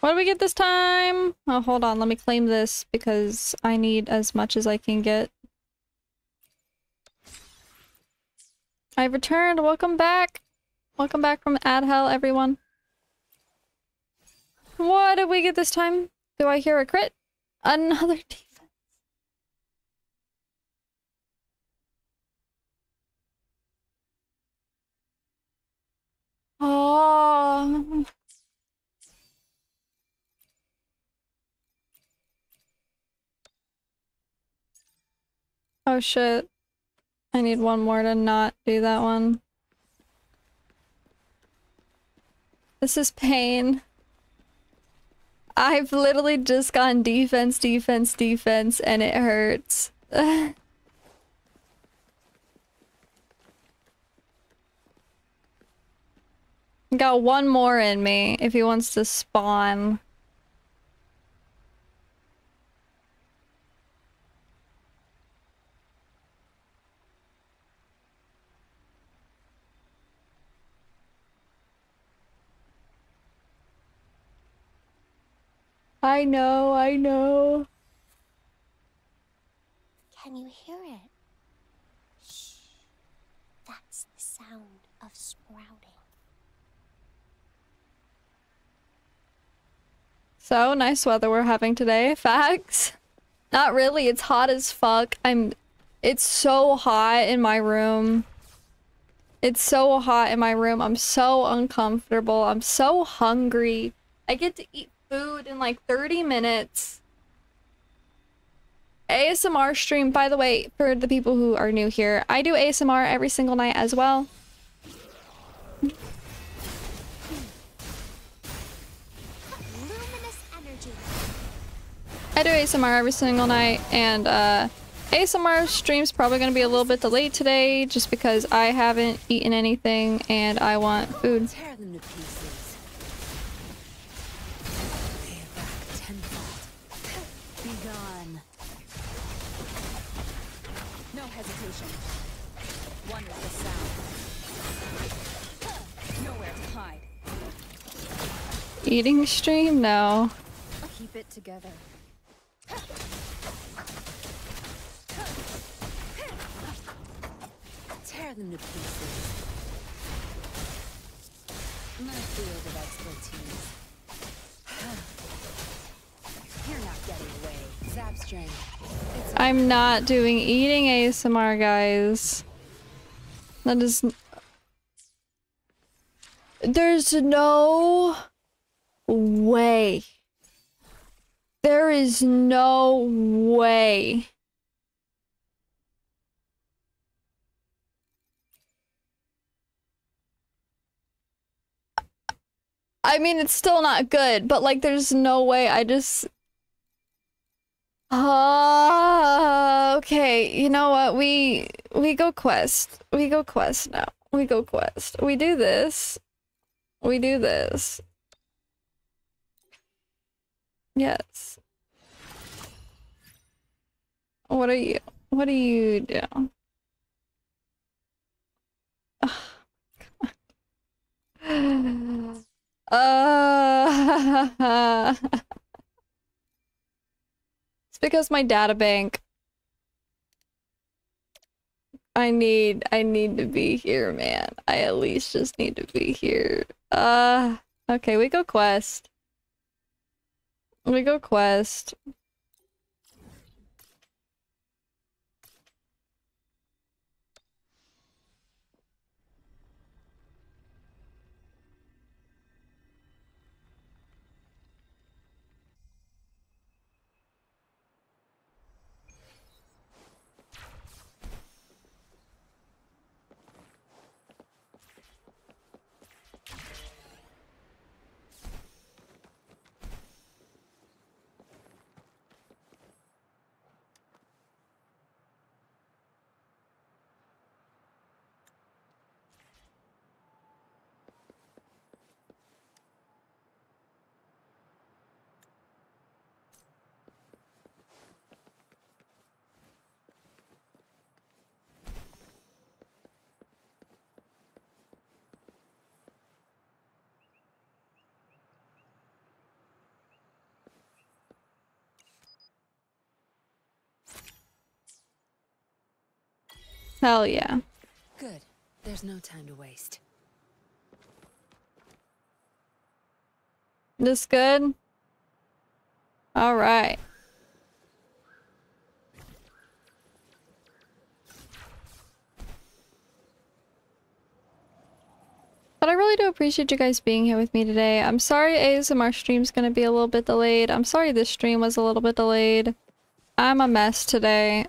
What do we get this time? Oh, hold on. Let me claim this because I need as much as I can get. I've returned. Welcome back. Welcome back from ad hell, everyone. What did we get this time? Do I hear a crit? Another defense. Oh. Oh shit. I need one more to not do that one. This is pain. I've literally just gone defense, defense, defense, and it hurts. Got one more in me if he wants to spawn. I know, I know. Can you hear it? Shh. That's the sound of sprouting. So, nice weather we're having today. Facts. Not really. It's hot as fuck. I'm... It's so hot in my room. It's so hot in my room. I'm so uncomfortable. I'm so hungry. I get to eat food in like thirty minutes. A S M R stream, by the way, for the people who are new here, I do A S M R every single night as well. Luminous energy. I do A S M R every single night, and uh, A S M R stream's probably going to be a little bit delayed today just because I haven't eaten anything and I want food. Eating stream? No. Keep it together. Tear them to pieces. My field of expertise. You're not getting away. Zap string. I'm not doing eating A S M R, guys. That is... There's no... way. There is no way. I mean, it's still not good, but like, there's no way. I just... Uh, okay, you know what? We... We go quest. We go quest now. We go quest. We do this. We do this. Yes. What are you? What do you do? Oh, God. Uh, it's because my data bank. I need. I need to be here, man. I at least just need to be here. Uh. Okay, we go quest. We go quest. Hell yeah. Good. There's no time to waste. This good? All right. But I really do appreciate you guys being here with me today. I'm sorry A S M R stream's gonna be a little bit delayed. I'm sorry this stream was a little bit delayed. I'm a mess today.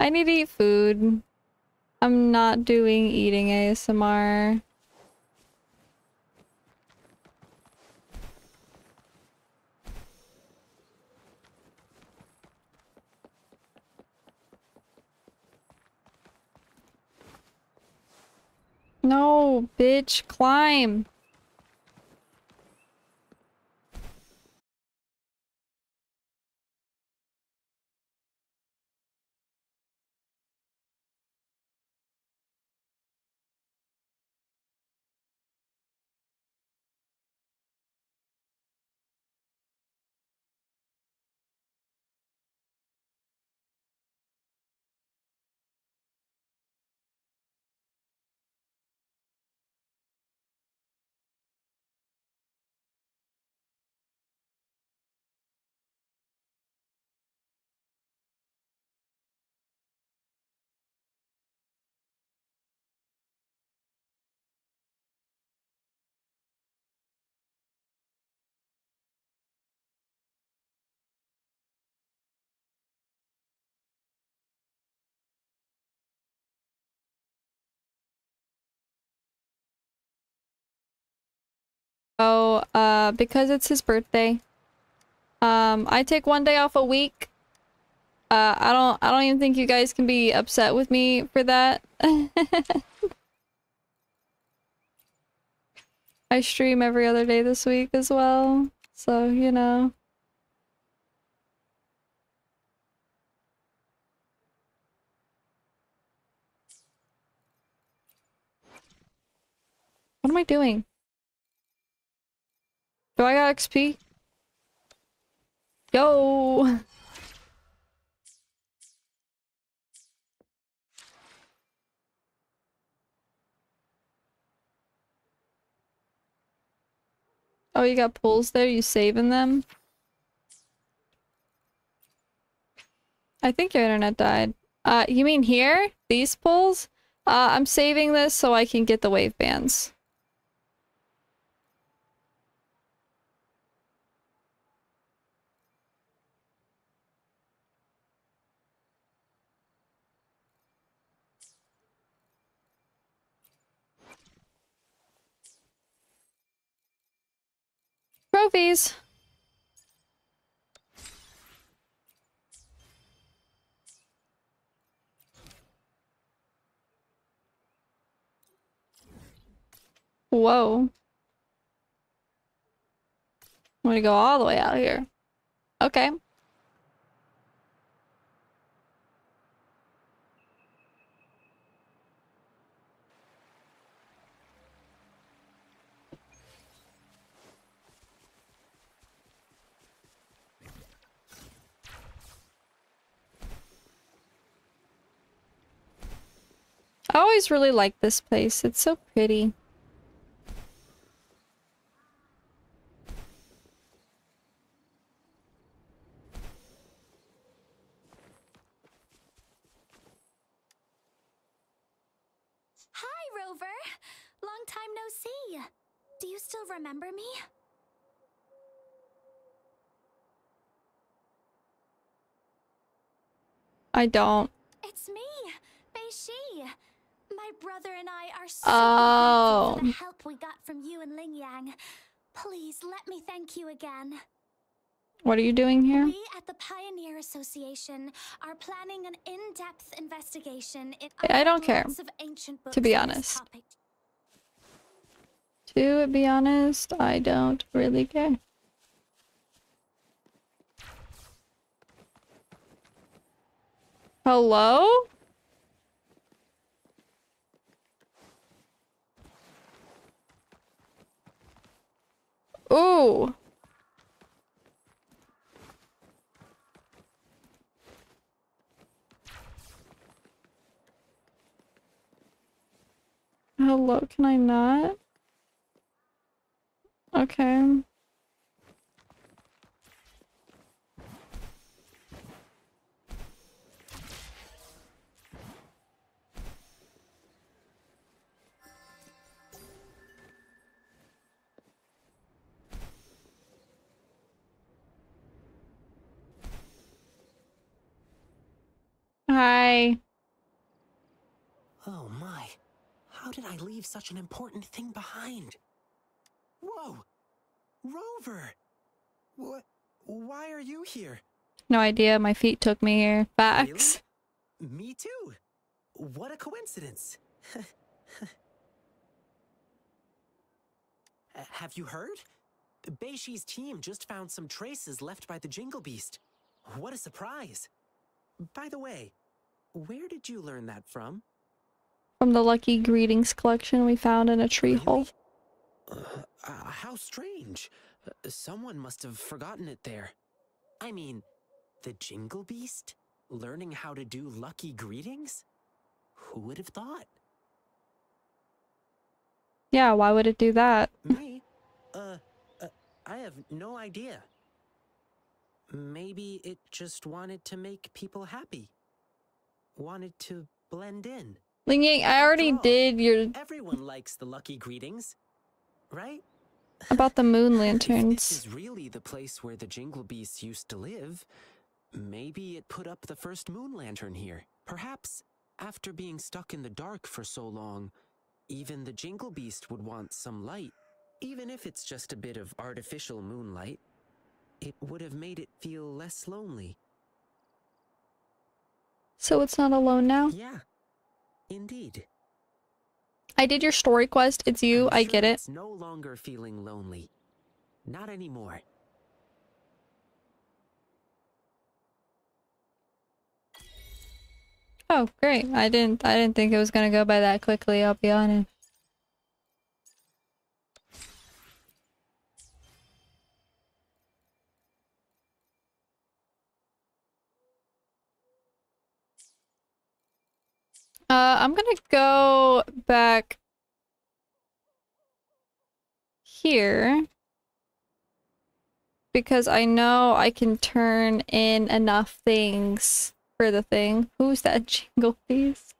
I need to eat food. I'm not doing eating A S M R. No, bitch, climb. So, uh, because it's his birthday, um, I take one day off a week. Uh, I don't, I don't even think you guys can be upset with me for that. I stream every other day this week as well, so, you know. What am I doing? Do I got X P? Yo! Oh, you got pulls there? You saving them? I think your internet died. Uh, you mean here? These pulls? Uh, I'm saving this so I can get the wave bands. Trophies. Whoa. I'm gonna go all the way out here. Okay. I always really like this place. It's so pretty. Hi, Rover. Long time no see. Do you still remember me? I don't. It's me, Beishi. My brother and I are so oh. grateful for the help we got from you and Ling Yang. Please let me thank you again. What are you doing here? We at the Pioneer Association are planning an in-depth investigation. In I don't care. To be honest. To be honest, I don't really care. Hello? Ooh. Hello, can I not? Okay. Hi. Oh my, how did I leave such an important thing behind? Whoa, Rover! Wh why are you here? No idea, my feet took me here. Facts. Really? Me too. What a coincidence. Uh, have you heard? Beishi's team just found some traces left by the Jingle Beast. What a surprise! By the way, where did you learn that from? From the lucky greetings collection we found in a tree hole. Uh, uh, how strange. Uh, someone must have forgotten it there. I mean, the Jingle Beast? Learning how to do lucky greetings? Who would have thought? Yeah, why would it do that? Me? Uh, uh, I have no idea. Maybe it just wanted to make people happy. Wanted to blend in. Ling Yang, I already oh, did your... Everyone likes the lucky greetings, right? About the moon lanterns. This is really the place where the Jingle Beasts used to live. Maybe it put up the first moon lantern here. Perhaps, after being stuck in the dark for so long, even the Jingle Beast would want some light. Even if it's just a bit of artificial moonlight, it would have made it feel less lonely. So it's not alone now? Yeah, indeed. I did your story quest. It's you. I get it. It's no longer feeling lonely. Not anymore. Oh, great. I didn't I didn't think it was gonna go by that quickly, I'll be honest. Uh, I'm gonna go back here because I know I can turn in enough things for the thing. Who's that Jingle Beast?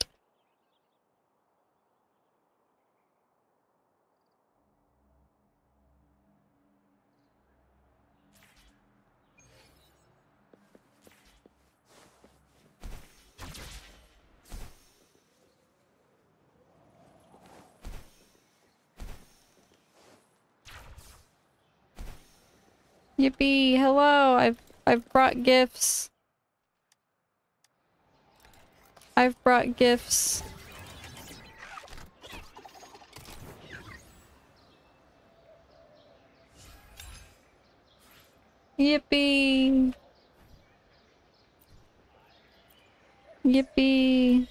Yippee! Hello! I've I've brought gifts. I've brought gifts. Yippee! Yippee!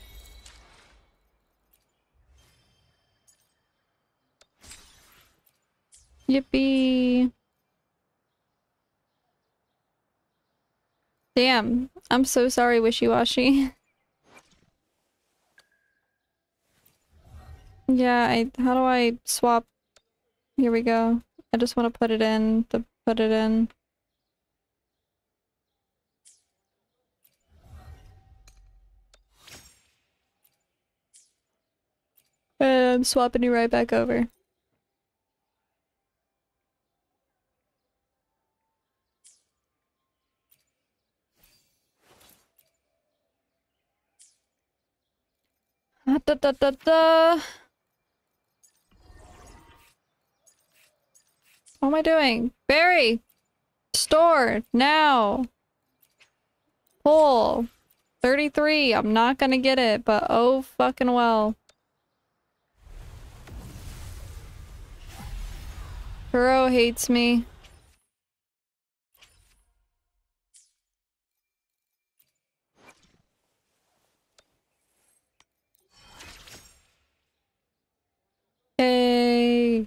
Yippee! Damn, I'm so sorry, Wishy-Washy. Yeah, I how do I swap? Here we go. I just want to put it in, to put it in. And I'm swapping you right back over. Da, da, da, da. What am I doing? Barry! Store! Now! Pull! thirty-three! I'm not gonna get it, but oh fucking well. Kuro hates me. Hey!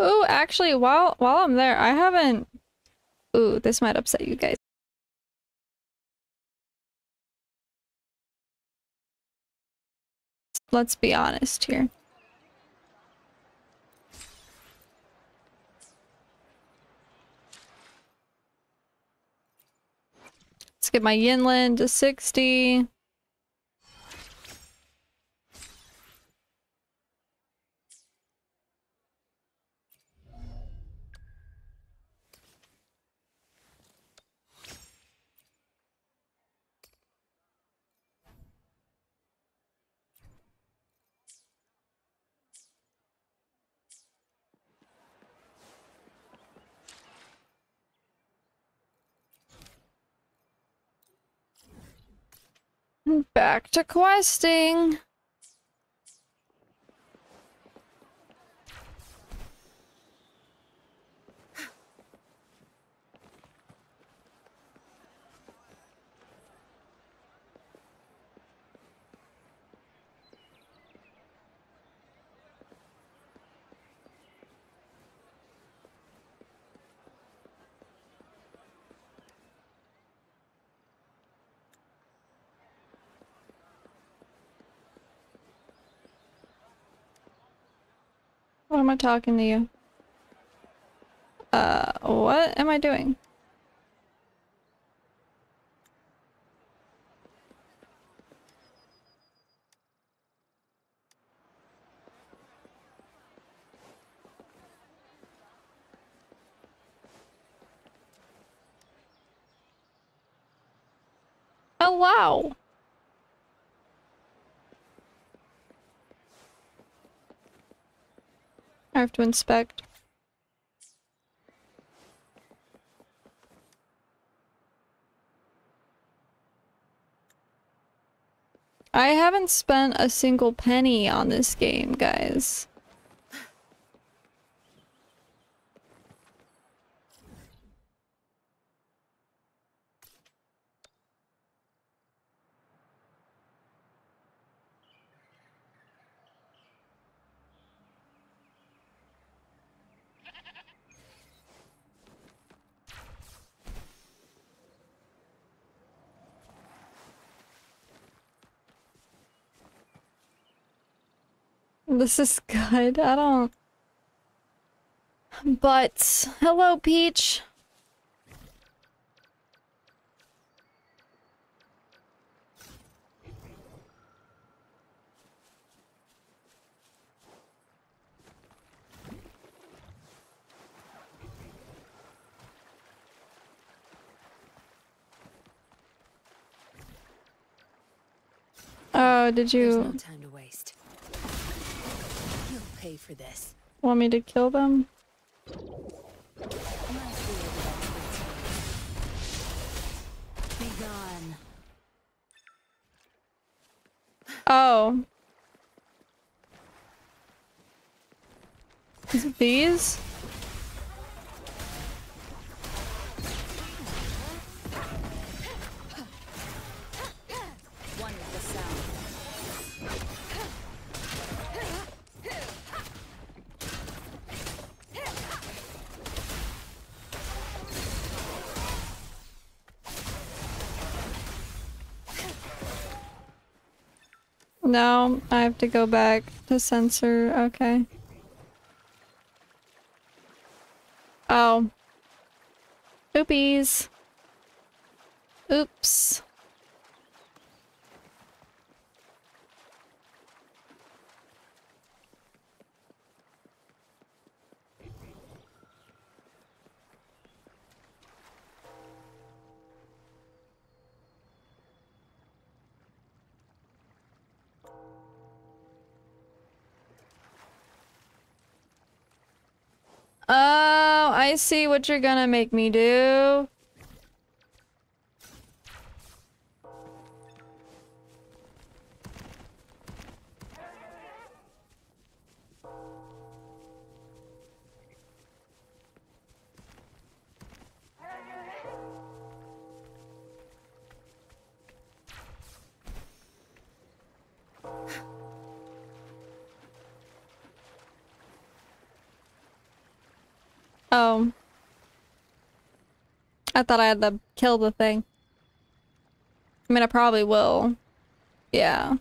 Ooh, actually, while while I'm there, I haven't... Ooh, this might upset you guys. Let's be honest here. Let's get my Yinlin to sixty. Back to questing. What am I talking to you? Uh, what am I doing? Hello! I have to inspect. I haven't spent a single penny on this game, guys. This is good. I don't... But... Hello, Peach! Oh, did you... There's no time to waste. Pay for this. Want me to kill them? Be gone. Oh. Is it these? No, I have to go back to censor. Okay. Oh. Oopies. Oops. Oh, I see what you're gonna make me do. Oh. I thought I had to kill the thing. I mean, I probably will. Yeah.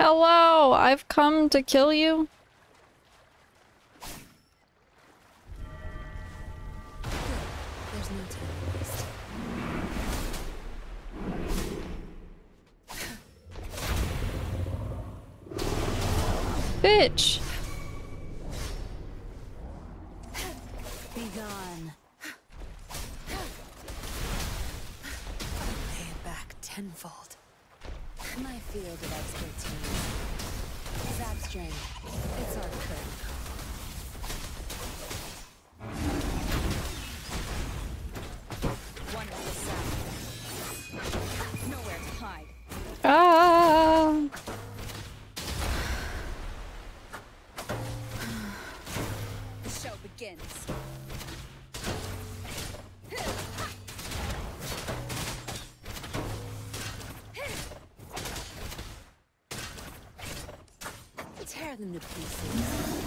Hello! I've come to kill you. Bitch! Be gone. I'll pay it back tenfold. My field of expertise is abstract. It's our curve. begins. Tear them to pieces.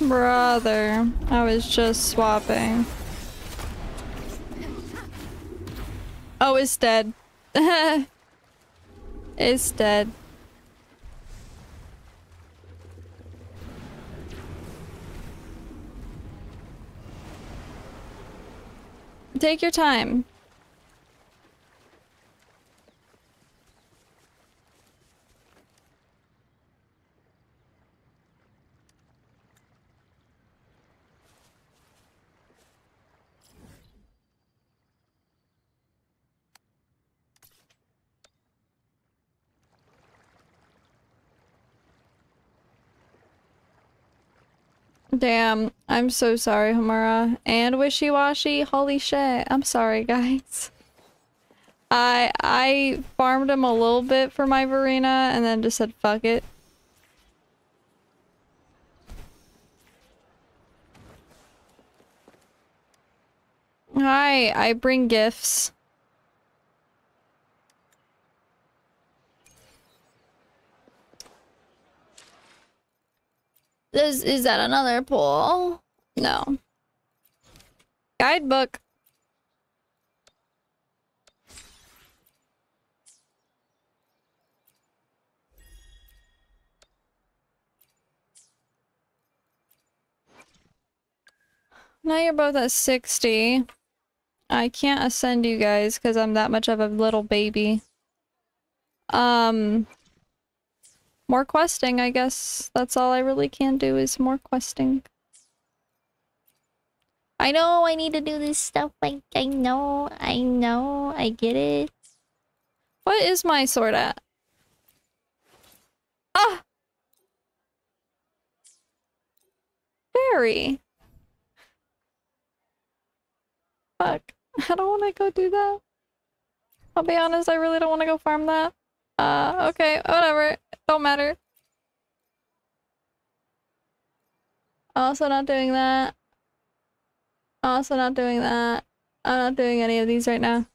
Brother, I was just swapping. Oh, it's dead. It's dead. Take your time. Damn, I'm so sorry, Hamura. And Wishy-Washy, holy shit. I'm sorry, guys. I I farmed him a little bit for my Verina and then just said, fuck it. Hi, I bring gifts. This is at another pool. No. Guidebook. Now you're both at sixty. I can't ascend you guys because I'm that much of a little baby. Um... More questing, I guess. That's all I really can do is more questing. I know I need to do this stuff. Like, I know, I know, I get it. What is my sword at? Ah! Fairy! Fuck. I don't want to go do that. I'll be honest, I really don't want to go farm that. Uh, okay, whatever. Don't matter. Also not doing that. Also not doing that. I'm not doing any of these right now.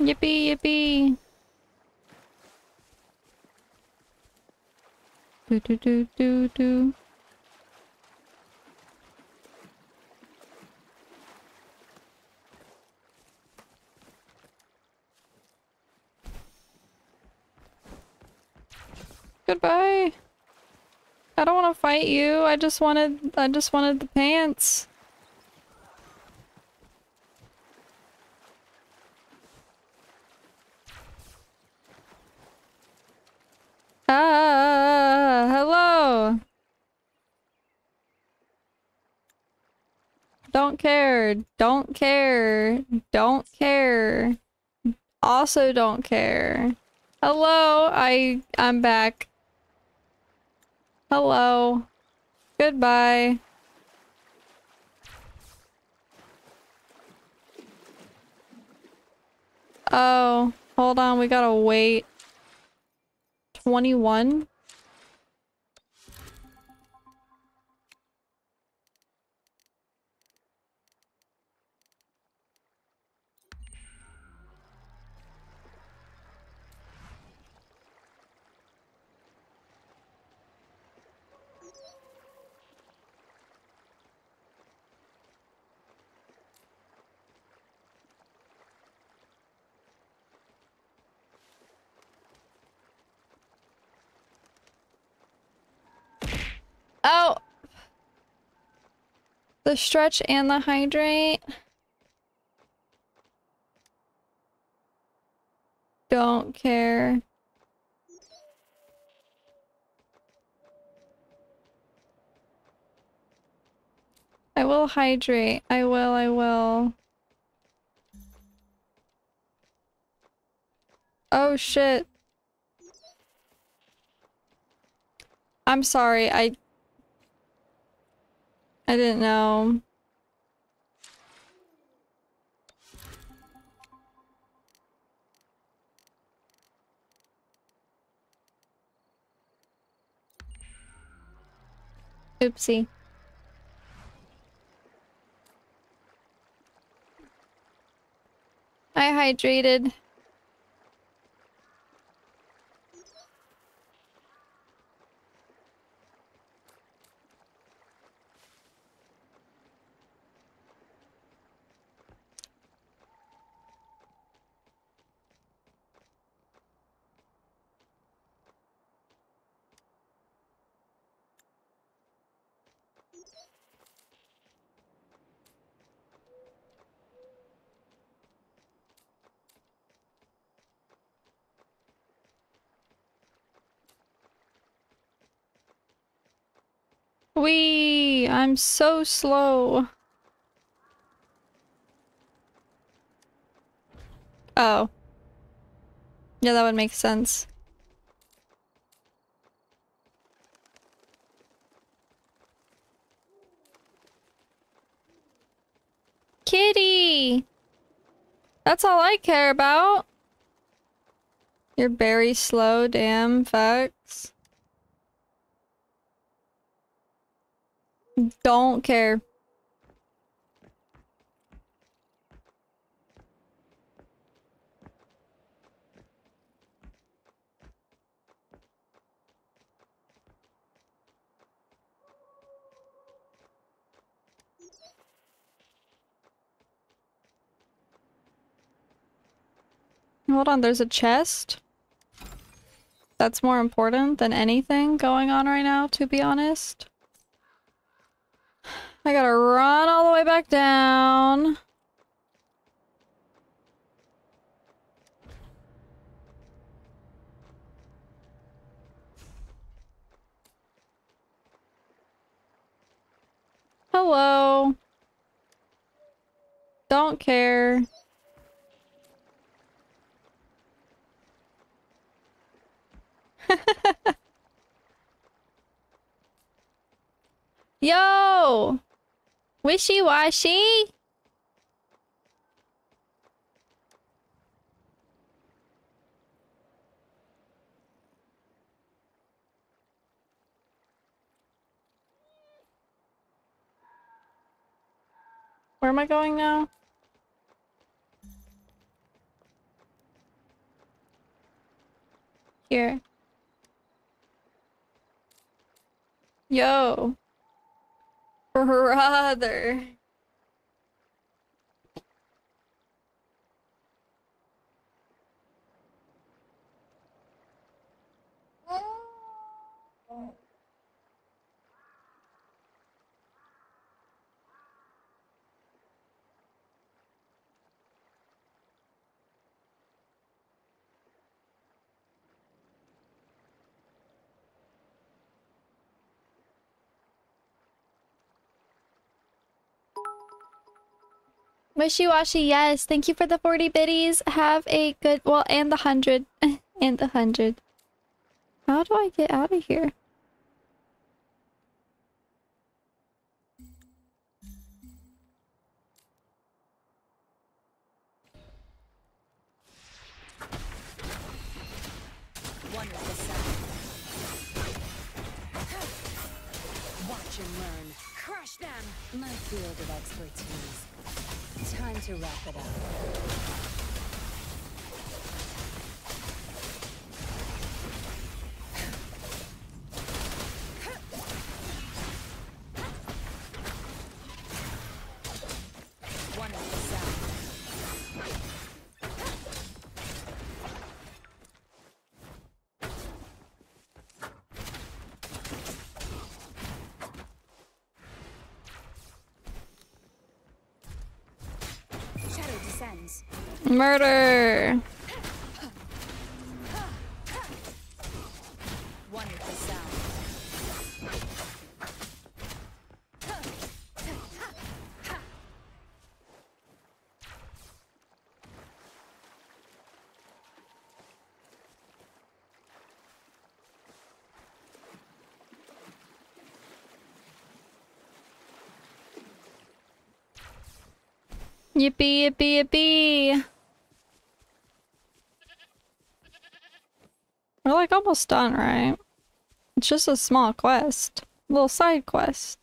Yippee, yippee. Do, do, do, do, do. Goodbye. I don't want to fight you. I just wanted, I just wanted the pants. Ah, hello. Don't care. Don't care. Don't care. Also don't care. Hello. I I'm back. Hello. Goodbye. Oh, hold on. We gotta wait. twenty-one? The stretch and the hydrate. Don't care. I will hydrate. I will, I will. Oh shit. I'm sorry, I... I didn't know. Oopsie. I hydrated. Wee! I'm so slow. Oh. Yeah, that would make sense. Kitty! That's all I care about. You're very slow, damn fucks. Don't care. Hold on, there's a chest. That's more important than anything going on right now, to be honest. I gotta run all the way back down. Hello. Don't care. Yo! Wishy-washy? Where am I going now? Here. Yo. Brother. Wishy-washy, yes. Thank you for the forty bitties. Have a good... Well, and the hundred. And the hundred. How do I get out of here? one hundred percent. Watch and learn. Crush them! My field of expertise. Time to wrap it up. One Murder! Yippee, yippee, yippee! We're like almost done, right? It's just a small quest. A little side quest.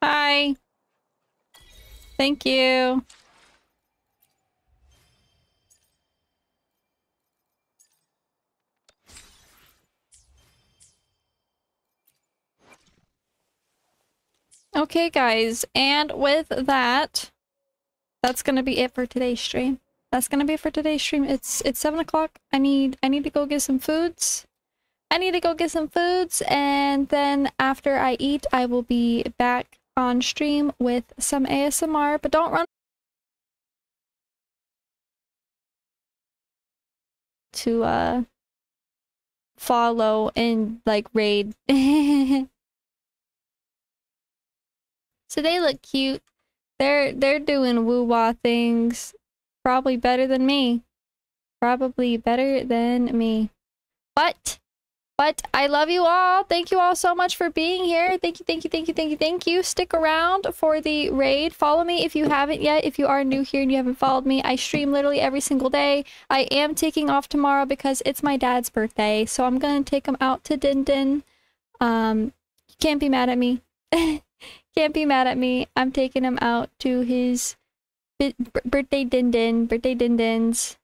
Hi! Thank you! Okay, guys, and with that, that's gonna be it for today's stream. That's gonna be it for today's stream. It's it's seven o'clock. I need I need to go get some foods. I need to go get some foods, and then after I eat, I will be back on stream with some A S M R. But don't run to uh follow and like raid. So they look cute. They're they're doing WuWa things. Probably better than me. Probably better than me. But but I love you all. Thank you all so much for being here. Thank you, thank you, thank you, thank you, thank you. Stick around for the raid. Follow me if you haven't yet. If you are new here and you haven't followed me, I stream literally every single day. I am taking off tomorrow because it's my dad's birthday. So I'm gonna take him out to Din Din. Um you can't be mad at me. Can't be mad at me. I'm taking him out to his birthday din din, birthday din dins.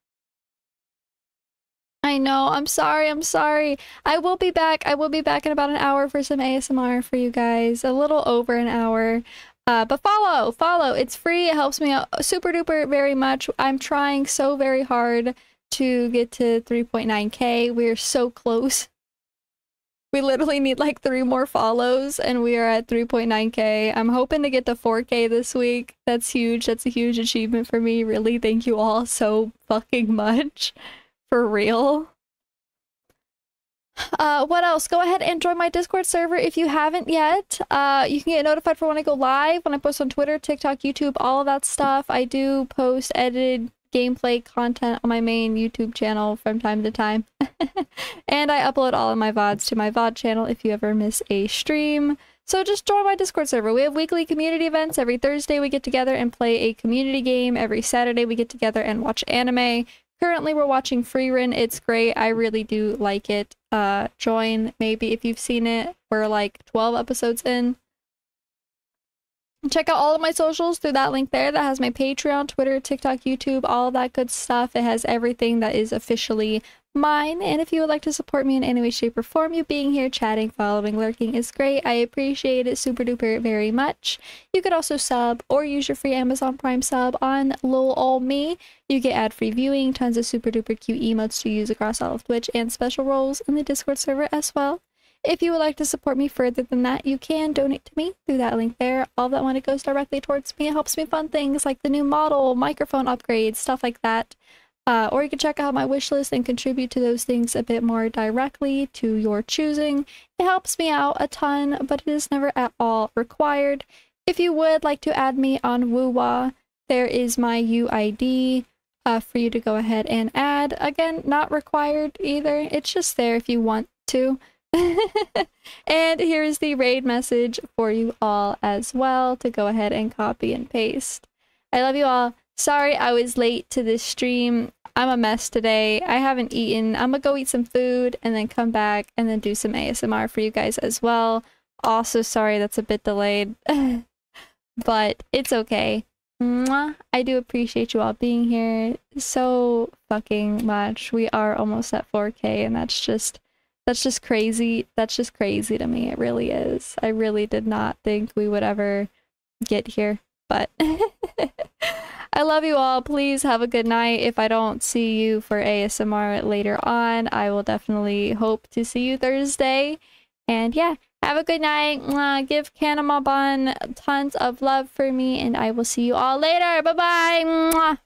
I know. I'm sorry. I'm sorry. I will be back. I will be back in about an hour for some A S M R for you guys. A little over an hour. Uh, but follow, follow. It's free. It helps me out super duper very much. I'm trying so very hard to get to three point nine K. We're so close. We literally need like three more follows and we are at three point nine K. I'm hoping to get to four K this week. That's huge. That's a huge achievement for me. Really, thank you all so fucking much. For real. Uh, what else? Go ahead and join my Discord server if you haven't yet. Uh, you can get notified for when I go live, when I post on Twitter, TikTok, YouTube, all of that stuff. I do post edited gameplay content on my main YouTube channel from time to time. And I upload all of my V O Ds to my V O D channel if you ever miss a stream. So just join my Discord server. We have weekly community events. Every Thursday we get together and play a community game. Every Saturday we get together and watch anime. Currently we're watching Freerun. It's great. I really do like it. Uh, join maybe if you've seen it. We're like twelve episodes in. Check out all of my socials through that link there. That has my Patreon, Twitter, TikTok, YouTube, all that good stuff. It has everything that is officially mine. And if you would like to support me in any way, shape, or form, you being here, chatting, following, lurking is great. I appreciate it super duper very much. You could also sub or use your free Amazon Prime sub on LolOlMe. You get ad-free viewing, tons of super duper cute emotes to use across all of Twitch, and special roles in the Discord server as well. If you would like to support me further than that, you can donate to me through that link there. All that money goes directly towards me. It helps me fund things like the new model, microphone upgrades, stuff like that. Uh, or you can check out my wish list and contribute to those things a bit more directly to your choosing. It helps me out a ton, but it is never at all required. If you would like to add me on WuWa, there is my U I D. Uh, for you to go ahead and add. Again, not required either. It's just there if you want to. And here is the raid message for you all as well to go ahead and copy and paste. I love you all. Sorry I was late to this stream. I'm a mess today. I haven't eaten. I'm gonna go eat some food and then come back and then do some A S M R for you guys as well. Also sorry that's a bit delayed. But it's okay. Mwah. I do appreciate you all being here so fucking much. We are almost at four K and that's just That's just crazy. That's just crazy to me. It really is. I really did not think we would ever get here, but I love you all. Please have a good night. If I don't see you for A S M R later on, I will definitely hope to see you Thursday. And yeah, have a good night. Mwah. Give Kanamabon tons of love for me, and I will see you all later. Bye-bye.